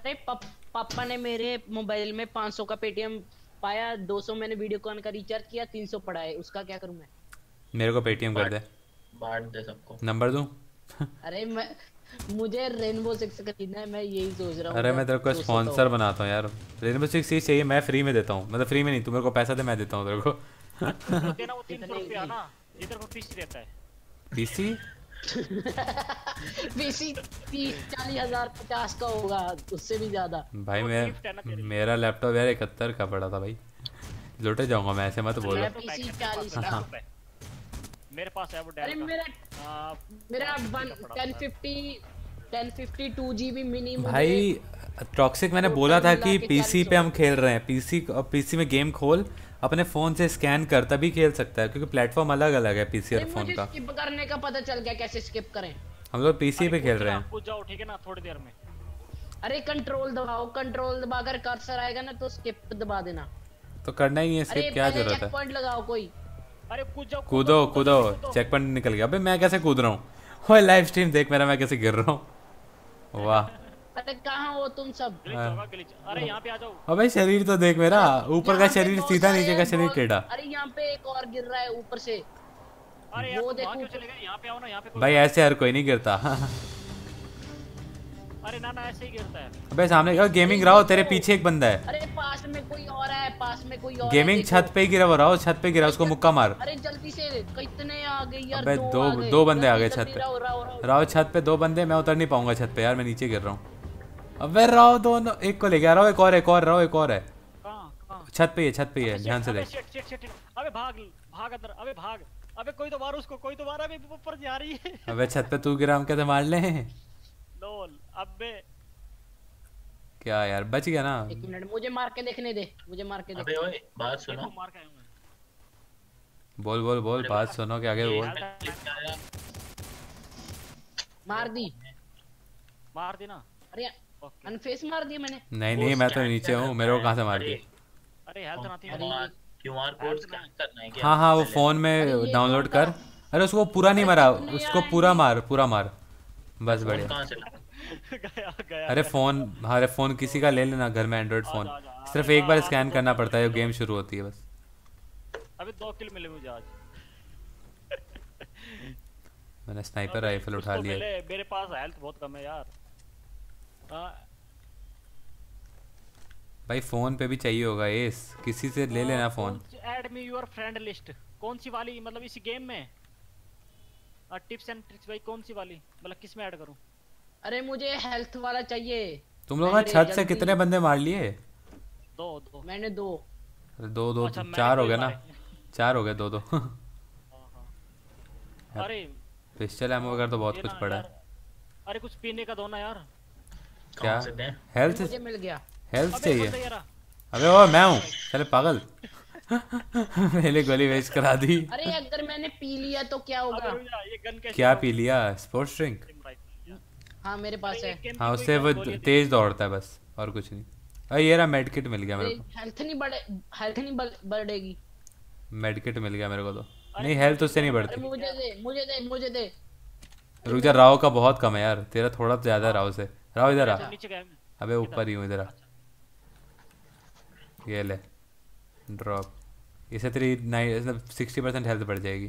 अरे पापा ने मेरे मोबाइल में 500 का पेटीएम पाया, 200 मैंने वीडियो कॉन का रिचार्ज किया, 300 पड़ा है, उसका क्या करूँ मैं? मेरे को पेटीएम कर दे, बांट दे सबको, नंबर दूँ। अरे मैं मुझे रेनबो सिक्स खरीदना है, मैं यही सोच रहा हूँ। अरे मैं तेरे को स्पॉन्सर बनाता हूँ यार, रेनबो सिक्स ही चाहिए। मैं फ्री में देता हूँ, मतलब फ्री में नहीं, तू मेरे को पैसा दे मैं देता हूँ तेरे को। देना वो 300 रुपया ना, इधर को पीसी देता है। पीसी पीसी 40,000-50 का होगा, उससे भी ज्यादा भाई। मैं मेरा लैपटॉप यार 71 का पड़ा था भाई, लौटे जाऊंगा मैं, ऐसे मत बोलो। पीसी 40 मेरे पास है वो डेल का। अरे मेरा 1050 2GB मिनिमम भाई। टॉक्सिक मैंने बोला था कि पीसी पे हम खेल रहे हैं, पीसी में गेम खोल, अपने फोन से स्कैन कर तभी खेल सकता है, क्योंकि प्लेटफॉर्म अलग अलग है पीसी और फोन का। स्किप करने का पता चल गया कैसे स्किप करें, हम लोग पीसी पे खेल रहे हैं। पूछ जाओ ठीक है ना थोड़ी देर में। अरे कंट्रोल दबाओ, कंट्रोल दबाकर कर्सर आएगा ना तो स्किप दबा देना। तो करना ही है स्किप, क्या जरूरत है? चेक पॉइंट लगाओ कोई। अरे कूद जाओ, कूदो कूदो। चेक पॉइंट निकल गया। अबे मैं कैसे कूद रहा हूं? ओए लाइव स्ट्रीम देख मेरा, मैं कैसे गिर रहा हूं। वाह अरे कहाँ हो तुम सब? अरे यहाँ पे आ जाओ। अबे शरीर तो देख मेरा, ऊपर का शरीर सीधा, नीचे का शरीर टेढ़ा। अरे यहाँ पे एक और गिर रहा है ऊपर से। अरे वो देखो भाई, ऐसे हर कोई नहीं गिरता। अरे ना ना ऐसे ही खेलता है। अबे सामने गेमिंग राव, तेरे पीछे एक बंदा है। अरे पास में कोई और है, पास में कोई और। गेमिंग छत पे गिरा हुआ, राव छत पे गिरा, उसको मुक्का मार। अरे जल्दी से, कितने आ गए यार? अबे दो बंदे आ गए छत पे। राव छत पे दो बंदे, मैं उतर नहीं पाऊंगा छत पे यार, मैं नीचे गिर रहा हूँ। अबे राव दोनों, एक को ले गया राव, एक और राव, एक और है। छत पे है, छत पे है, ध्यान से देख। अबे भाग भाग अंदर, अबे भाग, अबे कोई तो मार उसको, कोई तो मार। अबे ऊपर जा रही है। अबे छत पे तू गिरा, हम कैसे मार ले? लोल अबे क्या यार, बच गया ना। एक मिनट मुझे मार के देखने दे, मुझे मार के देख। अबे ओए बात सुनो, बोल बोल बोल, बात सुनो के आगे बोल। मार दी ना। अरे अनफेस मार दिया मैंने। नहीं मैं तो नीचे हूँ, मेरे को कहाँ से मार दी? अरे हेल्थ नहीं है, QR कोड स्कैन करना है क्या? हाँ वो फोन में डाउनलोड कर। अरे उसको पूरा नहीं मारा, उसको पूरा मार बस। बढ़िया गया। अरे फोन किसी का ले लेना, घर में एंड्रॉइड फोन। सिर्फ एक बार स्कैन करना पड़ता है, गेम शुरू होती है बस। अबे 2 किल मिले मुझे आज। मैंने स्नाइपर राइफल उठा लिया। मेरे पास हेल्थ बहुत कम है यार भाई। फोन पे भी चाहिए होगा एस, किसी से ले लेना phone. Add me your friend list. कौन सी वाली, मतलब इसी गेम में? और टिप्स एंड ट्रिक्स भाई, कौन सी वाली, मतलब किस में ऐड करूं? अरे मुझे हेल्थ वाला चाहिए। तुम लोगों ने छत से कितने बंदे मार लिए? दो। मैंने दो। अच्छा, चार हो गए ना, चार हो गए, दो। अरे पिस्टल एमो वगैरह तो बहुत कुछ पड़ा है। अरे कुछ पीने का दो ना यार। क्या हेल्थ मिल गया? हेल्थ चाहिए। अबे वो मैं हूँ, चले पागल। पहले गोली वेस्ट करा दी। अरे अगर मैंने पी लिया तो क्या होगा? क्या पी लिया? Sports drink. हाँ मेरे पास है। हाँ उससे वो तेज दौड़ता है बस, और कुछ नहीं। अरे ये रहा, मेड किट मिल गया मेरे को। हेल्थ नहीं बढ़ेगी। मेड किट मिल गया मेरे को तो। नहीं हेल्थ उससे नहीं बढ़ती। मुझे दे। रुक जा, राव का बहुत कम है यार, तेरा थोड़ा ज्यादा है राव से। राव इधर आ। अबे ऊपर ही हूँ, इधर आ। ये ले ड्रॉप, इससे तेरी 60% हेल्थ बढ़ जाएगी।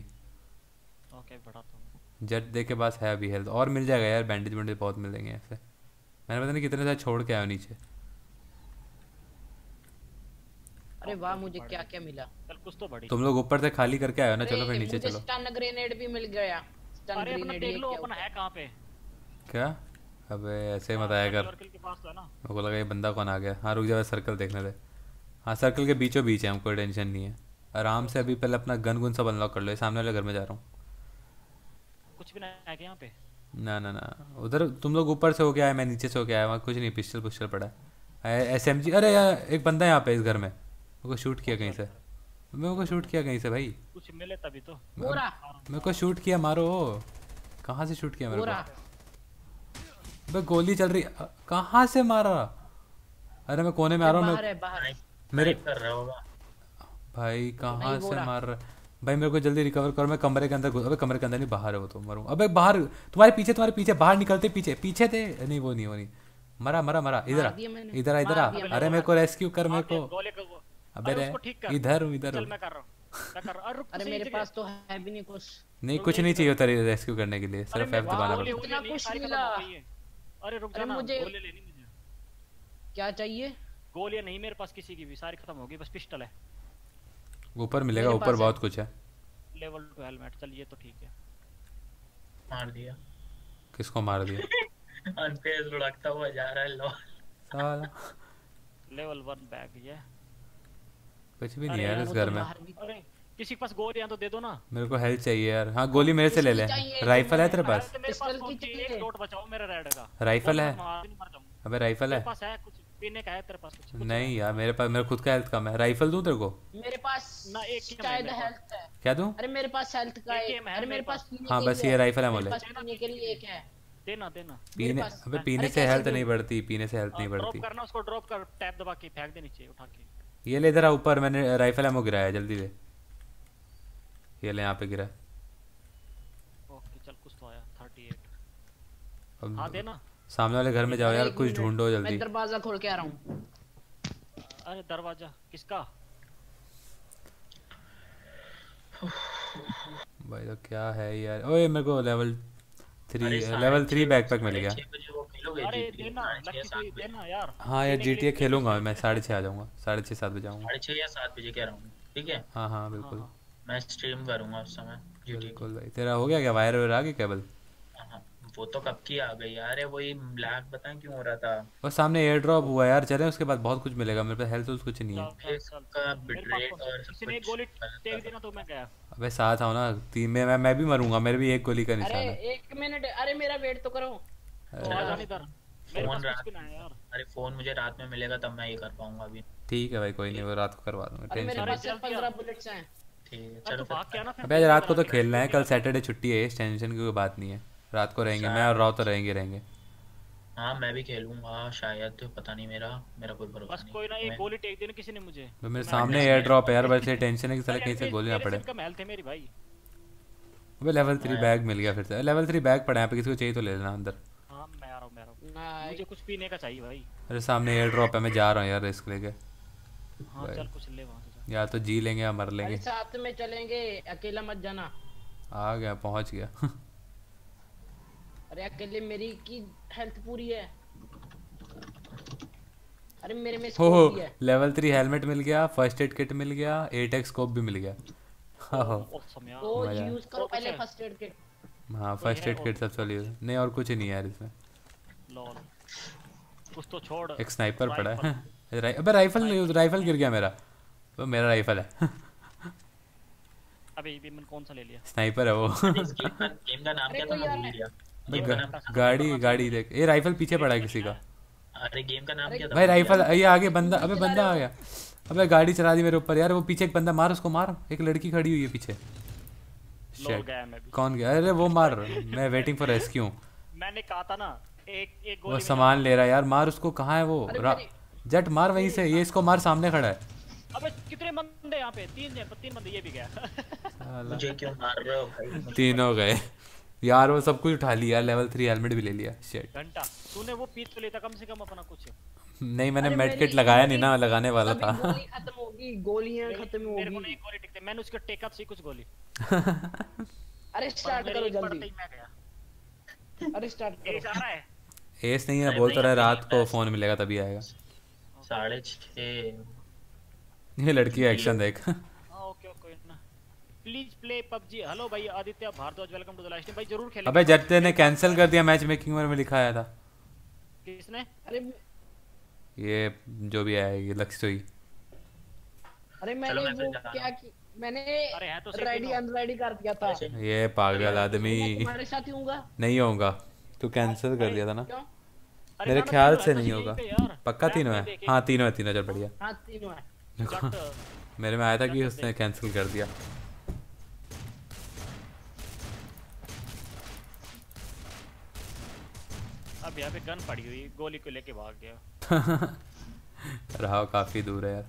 ओके बढ़ाता हूं। जट दे के पास है अभी हेल्थ, और मिल जाएगा यार। बैंडेज बहुत मिलेंगे ऐसे। मैंने पता नहीं कितने सारे छोड़ के आया नीचे। अरे वाह, मुझे क्या क्या मिला। चल कुछ तो बढ़िया। तुम लोग ऊपर से खाली करके आए हो ना, चलो फिर नीचे चलो। स्टन ग्रेनेड भी मिल गया। स्टन ग्रेनेड देख लो अपना है कहां पे। क्या? अबे ऐसे मत आया कर, मेरे को लगा ये बंदा कौन आ गया। हाँ रुक जा, सर्कल देखने दे। हाँ सर्कल के बीचों बीच है, हमको टेंशन नहीं है, आराम से। अभी पहले अपना गन सब अनलॉक कर लो। सामने वाले घर में जा रहा हूँ। कुछ भी नहीं है यहाँ पे। ना उधर तुम लोग ऊपर से हो गया है, मैं नीचे से हो गया है। वहाँ कुछ नहीं, पिस्टल पड़ा है, SMG। अरे यार एक बंदा है यहाँ पे इस घर में, मेरे को शूट किया कहीं से। मेरे को शूट किया कहीं से भाई, कुछ मिले तभी तो। मेरे को शूट किया, मारो। कहाँ से शूट किया मेरे को? गोली चल रही, कहाँ से मारा? अरे मैं कोने में आ रहा हूँ मेरे कर रहा होगा भाई। कहाँ से मार रहा भाई? मेरे को जल्दी रिकवर करो, मैं कमरे के अंदर घुस। अबे कमरे के अंदर नहीं, बाहर है वो तो। मरूं। अबे बाहर, तुम्हारे पीछे बाहर निकलते पीछे थे। नहीं वो नहीं। मरा। इधर आ। अरे मेरे को रेस्क्यू कर, मेरे को। अबे इधर। अरे मेरे पास तो है भी नहीं कुछ। नहीं कुछ नहीं चाहिए तेरे रेस्क्यू करने के लिए, सिर्फ F दबाना पड़ता है। मुझे क्या चाहिए? गोलियां नहीं मेरे पास किसी की भी, सारी खत्म हो गई, बस पिस्टल है। ऊपर मिलेगा, ऊपर बहुत कुछ है। लेवल 2 हेलमेट, चल ये तो ठीक है। मार दिया। किसको मार दिया? अनफेस लुढ़कता हुआ जा रहा है। साला लेवल 1 बैग ये। कुछ भी नहीं है इस घर में। अरे किसी के पास गोलियां तो दे दो ना, मेरे को हेल्थ चाहिए यार। हाँ गोली मेरे से ले ले। राइफल है तेरे पास? पिस्टल की चाहिए। एक डॉट बचाओ मेरे रेड का। राइफल है? अबे राइफल है पास है कुछ? पीने का है तेरे पास कुछ? नहीं यार मेरे पास, मेरा खुद का हेल्थ कम है। राइफल दूं तेरे को? मेरे पास ना एक शायद हेल्थ है। क्या दूं? अरे मेरे पास हेल्थ का है। अरे मेरे पास पीने के लिए। हां बस ये राइफल है बोले, बस पीने के लिए एक है। देना पीने। अबे पीने से हेल्थ नहीं बढ़ती, पीने से हेल्थ नहीं बढ़ती। ड्रॉप करना उसको, ड्रॉप कर, टैब दबा के फेंक दे नीचे उठा के। ये ले इधर ऊपर, मैंने राइफल एमो गिराया, जल्दी ले। ये ले, यहां पे गिरा। ओके चल कुछ तो आया। 38। हां देना। सामने वाले घर में जाओ यार, कुछ ढूंढो जल्दी। मैं दरवाजा खोल के आ रहा हूँ। अरे दरवाजा किसका भाई? तो क्या है यार? ओए मेरे को लेवल 3 बैकपैक मिल गया। हाँ यार GTA खेलूंगा मैं 6:30 आ जाऊंगा 6:30 7 बजे जाऊंगा 6 या 7 बजे कह रहा हूँ ठीक है हाँ हाँ बिल्कुल मैं स्ट्रीम करूंगा उस समय बिल्कुल भाई तेरा हो गया क्या वायर वायर आ गई केबल वो तो कब की आ गई यार वही ब्लैक पता क्यों हो रहा था और सामने एयर ड्रॉप हुआ यार चलें उसके बाद बहुत कुछ मिलेगा मेरे पास हेल्थ कुछ नहीं है सबका बिट रेट और इसने गोली टेक देना तो मैं गया अबे साथ आओ ना टीम में मैं भी मरूंगा मेरे भी एक गोली का निशान है अरे 1 मिनट अरे मेरा वेट तो करो अरे इधर मेरे पास कुछ नहीं है यार अरे फोन मुझे रात में मिलेगा तब मैं ये कर पाऊंगा अभी ठीक है भाई कोई नहीं वो रात को करवा दूंगा टेंशन नहीं मेरे पास 15 बुलेट्स हैं चलो भाग क्या ना अबे आज रात को तो खेलना है कल सैटरडे छुट्टी है इस टेंशन की कोई बात नहीं है रात को रहेंगे मैं और राव तो रहेंगे हाँ मैं भी खेलूंगा शायद तो पता नहीं मेरा कोई भरोसा नहीं बस कोई ना ये गोली टेक देना किसी ने मुझे तो मेरे सामने एयर ड्रॉप है यार वैसे टेंशन है कि साला कहीं से गोली ना पड़े कम हेल्थ है मेरी भाई अबे लेवल 3 बैग मिल गया फिर से लेवल 3 बैग पड़ा है यहां पे किसी को चाहिए तो ले लेना अंदर हां मैं आ रहा हूं मुझे कुछ पीने का चाहिए भाई अरे सामने एयर ड्रॉप है मैं जा रहा हूं यार रिस्क लेके हां चल कुछ ले वहां से या तो जी लेंगे या मर लेंगे साथ में चलेंगे अकेला मत जाना आ गया पहुंच गया अरे अकेले मेरी की हेल्थ पूरी है अरे मेरे में स्कोप भी है लेवल 3 हेलमेट मिल गया फर्स्ट एड किट मिल गया 8x स्कोप भी मिल गया ओ यूज करो पहले फर्स्ट एड किट हां फर्स्ट एड किट सबसे यूज नहीं और कुछ नहीं यार इसमें लॉल कुछ तो छोड़ एक स्नाइपर पड़ा है अबे राइफल गिर गया मेरा वो मेरा राइफल है अबे ये मैंने कौन सा ले लिया स्नाइपर है वो गेम का नाम क्या था मैं भूल गया गाड़ी देख ये राइफल पीछे पड़ा है किसी का अरे गेम का नाम क्या था भाई राइफल ये आगे बंदा अबे बंदा आ गया अबे गाड़ी चला दी मेरे ऊपर यार वो पीछे एक बंदा मार उसको मार एक लड़की खड़ी हुई है पीछे लो गया मैं भी कौन गया अरे वो मार मैं वेटिंग फॉर रेस्क्यू मैंने कहा था ना एक गोली वो सामान ले रहा है यार मार उसको कहां है वो जट मार वहीं से ये इसको मार सामने खड़ा है अबे कितने बंदे यहां पे तीन बंदे ये भी गया मुझे क्यों मार रहे हो भाई तीन हो गए यार वो सब कुछ उठा लिया लेवल 3 हेलमेट भी ले लिया शिट घंटा तूने वो पीस तो लेता कम से कम अपना कुछ नहीं मैंने मेडकिट लगाया नहीं ना लगाने वाला था गोली खत्म होगी गोलियां खत्म होगी मेरे को नहीं गोली टिकते मैंने उसको टेकअप से कुछ गोली अरे स्टार्ट करो जल्दी अरे स्टार्ट करो जा रहा है एस नहीं है बोल तो रहा है रात को फोन मिलेगा तभी आएगा 6:30 ये लड़की एक्शन देख प्लीज प्ले PUBG हेलो भाई आदित्य भारद्वाज welcome to the live stream भाई जरूर खेलेंगे अबे जट्टे ने कैंसिल कर दिया मैच मेकिंग में लिखा आया था किसने अरे ये जो भी आया ये लक्ष्य हुई अरे मैंने वो क्या की मैंने अरे है तो रेडी अनरेडी कर दिया था ये पागल आदमी तुम्हारे साथ ही होऊंगा नहीं होऊंगा तू कैंसिल कर दिया था ना मेरे ख्याल से नहीं होगा पक्का तीनों है हां तीनों है चल बढ़िया हां तीनों है मेरे में आया था कि उसने कैंसिल कर दिया अब यहाँ पे गन पड़ी हुई गोली को लेके भाग गया राव काफी दूर है यार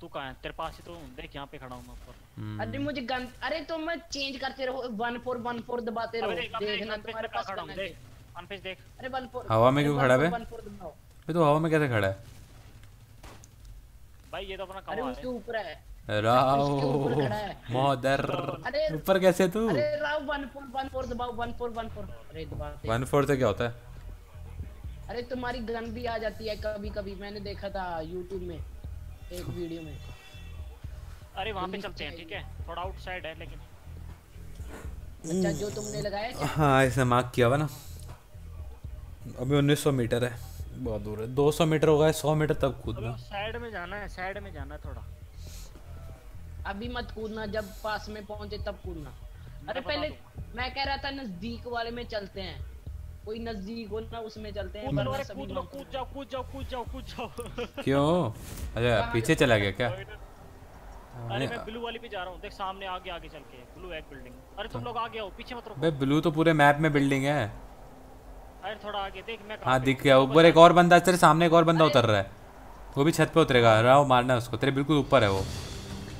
तू कहाँ है तेरे पास ही तो देख यहाँ पे खड़ा हूँ मैं ऊपर अरे मुझे गन अरे तो मैं चेंज करते रहो 1-4 1-4 दबाते रहो देखना तुम्हारे पास खड़ा हूँ देख अनफेस देख अरे 1-4 हवा में क्यों खड़ा है भाई तो हवा में कैसे खड़ा है भाई ये तो अपना कमाल है अरे उसके ऊपर है राव मदर ऊपर कैसे तू अरे राव 1-4 1-4 दबाओ 1-4 1-4 अरे दबाते 1-4 से क्या होता है अरे तुम्हारी गन भी आ जाती है कभी-कभी मैंने देखा था YouTube में एक वीडियो में अरे वहां पे चलते हैं ठीक है थोड़ा आउटसाइड है लेकिन अच्छा जो तुमने लगाया हां इसने मार्क किया हुआ ना अभी 1900 मीटर है बहुत दूर है 200 मीटर होगा 100 मीटर तक कूदना साइड में जाना है थोड़ा अभी मत कूदना जब पास में पहुंचे तब कूदना अरे पहले मैं कह रहा था नजदीक वाले में चलते हैं कोई नजदीक हो ना उसमें चलते हैं कूद जाओ क्यों अच्छा पीछे चला गया क्या अरे मैं ब्लू वाली पे जा रहा हूं देख सामने आगे चल के ब्लू एक बिल्डिंग अरे तुम लोग आगे आओ पीछे मत रहो बे ब्लू तो पूरे मैप में बिल्डिंग है अरे थोड़ा आगे देख मैं हां दिख गया ऊपर एक और बंदा तेरे सामने एक और बंदा उतर रहा है वो भी छत पे उतरेगा राव मारना उसको तेरे बिल्कुल ऊपर है वो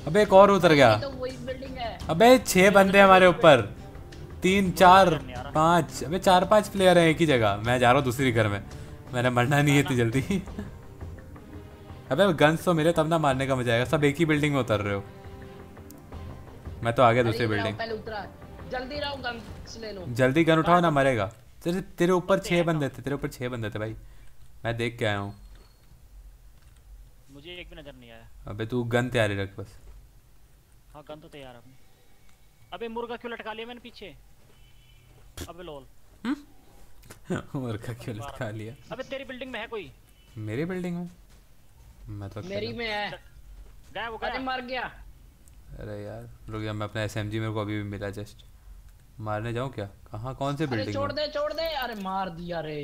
अबे एक और उतर गया तो वही बिल्डिंग है अबे 6 बंदे हमारे ऊपर 3 4 5 अबे 4-5 प्लेयर हैं एक ही जगह मैं जा रहा हूँ दूसरी घर में मैंने मरना नहीं है इतनी जल्दी अबे गन्स तो मिले तब ना मारने का मजा आएगा सब एक ही बिल्डिंग में उतर रहे हो मैं तो आ गया दूसरी बिल्डिंग जल्दी रहो गन्स ले लो, जल्दी गन उठाओ ना मरेगा। तेरे ऊपर 6 बंदे थे, तेरे ऊपर 6 बंदे थे भाई, मैं देख के आया हूं, मुझे एक भी नजर नहीं आया। अबे तू गन तैयारी रख बस। हां गन तो तैयार है अपनी। अबे मुर्गा क्यों लटका लिया मैंने पीछे? अबे लोल मुर्गा क्यों लटका लिया? अबे तेरी बिल्डिंग में है कोई? मेरी बिल्डिंग में, मैं तो मेरी में है। गया वो, गया मर गया। अरे यार रुक जा, मैं अपना एसएमजी मेरे को अभी भी मिला, जस्ट मारने जाऊं क्या? कहां कौन से बिल्डिंग? छोड़ दे छोड़ दे, अरे मार दिया रे।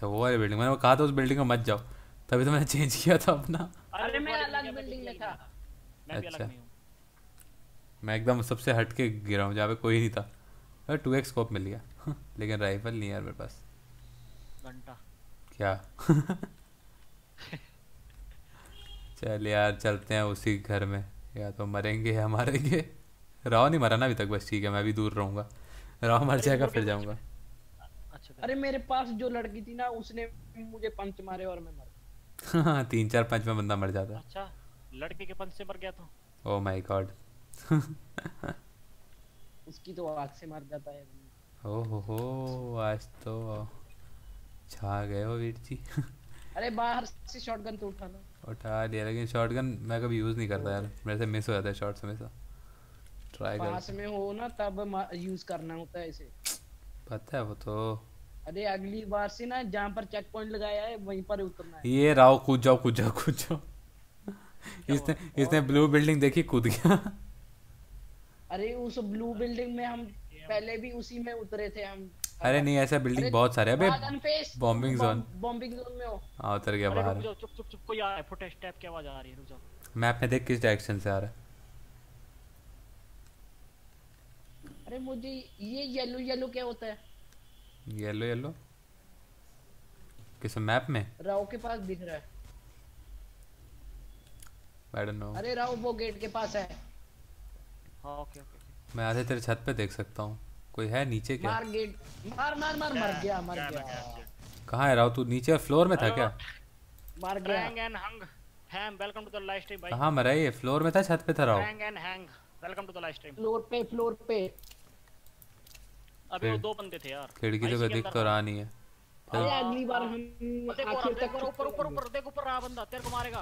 तो वो वाली बिल्डिंग, मैंने कहा था उस बिल्डिंग में मत जाओ, तभी तो मैंने चेंज किया था अपना। अरे मैं अलग बिल्डिंग में था, मैं भी अलग में हूं, मैं एकदम सबसे हट के गिरा हूं जहां पे कोई नहीं था। अरे 2x स्कोप मिल गया लेकिन राइफल नहीं यार मेरे पास। घंटा क्या चल यार चलते हैं उसी घर में, या तो मरेंगे या मारेंगे। राव नहीं मरा ना अभी तक, बस ठीक है मैं भी दूर रहूंगा, राव मर जाएगा फिर जाऊंगा। अरे मेरे पास जो लड़की थी ना, उसने मुझे पंच मारे और मैं मर गया। 3-4 पंच में बंदा मर जाता है। अच्छा लड़की के पंच से मर गया था? ओह माय गॉड उसकी तो आग से मर जाता है। ओहो आज तो छा गए हो वीर जी। अरे बाहर से शॉटगन तो उठाना, उठा लिया लेकिन शॉटगन मैं कभी यूज नहीं करता यार, मेरे से मिस हो जाता है शॉट्स हमेशा। ट्राई कर पास में हो ना तब यूज करना होता है इसे, पता है वो तो। अरे अगली बार से ना जहां पर चेक पॉइंट लगाया है वहीं पर उतरना है। ये राव कूद जाओ कूद जाओ कूद जाओ। इसने ब्लू बिल्डिंग देखी कूद गया। अरे उस ब्लू बिल्डिंग में हम पहले भी उसी में उतरे थे हम। अरे नहीं ऐसा बिल्डिंग बहुत सारे। अबे बॉम्बिंग जोन, बॉम्बिंग जोन में हो। हां उतर गया बाहर। रुक जाओ चुप चुप चुप, कोई आ रहा है, फुट स्टेप की आवाज आ रही है, रुक जाओ। मैप में देख किस डायरेक्शन से आ रहा है। अरे मुझे ये येलो येलो क्या होता है? येलो येलो किस मैप में? राव के पास दिख रहा है। I don't know। अरे राव वो गेट के पास है। हां ओके ओके, मैं आधे तेरे छत पे देख सकता हूं। कोई है नीचे क्या? मार गेट, मार मार मार, मर गया मर गया। कहां है राव तू? नीचे फ्लोर में था क्या? मर गया। हैंग एंड हैंग हैम, welcome to the live stream भाई। कहां मरा ये? फ्लोर में था, छत पे था राव। Hang and hang welcome to the live stream. Floor पे, फ्लोर पे। अबे वो दो बंदे थे यार, खिड़की से दिख तो रहा नहीं है। अरे अगली बार हम आखिर तक ऊपर ऊपर ऊपर देख, ऊपर रहा बंदा, तेरे को मारेगा।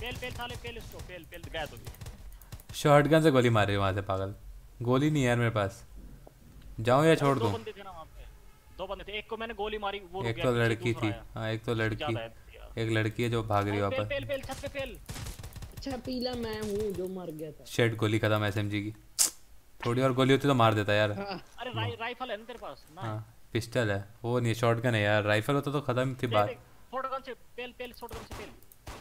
पेल पेल साले पेल इसको, पेल पेल गया तो। शॉटगन से गोली मार रहे वहां से पागल। गोली नहीं है यार मेरे पास, जाऊं या छोड़ दूं? दो बंदे थे ना वहां पे, दो बंदे थे, एक को मैंने गोली मारी वो रुक गया। एक तो लड़की थी, हां एक तो लड़की, एक लड़की है जो भाग रही है वापस। पेल पेल छत पे पेल। अच्छा पीला मैं हूं जो मर गया था। शेड गोली खत्म एसएमजी की, थोड़ी और गोली होती तो मार देता यार। अरे राइफल है ना तेरे पास ना? हां पिस्टल है, वो नहीं शॉटगन है यार। राइफल होता तो खत्म थी बात। शॉटगन से पेल पेल, शॉटगन से पेल।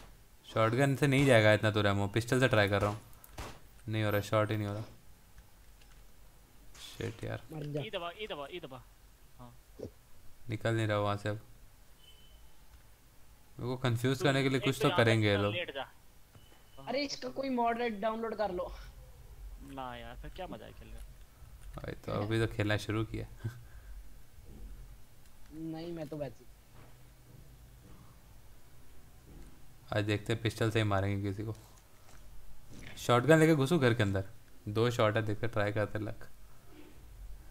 शॉटगन से नहीं जाएगा इतना तो रैमो, पिस्टल से ट्राई कर रहा हूं, नहीं हो रहा, शॉट ही नहीं हो रहा। शिट यार मर जा। ई दबा। हां निकल नहीं रहा वहां से। अब वो कंफ्यूज करने के लिए कुछ तो करेंगे ये लोग। अरे इसका कोई मॉडरेट डाउनलोड कर लो ना यार, फिर क्या मजा है खेलने में। भाई तो अभी तो खेलना शुरू किया नहीं मैं तो वैसे आज देखते हैं, पिस्टल से ही मारेंगे किसी को। शॉटगन लेके घुसू घर के अंदर, 2 शॉट है, देखते ट्राई करते लक।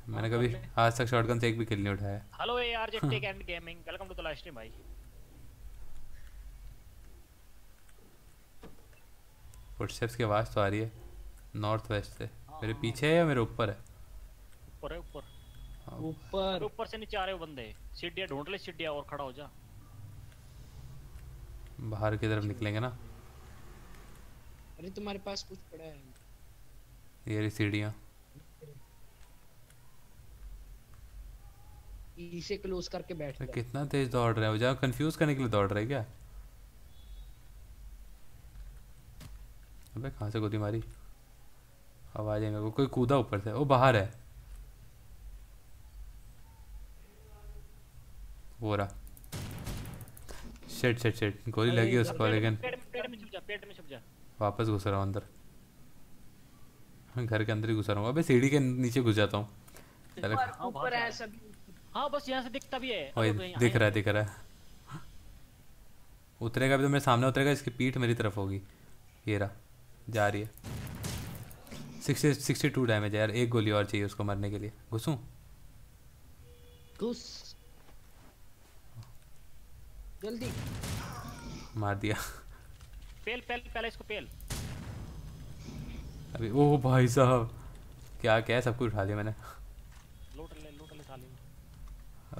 मैंने कभी आज तक शॉटगन से एक भी किल नहीं उठाया। हेलो यार जेटेक and gaming welcome to the live stream भाई। फुटस्टेप्स की आवाज तो आ रही है नॉर्थ वेस्ट से। मेरे पीछे है या मेरे ऊपर है? ऊपर है, ऊपर ऊपर ऊपर से नीचे आ रहे हो बंदे। सीढ़ियां ढूंढ ले, सीढ़ियां और खड़ा हो जा। बाहर की तरफ निकलेंगे ना। अरे तुम्हारे पास कुछ पड़ा है? ये रही सीढ़ियां, इसे क्लोज करके बैठ। कितना तेज दौड़ रहे हो, जा कंफ्यूज करने के लिए दौड़ रहे क्या? अबे कहां से गोली मारी? आवाज आई मेरे को, कोई कूदा ऊपर से। वो बाहर है, वो रहा। शिट गोली लगी उसको, लेकिन पेड़ में छुप जा। वापस घुस रहा हूँ अंदर, घर के अंदर ही घुस रहा हूँ। अबे सीढ़ी के नीचे घुस जाता हूँ। ऊपर है सब। हाँ बस यहाँ से दिखता भी है। वही दिख रहा है। उतरेगा भी तो मेरे सामने उतरेगा, इसकी पीठ मेरी तरफ होगी। ये रहा, जा रही है। 62 डैमेज है यार, एक गोली और चाहिए उसको मरने के लिए। घुसूं? घुस जल्दी। मार दिया। पेल पेल पहले इसको पेल। अभी ओ भाई साहब क्या क्या सब कुछ उठा दिया मैंने। लूट ले साले।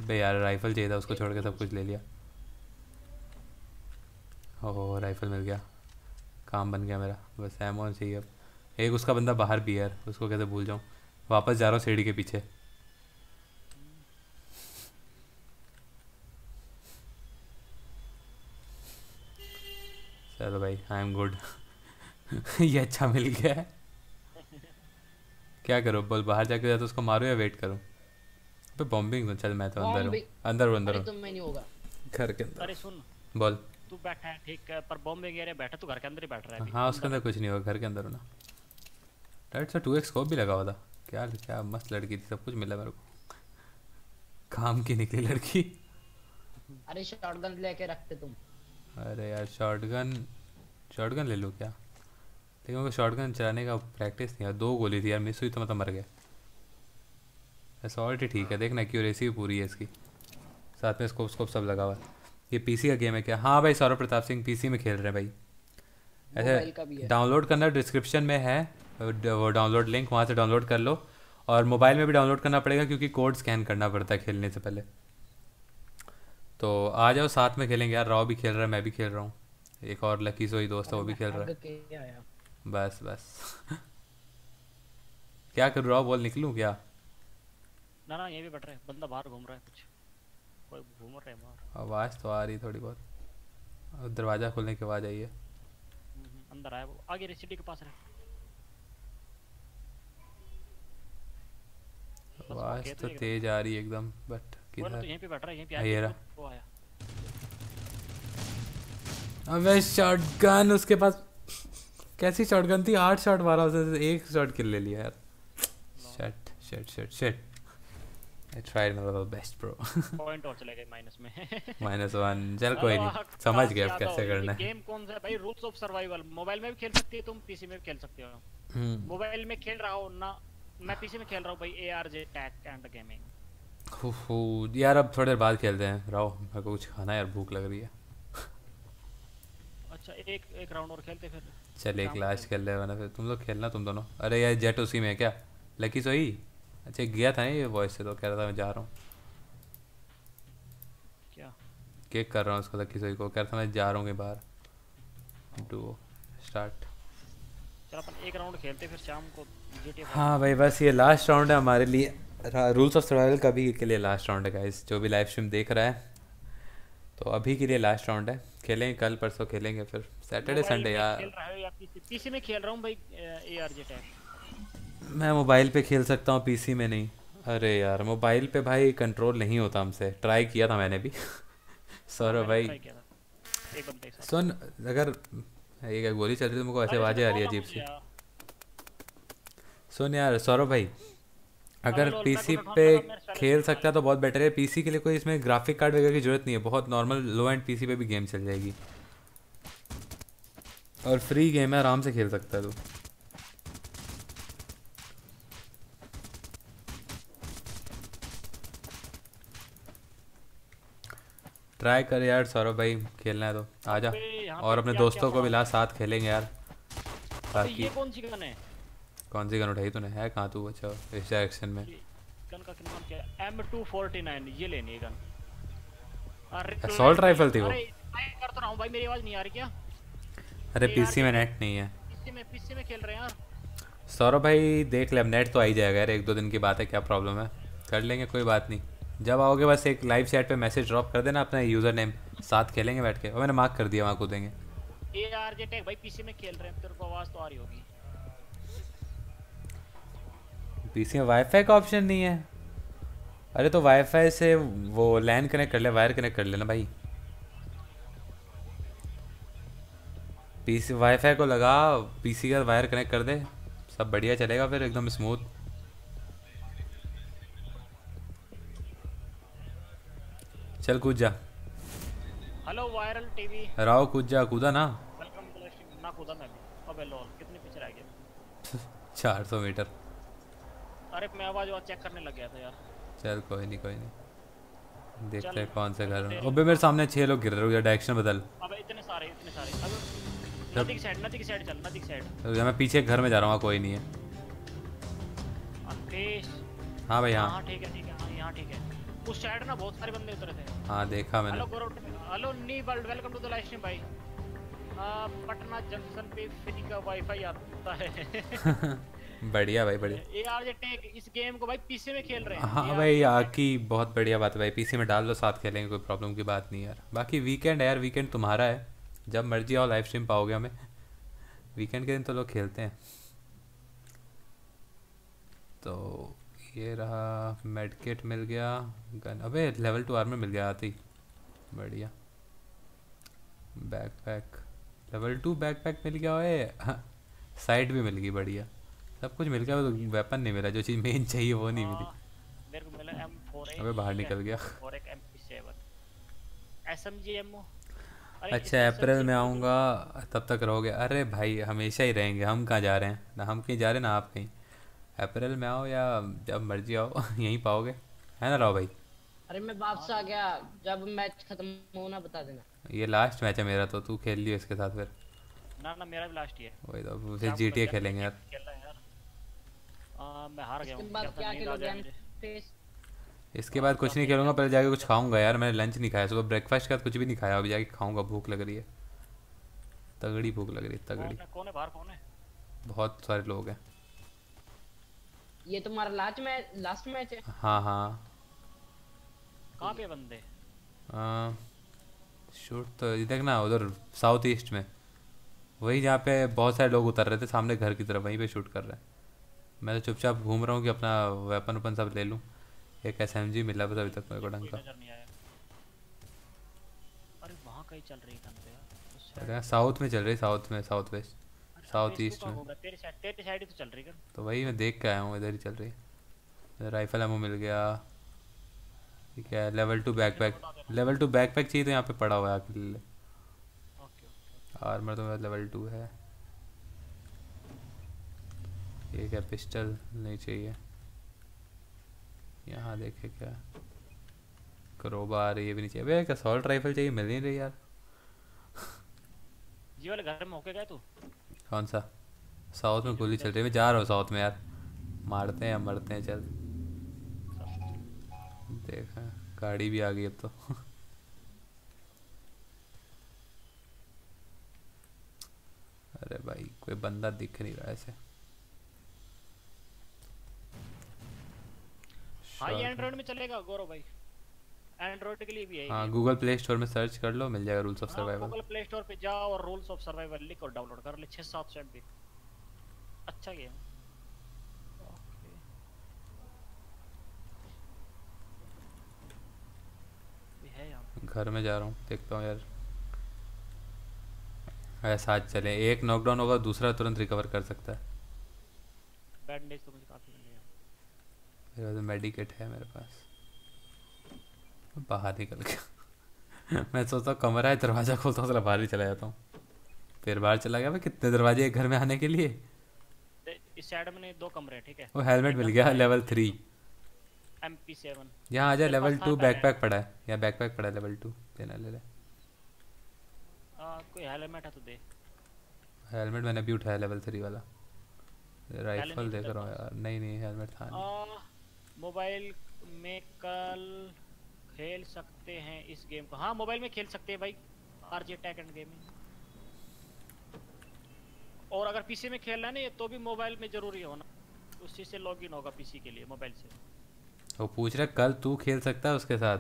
अबे यार राइफल चाहिए था, उसको छोड़ के सब कुछ ले लिया। ओह राइफल मिल गया, काम बन गया मेरा। बस एमोन चाहिए अब। एक उसका बंदा बाहर भी यार, उसको कैसे भूल जाऊँ। वापस जा रहा हूँ सीढ़ी के पीछे। चलो भाई आई एम गुड। ये अच्छा मिल गया है। क्या करो बोल, बाहर जाके तो उसको मारो या वेट करो? अबे बॉम्बिंग। चल मैं तो अंदर हूँ, अंदर तो मैं नहीं होगा घर के अंदर। अरे सुन बोल, तू बैठा है ठीक है, पर बॉम्बिंग एरिया बैठा तो घर के अंदर ही बैठ रहा है। हाँ उसके अंदर कुछ नहीं होगा, घर के अंदर होना। राइट सर 2x स्कोप भी लगा हुआ था। क्या क्या मस्त लड़की थी, सब कुछ मिला मेरे को। काम की निकली लड़की। अरे शॉटगन लेके रखते तुम। अरे यार शॉटगन ले लो क्या? लेकिन मुझे शॉटगन चलाने का प्रैक्टिस नहीं है। दो गोली थी यार, मिस हुई तो मतलब मर गया। असॉल्ट ही ठीक है, देखना एक्यूरेसी भी पूरी है इसकी, साथ में स्कोप सब लगा हुआ है। ये पीसी का गेम है क्या? हाँ भाई सौरभ प्रताप सिंह पीसी में खेल रहे हैं भाई। अच्छा डाउनलोड करना, डिस्क्रिप्शन में है वो डाउनलोड लिंक, वहाँ से डाउनलोड कर लो। और मोबाइल में भी डाउनलोड करना पड़ेगा क्योंकि कोड स्कैन करना पड़ता है खेलने से पहले। तो आ जाओ साथ में खेलेंगे यार। राव भी खेल रहा है, मैं भी खेल रहा हूँ, एक और लकी सोई दोस्त है वो भी खेल रहा है। बस बस। क्या करूँ राव बोल, निकलूँ क्या? ना ये भी बैठ रहा है बंदा, बाहर घूम रहा है कुछ। आवाज तो आ रही थोड़ी बहुत, दरवाजा खोलने के बाद आइए। अंदर आया वो, आगे रेसिडी के पास रहा। आवाज तो तेज आ रही एकदम, बट किधर? यहीं पे बैठ रहा है, यहीं पे आया वो आया। अबे शॉटगन उसके पास। कैसी शॉटगन थी, 8 शॉट मारा उसने, एक शॉट किल ले लिया यार। Shit shit shit shit. I tried my level best bro. Point और चला गया माइनस में। -1 चल कोई नहीं, समझ गए अब कैसे करना है। गेम कौन सा है भाई? Rules of survival. मोबाइल में भी खेल सकते हो तुम, पीसी में भी खेल सकते हो। मोबाइल में खेल रहा हो ना मैं, पीसी में खेल रहा हूं भाई। ARJ tech and gaming. ओहो यार अब थोड़ी देर बाद खेलते हैं राव, मेरे को कुछ खाना है यार, भूख लग रही है। अच्छा एक राउंड और खेलते फिर। चल एक लास्ट खेल ले वरना फिर तुम लोग खेलना तुम दोनों। अरे यार जेट उसी में है क्या? लकी सोई अच्छा गया था ना ये वॉइस से, तो कह रहा था मैं जा रहा हूँ। क्या केक कर रहा हूँ उसको, लकी सोई को कह रहा था मैं जा रहा हूँ बाहर। Do start. चल अपन एक राउंड खेलते फिर शाम को GTA 5। हाँ भाई बस ये लास्ट राउंड है हमारे लिए, रूल्स ऑफ सर्वाइवल का भी के लिए लास्ट राउंड है गाइस। जो भी लाइव स्ट्रीम देख रहा है तो अभी के लिए लास्ट राउंड है, खेलेंगे कल परसों खेलेंगे फिर सैटरडे संडे। यार पीसी में खेल रहा हूँ भाई एआरजे टैग। मैं मोबाइल पे खेल सकता हूँ, पीसी में नहीं। अरे यार मोबाइल पे भाई कंट्रोल नहीं होता हमसे, ट्राई किया था मैंने भी। सौरभ भाई सुन, अगर एक गोली चल रही तो मुझको ऐसे आवाज़ें आ रही है अजीब सी। सुन यार सौरभ भाई, अगर पीसी पे खेल सकता है तो बहुत बेटर है। पीसी के लिए कोई इसमें ग्राफिक कार्ड वगैरह की जरूरत नहीं है, बहुत नॉर्मल लो एंड पीसी पे भी गेम चल जाएगी और फ्री गेम है, आराम से खेल सकता है तू। ट्राई कर यार सौरभ भाई, खेलना है तो आजा। और अपने दोस्तों को मिला, साथ खेलेंगे यार। ये कौन सी गन उठाई तूने? है कहाँ तू? अच्छा इस डायरेक्शन में। गन का नाम क्या है? M249। ये लेनी है गन। अरे असॉल्ट राइफल थी वो। अरे ट्राई कर तो रहा हूं भाई, मेरी आवाज नहीं आ रही क्या? अरे पीसी में नेट नहीं है। पीसी में खेल रहे हैं यार सौरभ भाई, देख ले अब नेट तो आ ही जाएगा यार, एक दो दिन की बात है, क्या प्रॉब्लम है, कर लेंगे कोई बात नहीं। जब आओगे बस एक लाइव चैट पे मैसेज ड्रॉप कर देना अपना यूजर नेम, साथ खेलेंगे बैठ के। और मैंने मार्क कर दिया वहाँ को देंगे। एआरजे टेक भाई पीसी में खेल रहे हैं, तेरे को आवाज़ तो आ रही होगी। पीसी में वाईफाई का ऑप्शन नहीं है? अरे तो वाईफाई से वो लैन कनेक्ट कर ले, वायर कनेक्ट कर लेना भाई। पीसी वाईफाई को लगा, पीसी का वायर कनेक्ट कर दे, सब बढ़िया चलेगा फिर एकदम स्मूथ। चल कूद जा। हेलो वायरल टीवी राव, कूद जा। कूदा ना? Welcome to stream. ना कूदा मैं भी। अबे लॉल कितने पीछे रह गया। 400 मीटर। अरे मैं आवाज और चेक करने लग गया था यार। चल कोई नहीं कोई नहीं, देखते हैं कौन से घर में। अबे मेरे सामने 6 लोग गिर रहे हो यार, डायरेक्शन बदल। अबे इतने सारे इतने सारे। अबे नदी की साइड, नदी की साइड चल, नदी की साइड। तो मैं पीछे घर में जा रहा हूं, कोई नहीं है। अंकेश हां भाई हां ठीक है ठीक है, हां यहां ठीक है। उस साइड ना बहुत सारे बंदे उतरे थे। हां देखा मैंने। हेलो गोरोट, हेलो नी world, welcome to the live stream भाई। पटना जंक्शन पे फ्री का वाईफाई आता है। बढ़िया भाई बढ़िया। एआर जे टेक इस गेम को भाई पीसी में खेल रहे हैं। हाँ भाई आपकी बहुत बढ़िया बात है भाई, पीसी में डाल दो साथ खेलेंगे, कोई प्रॉब्लम की बात नहीं यार। बाकी वीकेंड है यार, वीकेंड तुम्हारा है, जब मर्जी आओ लाइव स्ट्रीम पाओगे हमें। वीकेंड के दिन तो लोग खेलते हैं। तो ये रहा मेडकिट मिल गया, गन अबे लेवल 2 आर्मर मिल गया आती, बढ़िया। बैकपैक लेवल 2 बैकपैक मिल गया, ओए साइड भी मिल गई, बढ़िया सब कुछ मिल गया। तो वेपन नहीं मिला, जो चीज़ मेन चाहिए वो नहीं मिली मेरे को, मिला M4। अबे बाहर निकल गया और एक MP7 SMG ammo। अच्छा अप्रैल में आऊँगा, तब तक रहोगे? अरे भाई हमेशा ही रहेंगे, हम कहाँ जा रहे हैं ना, हम कहीं जा रहे हैं ना आप कहीं। अप्रैल में आओ या जब मर्जी आओ, यहीं पाओगे, है ना राव भाई? अरे मैं वापस आ गया, जब मैच खत्म होना बता देना। ये लास्ट मैच है मेरा, तो तू खेल लियो इसके साथ फिर। ना ना मेरा भी लास्ट ही है। वही तो फिर GTA खेलेंगे यार। मैं हार गया हूं। इसके बाद कुछ नहीं खेलूंगा, पहले जाके कुछ खाऊंगा यार, मैंने लंच नहीं खाया सुबह, ब्रेकफास्ट के बाद कुछ भी नहीं खाया, अभी जाके खाऊंगा, भूख लग रही है तगड़ी, भूख लग रही है तगड़ी। कौन है बाहर, कौन है? बहुत सारे लोग हैं। ये तुम्हारा लास्ट मैच है? हां हां। कहां पे बंदे? शूट तो इधर ना, उधर साउथ ईस्ट में, वही जहां पे बहुत सारे लोग उतर रहे थे सामने घर की तरफ, वहीं पे शूट कर रहे हैं। मैं तो चुपचाप घूम रहा हूँ कि अपना वेपन वन सब ले लूं। एक SMG मिला बस अभी तक मेरे को ढंग का। अरे वहाँ कहीं चल रही है यार, साउथ में चल रही, साउथ में, साउथ वेस्ट, साउथ ईस्ट में। तेरे साइड ही तो चल रही है। तो वही मैं देख के आया हूँ, इधर ही चल रही है। राइफल एमो मिल गया, ठीक है। लेवल 2 बैकपैक चाहिए तो यहाँ पे पड़ा हुआ है आपके लिए। आर्मर तो मेरा लेवल 2 है। ये क्या पिस्टल नहीं चाहिए। यहाँ देखे क्या क्रोबार, ये भी नहीं चाहिए। अबे एक असॉल्ट राइफल चाहिए, मिल नहीं रही यार। ये वाले घर में होके गया तू? कौन सा? साउथ में गोली चल रही है, मैं जा रहा हूँ साउथ में यार, मारते हैं मरते हैं। चल देखा गाड़ी भी आ गई अब तो। अरे भाई कोई बंदा दिख नहीं रहा ऐसे। हाँ ये एंड्रॉइड में चलेगा गौरव भाई, एंड्रॉइड के लिए भी है। हाँ गूगल प्ले स्टोर में सर्च कर लो, मिल जाएगा rules of survival. Google Play Store पे जाओ और रूल्स ऑफ सर्वाइवल लिख और डाउनलोड कर ले। 600-700 MB अच्छा गेम। घर में जा रहा हूँ, देखता हूँ यार। ऐसा आज चले, एक नॉकडाउन होगा दूसरा तुरंत रिकवर कर सकता है। बैंडेज तो मुझे काफी मेडिकेट है मेरे पास। बाहर निकल गया। मैं सोचता हूँ कमरा है, दरवाज़ा खोलता हूँ, बाहर ही चला जाता हूँ, फिर बाहर चला गया। भाई कितने दरवाजे एक घर में आने के लिए। इस साइड में 2 कमरे, ठीक है। वो हेलमेट मिल गया, लेवल 3 MP7। यहाँ आ जाए, लेवल 2 बैकपैक पड़ा है, यहाँ बैकपैक पड़ा है लेवल 2, देना ले ले। कोई हेलमेट है तो दे। हेलमेट मैंने भी उठाया लेवल 3 वाला। राइफल देख रहा हूँ यार, नहीं नहीं हेलमेट था नहीं। मोबाइल में कल खेल सकते हैं इस गेम को। हाँ मोबाइल में खेल सकते हैं भाई, आरजे टैग एंड गेमिंग। और अगर पीसी में खेलना है ना तो भी मोबाइल में जरूरी होना, उसी से लॉगिन होगा पीसी के लिए मोबाइल से। वो पूछ रहा कल तू खेल सकता है उसके साथ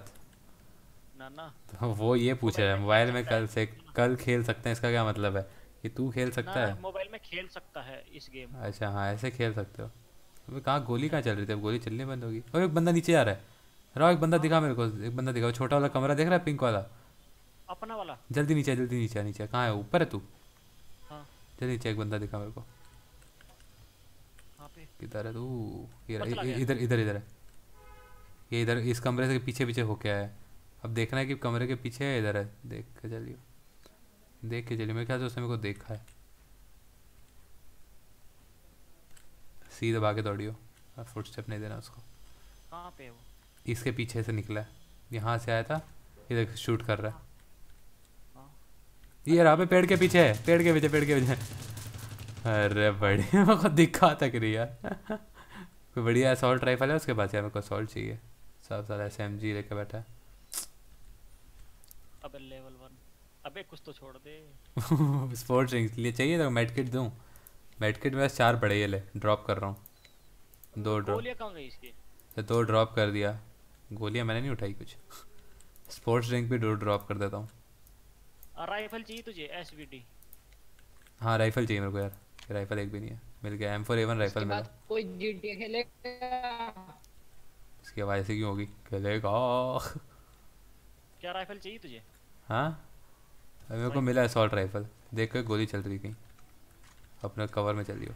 ना? ना तो वो ये पूछ रहा है मोबाइल में कल से कल खेल सकते हैं, इसका क्या मतलब है कि तू खेल सकता है? मोबाइल में खेल सकता है इस गेम। अच्छा हाँ ऐसे खेल सकते हो। अबे कहाँ गोली कहाँ चल रही थी? अब गोली चलनी बंद होगी। और एक बंदा नीचे आ रहा है राव, एक बंदा दिखा मेरे को, एक बंदा दिखा। वो छोटा वाला कमरा देख रहा है, पिंक वाला अपना वाला। जल्दी नीचे, जल्दी नीचे, नीचे कहाँ है? ऊपर है तू? हाँ जल्दी नीचे, एक बंदा दिखा मेरे को। किधर है तू? इधर इधर इधर है ये, इधर इस कमरे से पीछे पीछे होके आया है। अब देखना है कि कमरे के पीछे है, इधर है। देख के चलिए, देख के चलिए। मेरे ख्याल से उसने मेरे को देखा है। सी दबा के दौड़ियो और फुटस्टेप नहीं देना उसको। कहाँ पे है वो? इसके पीछे से निकला है, यहाँ से आया था, इधर शूट कर रहा है। ये रहा पे पेड़ के पीछे है, पेड़ के पीछे, पेड़ के पीछे। अरे बढ़िया, मेरे को दिखा तक रही यार। कोई बढ़िया असॉल्ट राइफल है उसके पास? यार मेरे को असॉल्ट चाहिए। सब सारा SMG लेके बैठा है। अबे लेवल 1, अबे कुछ तो छोड़ दे। स्पोर्ट रिंग्स लिए चाहिए तो मेडकिट दूं। मेडकिट में 4 पड़े, ये ले ड्रॉप कर रहा हूं। 2 ड्रॉप। गोलियां कहां गई इसकी? तो 2 ड्रॉप कर दिया, गोलियां मैंने नहीं उठाई कुछ। स्पोर्ट्स रिंग भी 2 ड्रॉप कर देता हूं। राइफल चाहिए तुझे? SVD। हां राइफल चाहिए मेरे को यार, राइफल एक भी नहीं है। मिल गया M4A1 राइफल मिला। कोई GTA खेलेगा? इसकी आवाज ऐसी क्यों होगी? खेलेगा। क्या राइफल चाहिए तुझे? हाँ मेरे को मिला असॉल्ट राइफल। देख के गोली चल रही कहीं, अपने कवर में चल रही हो।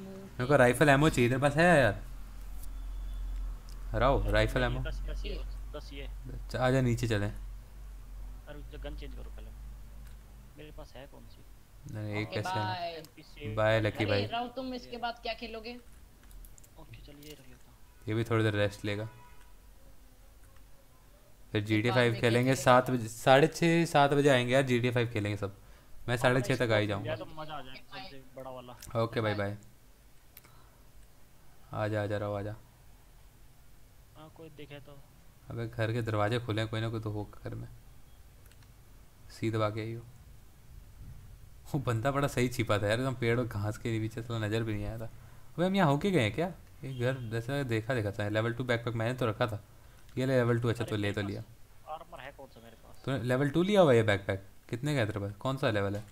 मेरे को राइफल एमो चाहिए, तेरे पास है यार राव? राइफल एमो 10 ये। आजा नीचे चलें। अरे गन चेंज करो पहले, मेरे पास है कौन सी? नहीं एक कैसे? बाय लकी भाई। राव तुम इसके बाद क्या खेलोगे? ओके चलिए रख लेता हूं, ये भी थोड़ी देर रेस्ट लेगा, फिर GTA 5 खेलेंगे। 7 बजे, 6:30 7 बजे आएंगे यार। GTA 5 खेलेंगे सब। मैं 6:30 तक आ ही जाऊंगा। तो मजा आ जाएगा सबसे बड़ा वाला। Okay bye bye. आ जा रहा, आ जा। हां कोई दिखे तो? अबे घर के दरवाजे खुले हैं, कोई ना कोई तो हो घर में। सीधा भाग के आई हो। वो बंदा बड़ा सही छिपा था यार, एकदम पेड़ और घास के बीच से, नजर भी नहीं आया था। अबे हम यहाँ होके गए हैं क्या? ये घर जैसा देखा देखा था। लेवल 2 बैकपैक मैंने तो रखा था। ये लेवल 2। अच्छा तो ले तो लिया। आर्मर है कौन सा मेरे पास? तूने लेवल 2 लिया हुआ? ये बैकपैक कितने का है तेरे पास? कौन सा लेवल है?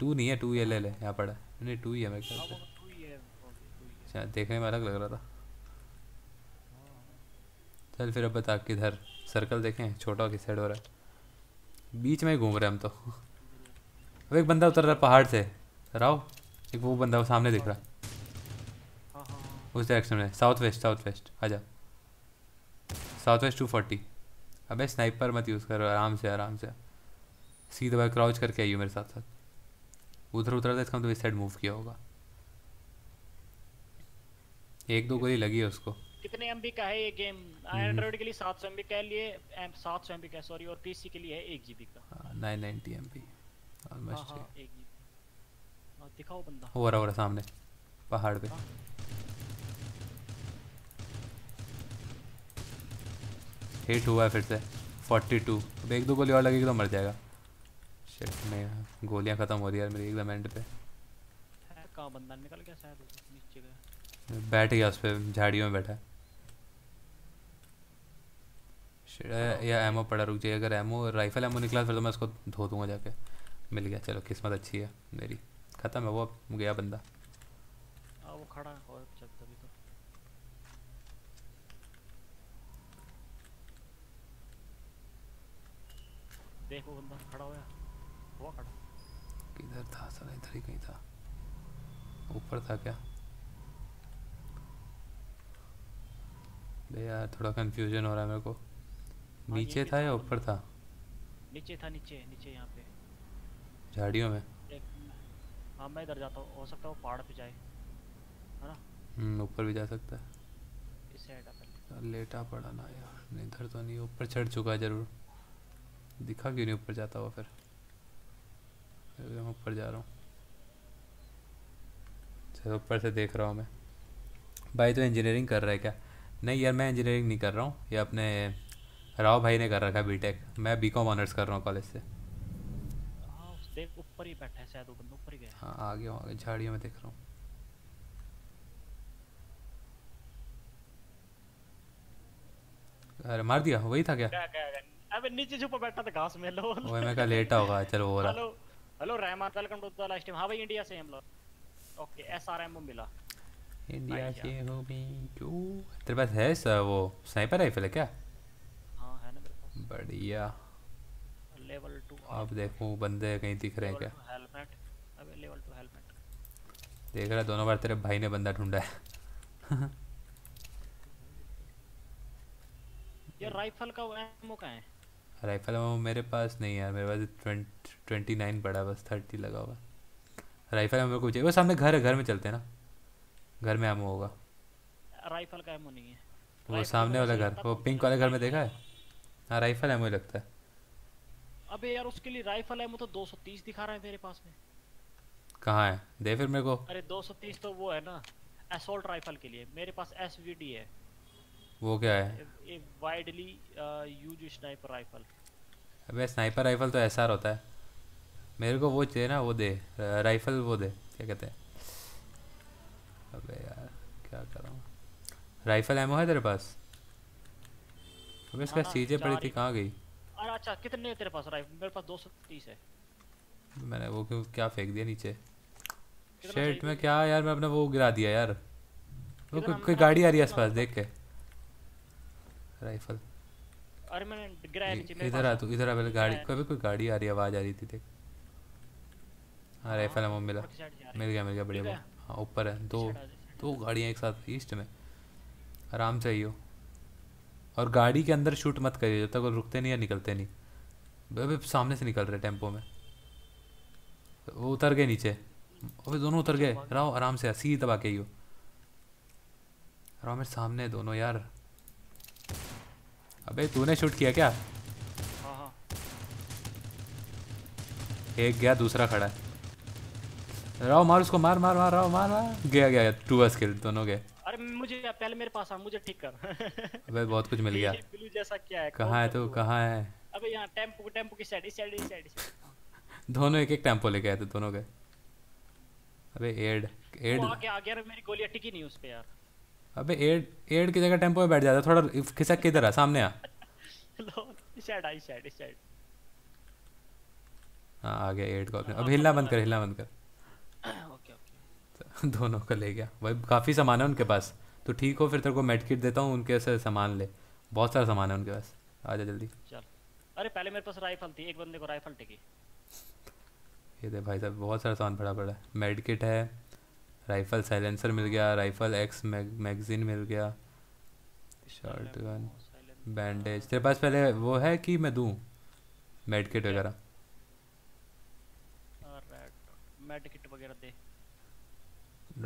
2 नहीं है? 2 ये ले ले, यहाँ पड़ा है। नहीं 2 ही है मेरे ख्याल से। अच्छा देखने में अलग लग रहा था। चल फिर अब बता किधर? सर्कल देखें छोटा किस साइड हो रहा है? बीच में ही घूम रहे हम तो। अब एक बंदा उतर रहा है पहाड़ से राव। एक वो बंदा वो सामने दिख रहा है, उस डायरेक्शन में। साउथ वेस्ट, साउथ वेस्ट आ जा। साउथवेस्ट 240। अबे स्नाइपर मत यूज़ करो, आराम से आराम से। सीधा भाई क्राउच करके आई हो मेरे साथ साथ। उधर उतर था इसका मतलब इस साइड मूव किया होगा। 1-2 गोली लगी है उसको। कितने MB का है ये गेम? Android के लिए 700 MB के लिए 700 MB का सॉरी, और PC के लिए है 1 GB का। 990 MB ऑलमोस्ट। हां 1 GB। और दिखाओ बंदा हो रहा सामने पहाड़ पे। हिट हुआ है फिर से 42। अब 1-2 गोली और लगेगी तो मर जाएगा। शिट में गोलियां खत्म हो रही है यार मेरी एकदम एंड पे। का बंदा निकल गया शायद, नीचे गया, बैठ गया उस पे, झाड़ियों में बैठा है। शिट या एमो पड़ा, रुक जाइए। अगर एमो राइफल एमो निकला फिर तो मैं उसको धो दूंगा जाके। मिल गया, चलो किस्मत अच्छी है मेरी। खत्म है वो, अब गया बंदा। वो खड़ा और चलता भी तो। देखो बंदा खड़ा होया, वो खड़ा किधर था? साला इधर ही कहीं था, ऊपर था क्या? बे यार थोड़ा कंफ्यूजन हो रहा है मेरे को। नीचे था या ऊपर था? नीचे था, नीचे नीचे यहाँ पे झाड़ियों में। हाँ मैं इधर जाता हूँ, हो सकता है वो पहाड़ पे जाए, है ना? ऊपर भी जा सकता है। इस साइड पर लेटा पड़ा ना यार, इधर तो नहीं, ऊपर चढ़ चुका है जरूर। दिखा क्यों नहीं ऊपर जाता हुआ? फिर मैं ऊपर जा रहा हूँ। चलो ऊपर से देख रहा हूँ मैं। भाई तो इंजीनियरिंग कर रहा है क्या? नहीं यार मैं इंजीनियरिंग नहीं कर रहा हूँ, ये अपने राव भाई ने कर रखा है बीटेक। मैं BCom ऑनर्स कर रहा हूँ कॉलेज से। देख ऊपर ही बैठा है शायद वो बंदा, ऊपर ही गया। हाँ आगे आगे झाड़ियों में देख रहा हूँ। अरे मार दिया, वही था क्या? अबे नीचे छुपा बैठा था घास में। लो ओए मैं का लेटा होगा। चलो हो रहा। Hello hello Rahman, welcome to the live stream. हां भाई इंडिया से हम लोग। ओके SRM मिला इंडिया से हो भी क्यों? तेरे पास है वो स्नाइपर राइफल है क्या? हां है ना मेरे पास। बढ़िया लेवल 2। अब देखो बंदे कहीं दिख रहे हैं क्या? हेलमेट। अबे लेवल 2 हेलमेट देख रहा। दोनों बार तेरे भाई ने बंदा ढूंढा है। ये राइफल का एमो कहां है? राइफल मेरे पास नहीं यार, मेरे पास 29 पड़ा बस, 30 लगा हुआ। राइफल हम लोग को चाहिए। वो सामने घर है, घर में चलते हैं ना, घर में एमो होगा। राइफल का एमो नहीं है वो सामने वाला घर, वो पिंक वाले घर में देखा है। हाँ राइफल एमो ही लगता है। अबे यार उसके लिए राइफल एमो तो 230 दिखा रहा है मेरे पास में। कहाँ है दे फिर मेरे को। अरे 230 तो वो है ना असॉल्ट राइफल के लिए, मेरे पास एसवीडी है। वो क्या है? एक वाइडली यूज स्नाइपर राइफल। अबे स्नाइपर राइफल तो एसआर होता है, मेरे को वो चाहिए ना। वो दे राइफल, वो दे क्या कहते हैं। अबे यार क्या कर रहा हूँ। राइफल एमो है तेरे पास? अबे इसका चीजें पड़ी थी, कहाँ गई? अरे अच्छा कितने है तेरे पास राइफल? मेरे पास 230 है। मैंने वो क्यों क्या फेंक दिया नीचे? शेट में क्या यार, मैं अपना वो गिरा दिया यार। वो कोई गाड़ी आ रही है आसपास देख के। राइफल अरे मैंने गिराया नीचे। मेरे इधर आ तू, इधर आ पहले। गाड़ी कभी कोई गाड़ी आ रही है, आवाज आ रही थी देख। हाँ राइफल हमको मिला, मिल गया बढ़िया। हाँ ऊपर है दो गाड़ियाँ एक साथ ईस्ट में। आराम से आइयो और गाड़ी के अंदर शूट मत करिए जब तक वो रुकते नहीं या निकलते नहीं। अभी सामने से निकल रहे टेम्पो में, वो उतर गए नीचे। अभी दोनों उतर गए। राव आराम से सीधा दबा के आइयो। राव मेरे सामने दोनों यार। अबे तूने शूट किया क्या? हाँ। एक गया, दूसरा खड़ा है। राव मार उसको, मार मार मार राव मार। गया टू स्किल, दोनों गए। अरे मुझे पहले मेरे पास आ, मुझे ठीक कर। अबे बहुत कुछ मिल गया। ब्लू जैसा क्या है? कहाँ है तू, कहाँ है? अबे यहाँ टेम्पो की साइड। दोनों एक एक टेम्पो लेके आए थे, दोनों गए। अबे एड आ गया मेरी गोली टिकी नहीं उस पे यार। अबे एड की जगह टेम्पो में बैठ जाता थोड़ा, खिसक के इधर आ सामने आ। इस साइड। हाँ आ गया एड को। अब हिलना बंद कर। ओके। दोनों को ले गया भाई। काफ़ी सामान है उनके पास। तो ठीक हो फिर तेरे को मेडकिट देता हूँ, उनके से सामान ले। बहुत सारा सामान है उनके पास, आ जा जल्दी चल। अरे पहले मेरे पास राइफल थी, एक बंदे को राइफल टिकी। ये दे भाई साहब, बहुत सारा सामान पड़ा है। मेडकिट है, राइफल साइलेंसर मिल गया, राइफल एक्स मैगजीन मिल गया, शॉटगन, बैंडेज। तेरे पास पहले वो है कि मैं दूं मेडकिट वगैरह? मेडकिट वगैरह दे।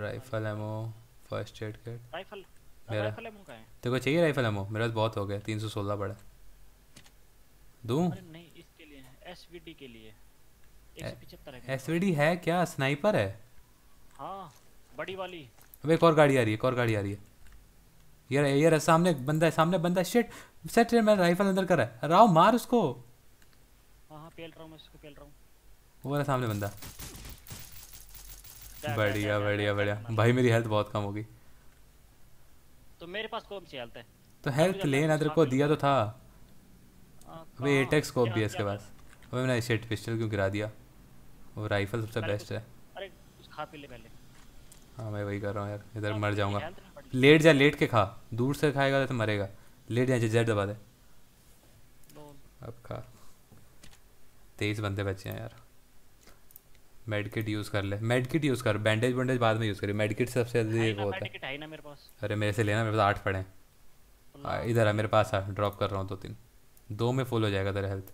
Rifle ammo, first aid kit. Rifle ammo कहाँ है? तेरे को चाहिए राइफल एमो? मेरे पास बहुत हो गया, 316 पड़ा। दूं? नहीं इसके लिए, एसवीडी के लिए 175 है। एसवीडी है क्या? स्नाइपर है? हाँ बड़ी वाली। अबे एक और गाड़ी आ रही है यार सामने बंदा। शिट सेट, मैं राइफल अंदर कर रहा है। राव मार उसको। हाँ पेल रहा हूँ। वो वाला सामने बंदा। बढ़िया। भाई मेरी हेल्थ बहुत कम होगी। तो मेरे पास कौन सी हेल्थ है? तो हेल्थ लेना, तेरे को दिया तो था। अबे एटेक्स स्कोप भी है इसके पास। अबे मैंने शिट पिस्टल क्यों गिरा दिया? वो राइफल सबसे बेस्ट है। खा पी ले पहले। हाँ मैं वही कर रहा हूँ यार, इधर मर जाऊँगा। लेट जा, लेट के खा। दूर से खाएगा तो मरेगा। लेट जाए, जेड दबा दे। अब खा। 23 बंदे बचे हैं यार। मेडकिट यूज़ कर ले, मेडकिट यूज़ कर। बैंडेज बाद में यूज़ करिए। मेडकिट सबसे जल्दी वो होता है। अरे मेरे से लेना, मेरे पास 8 पड़े हैं। इधर आ मेरे पास, आ ड्रॉप कर रहा हूँ 2-3 में फुल हो जाएगा तेरा हेल्थ।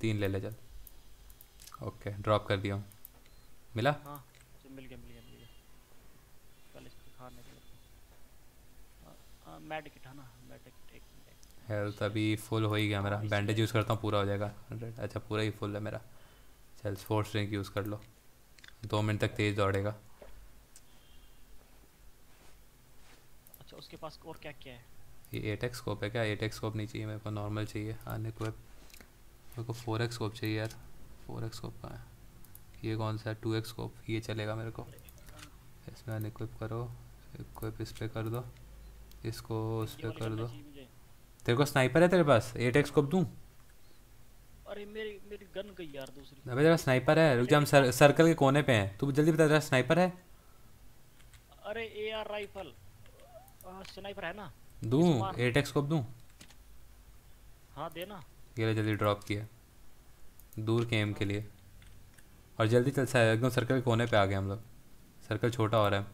3 ले ले चल। ओके ड्रॉप कर दिया हूँ। मिला? हाँ मिल गया। कल इसको खाने के लिए मेडकिट है ना, मेडकिट। हेल्थ अभी फुल हो ही गया मेरा। बैंडेज यूज़ करता हूँ, पूरा हो जाएगा। 100 अच्छा पूरा ही फुल है मेरा। चल स्पोर्ट्स ड्रिंक यूज़ कर लो, 2 मिनट तक तेज़ दौड़ेगा। अच्छा उसके पास और क्या है? ये 8x स्कोप है क्या? 8x स्कोप नहीं चाहिए मेरे को, नॉर्मल चाहिए। आने को मेरे को 4x स्कोप चाहिए यार। 4x स्कोप कहाँ है? ये कौन सा है? 2x स्कोप, ये चलेगा मेरे को। इसमें अनइक्विप करो, इक्विप इस पे कर दो, इसको उस पे कर दो। तेरे को स्नाइपर है तेरे पास? 8x स्कोप दूं? अरे मेरी गन गई यार दूसरी। अबे तेरा स्नाइपर है? रुक जा, हम सर्कल के कोने पे हैं। तू जल्दी बता, तेरा स्नाइपर है? अरे एआर राइफल स्नाइपर है ना, दूं? 8x स्कोप दूं? हाँ देना। ये ले जल्दी, ड्रॉप किया दूर के एम के लिए। और जल्दी चल, एकदम सर्कल के कोने पे आ गए हम लोग। सर्कल छोटा हो रहा है,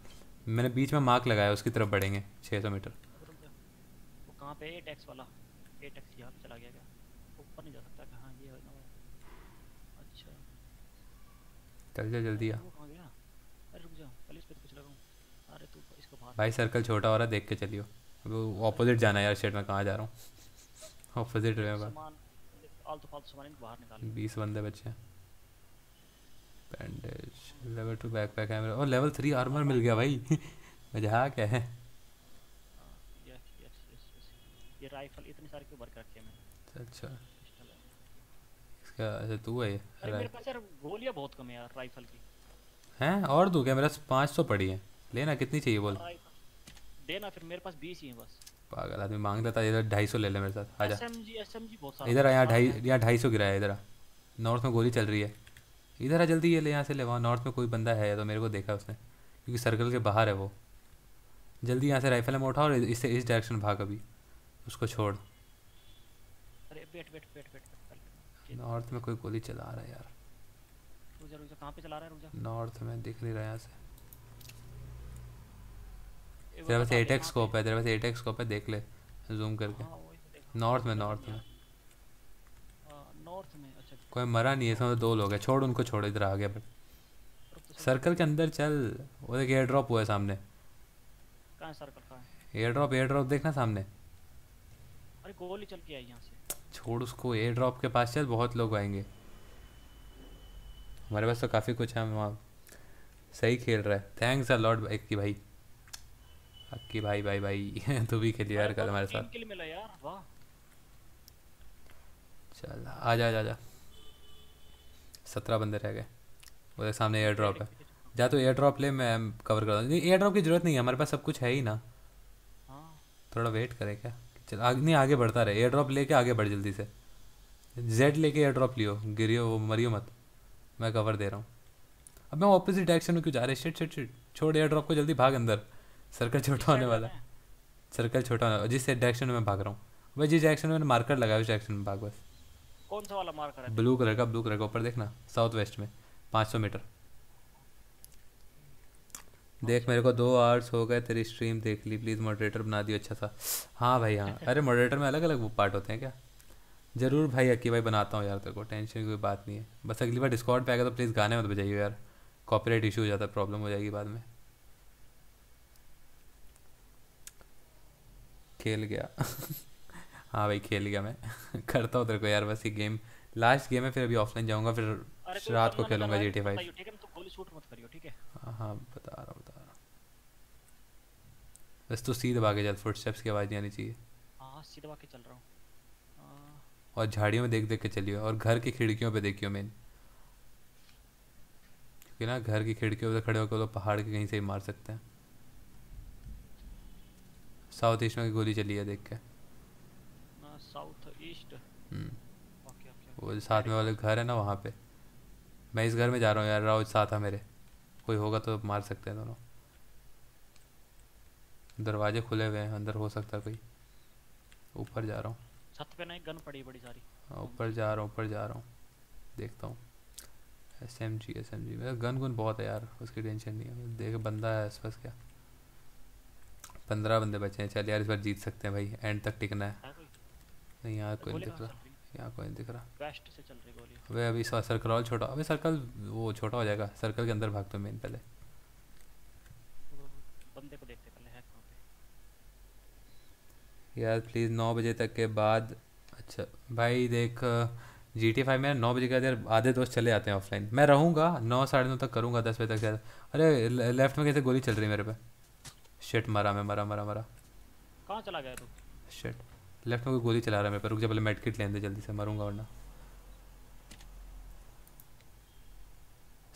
मैंने बीच में मार्क लगाया, उसकी तरफ बढ़ेंगे। 600 मीटर। वो कहाँ पे? 8x वाला। 8x यहाँ चला गया क्या? ऊपर नहीं जा सकता। कहाँ ये? अच्छा चल जा जल्दी आ। भाई सर्कल छोटा हो रहा, देख के चलियो। अब ऑपोजिट जाना है यार, शेट में कहाँ जा रहा हूँ ऑपोजिट वे में। 20 बंदे बच्चे। बैंडेज, लेवल 2 बैकपैक कैमरा और लेवल 3 आर्मर मिल गया भाई। मजाक है। ये राइफल इतने सारे क्यों भर रखे मैंने? अच्छा इसका, अच्छा तू है। अरे मेरे पास यार गोलियां बहुत कम है यार राइफल की। हैं और दो कैमरा 500 पड़ी है, लेना कितनी चाहिए बोल? देना फिर, मेरे पास 20 ही है बस। पागल आदमी मांग रहा था। इधर 250 ले ले मेरे साथ, आजा। एसएमजी बहुत सारा इधर आ, यहाँ 250 गिरा है। इधर नॉर्थ में गोली चल रही है, इधर आ जल्दी। ये ले यहाँ से ले। वहाँ नॉर्थ में कोई बंदा है तो मेरे को देखा उसने, क्योंकि सर्कल के बाहर है वो। जल्दी यहाँ से राइफल में उठा और इससे इस डायरेक्शन भाग। अभी उसको छोड़। अरे बैठ बैठ बैठ बैठ। नॉर्थ में कोई गोली चला रहा है यार। रुक जा, कहाँ पे चला रहा है? रुक जा। नॉर्थ में दिख नहीं रहा यहाँ से। तेरे पास 8x स्कोप है, तेरे पास 8x स्कोप है, देख ले जूम करके। नॉर्थ में, नॉर्थ में, नॉर्थ में। अच्छा कोई मरा नहीं है, समझ दो लोग हैं। छोड़ उनको, छोड़। इधर आ गया सर्कल के अंदर चल। वो देख एयर ड्रॉप हुआ है सामने। कहाँ सर्कल? कहाँ है एयर ड्रॉप? एयर ड्रॉप देखना सामने। अरे गोली चल के आई यहाँ से। छोड़ उसको, एयर ड्रॉप के पास चल, बहुत लोग आएंगे। हमारे पास तो काफ़ी कुछ है वहाँ। सही खेल रहा है, थैंक्स अ लॉट भाई। अक्की भाई भाई भाई, भाई तू भी खेल यार कल हमारे साथ। किल मिला यार, वाह। चल आजा आजा आजा। 17 बंदे रह गए। वो सामने एयर ड्रॉप है, जा तो एयर ड्रॉप ले, मैं कवर कर दूँ। एयर ड्रॉप की जरूरत नहीं है, हमारे पास सब कुछ है ही ना। थोड़ा वेट करे क्या? चल नहीं, आगे बढ़ता रहे। एयर ड्रॉप लेके आगे बढ़ जल्दी से। जेड लेके एयर ड्रॉप लियो, गिरियो वो मरियो मत। मैं कवर दे रहा हूँ। अब मैं ऑपोजिट डायरेक्शन में क्यों जा रहे? Shit shit shit. छोड़ एयर ड्रॉप को, जल्दी भाग अंदर। सर्कल छोटा होने वाला है, सर्कल छोटा होने वाला। जिस डायरेक्शन में मैं भाग रहा हूँ, भाई जिस डायरेक्शन में मैंने मार्कर लगाया उस डायरेक्शन में भाग बस। कौन सा वाला मार्कर है? ब्लू कलर का, ब्लू कलर का ऊपर देखना, साउथ वेस्ट में 500 मीटर। देख मेरे को 2 आवर्स हो गए तेरी स्ट्रीम देख ली, प्लीज़ मॉडरेटर बना दियो अच्छा सा। हाँ भाई हाँ। अरे मॉडरेटर में अलग अलग पार्ट होते हैं क्या? जरूर भाई अक्की भाई, बनाता हूँ यार तेरे को, टेंशन की कोई बात नहीं है। बस अगली बार डिस्कॉर्ड पे आएगा तो प्लीज़ गाने मत बजाइए यार, कॉपीराइट इशू हो जाता है, प्रॉब्लम हो जाएगी बाद में। खेल गया। हाँ भाई खेल गया मैं। करता हूँ तेरे को यार बस ये गेम, लास्ट गेम है, फिर अभी ऑफलाइन जाऊँगा, फिर रात को खेलूँगा GTA 5। हाँ बता रहा हूँ, बता रहा। बस तो सीधे भागे चल, फुटस्टेप्स की आवाज़ नहीं आनी चाहिए। हाँ सीधे भाग के चल रहा हूँ। और झाड़ियों में देख देख के चलियो, और घर की खिड़कियों पे देखियो मेन, क्योंकि ना घर की खिड़कियों पे खड़े होकर लोग पहाड़ के कहीं से ही मार सकते हैं। साउथ ईस्ट में गोली चली है देख के। South east. वो साथ में वाले घर है ना, वहाँ पे। मैं इस घर में जा रहा हूँ यार, राव साथ है मेरे, कोई होगा तो मार सकते हैं दोनों। दरवाजे खुले हुए हैं, अंदर हो सकता है कोई। ऊपर जा रहा हूँ, छत पे नहीं गन पड़ी बड़ी सारी। ऊपर जा रहा हूँ, ऊपर जा रहा हूँ, देखता हूँ। एसएमजी मेरा गन बहुत है यार, उसकी टेंशन नहीं है। देख बंदा है आसपास क्या? 15 बंदे बचे हैं। चल यार इस बार जीत सकते हैं भाई, एंड तक टिकना है। नहीं यहाँ कोई नहीं दिख रहा, यहाँ कोई नहीं दिख रहा। वेस्ट से चल रही गोली। अबे अभी सर्कल और छोटा, अबे सर्कल वो छोटा हो जाएगा। सर्कल के अंदर भागते मेन पहले। बंदे को देखते पहले है कहाँ पे। यार प्लीज़ 9 बजे तक के बाद। अच्छा भाई देख GTA 5 में 9 बजे के बाद यार आधे दोस्त चले जाते हैं ऑफलाइन। मैं रहूँगा 9 साढ़े 9 तक, करूँगा 10 बजे तक। यार अरे लेफ्ट में कैसे गोली चल रही है मेरे पे? शिट मारा मैं, मरा। कहाँ चला गया तू? शिट लेफ्ट में कोई गोली चला रहा है मेरे पर। रुक जा पहले मेड किट लेने दे जल्दी से, मरूंगा वरना।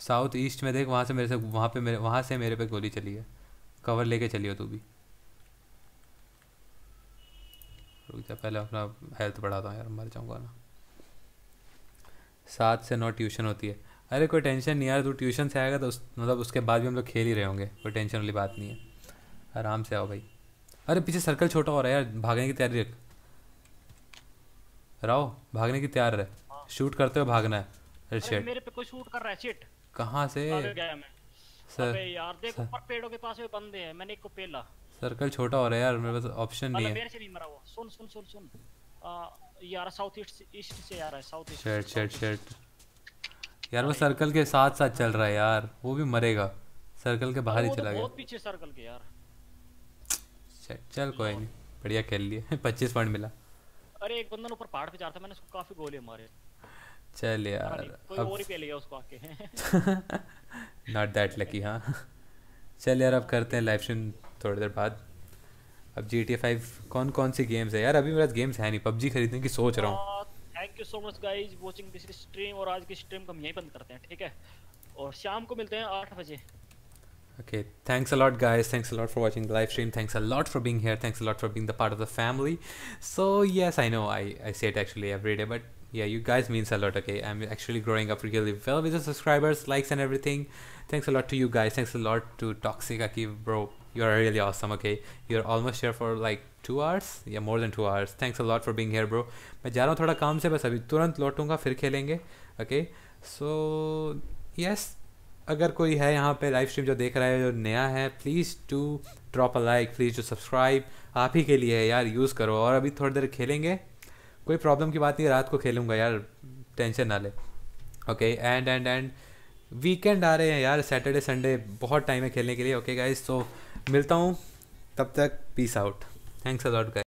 साउथ ईस्ट में देख, वहाँ से मेरे से, वहाँ से मेरे पे गोली चली है। कवर लेके चलियो तू भी। रुक जा पहले अपना हेल्थ बढ़ाता हूँ यार, मर जाऊँगा ना। 7 से 9 ट्यूशन होती है। अरे कोई टेंशन नहीं यार, तू ट्यूशन से आएगा तो मतलब उसके बाद भी हम लोग खेल ही रहे होंगे, कोई टेंशन वाली बात नहीं है। आराम से आओ भाई। अरे पीछे सर्कल छोटा हो रहा है यार, भागने की तैयारी रख राव, भागने की तैयार रहे। शूट करते हुए भागना है। अरे मेरे पे कोई शूट कर रहा है। शिट कहाँ से गया मैं? अबे यार देख ऊपर पेड़ों के पास में बंदे हैं, मैंने एक को पेला। सर्कल छोटा हो रहा है यार, मेरे पास ऑप्शन नहीं है। मेरे से नहीं मरा वो। सुन सुन सुन सुन यार, साउथ ईस्ट से आ रहा है, south east. Shit shit shit यार, वो सर्कल के साथ चल रहा है यार, वो भी मरेगा। सर्कल के बाहर ही चला गया, बहुत पीछे सर्कल के यार। चल कोई नहीं, बढ़िया खेल लिए, 25 पॉइंट मिला। अरे एक बंदा ऊपर पहाड़ पे जा रहा था, मैंने उसको काफी गोले मारे। चल यार कोई और ही पे ले गया उसको आके, नॉट दैट लकी। हां चल यार अब करते हैं लाइव स्ट्रीम थोड़ी देर बाद। अब GTA 5 कौन-कौन सी गेम्स है यार, अभी मेरे पास गेम्स है नहीं, PUBG खरीदने की सोच रहा हूं। Thank you so much guys watching this stream, और आज की स्ट्रीम को हम यहीं बंद करते हैं, ठीक है? और शाम को मिलते हैं 8 बजे। Okay, thanks a lot guys, thanks a lot for watching the live stream, thanks a lot for being here, thanks a lot for being the part of the family. So yes, I know I say it actually every day, but yeah, you guys means a lot. Okay, I'm actually growing up really well with the subscribers, likes and everything. Thanks a lot to you guys, thanks a lot to Toxic Akiv bro, you're really awesome. Okay, you're almost here for like 2 hours, yeah more than 2 hours. Thanks a lot for being here bro. मैं जा रहा हूँ थोड़ा काम से, बस अभी तुरंत लौटूंगा फिर खेलेंगे. Okay, so yes, अगर कोई है यहाँ पे लाइव स्ट्रीम जो देख रहा है जो नया है, please to drop a like, please to subscribe, आप ही के लिए है यार, यूज़ करो। और अभी थोड़ी देर खेलेंगे, कोई प्रॉब्लम की बात नहीं, रात को खेलूँगा यार, टेंशन ना ले। ओके एंड वीकेंड आ रहे हैं यार, सैटरडे संडे बहुत टाइम है खेलने के लिए। ओके गाइज, सो मिलता हूँ, तब तक peace out, thanks a lot guys.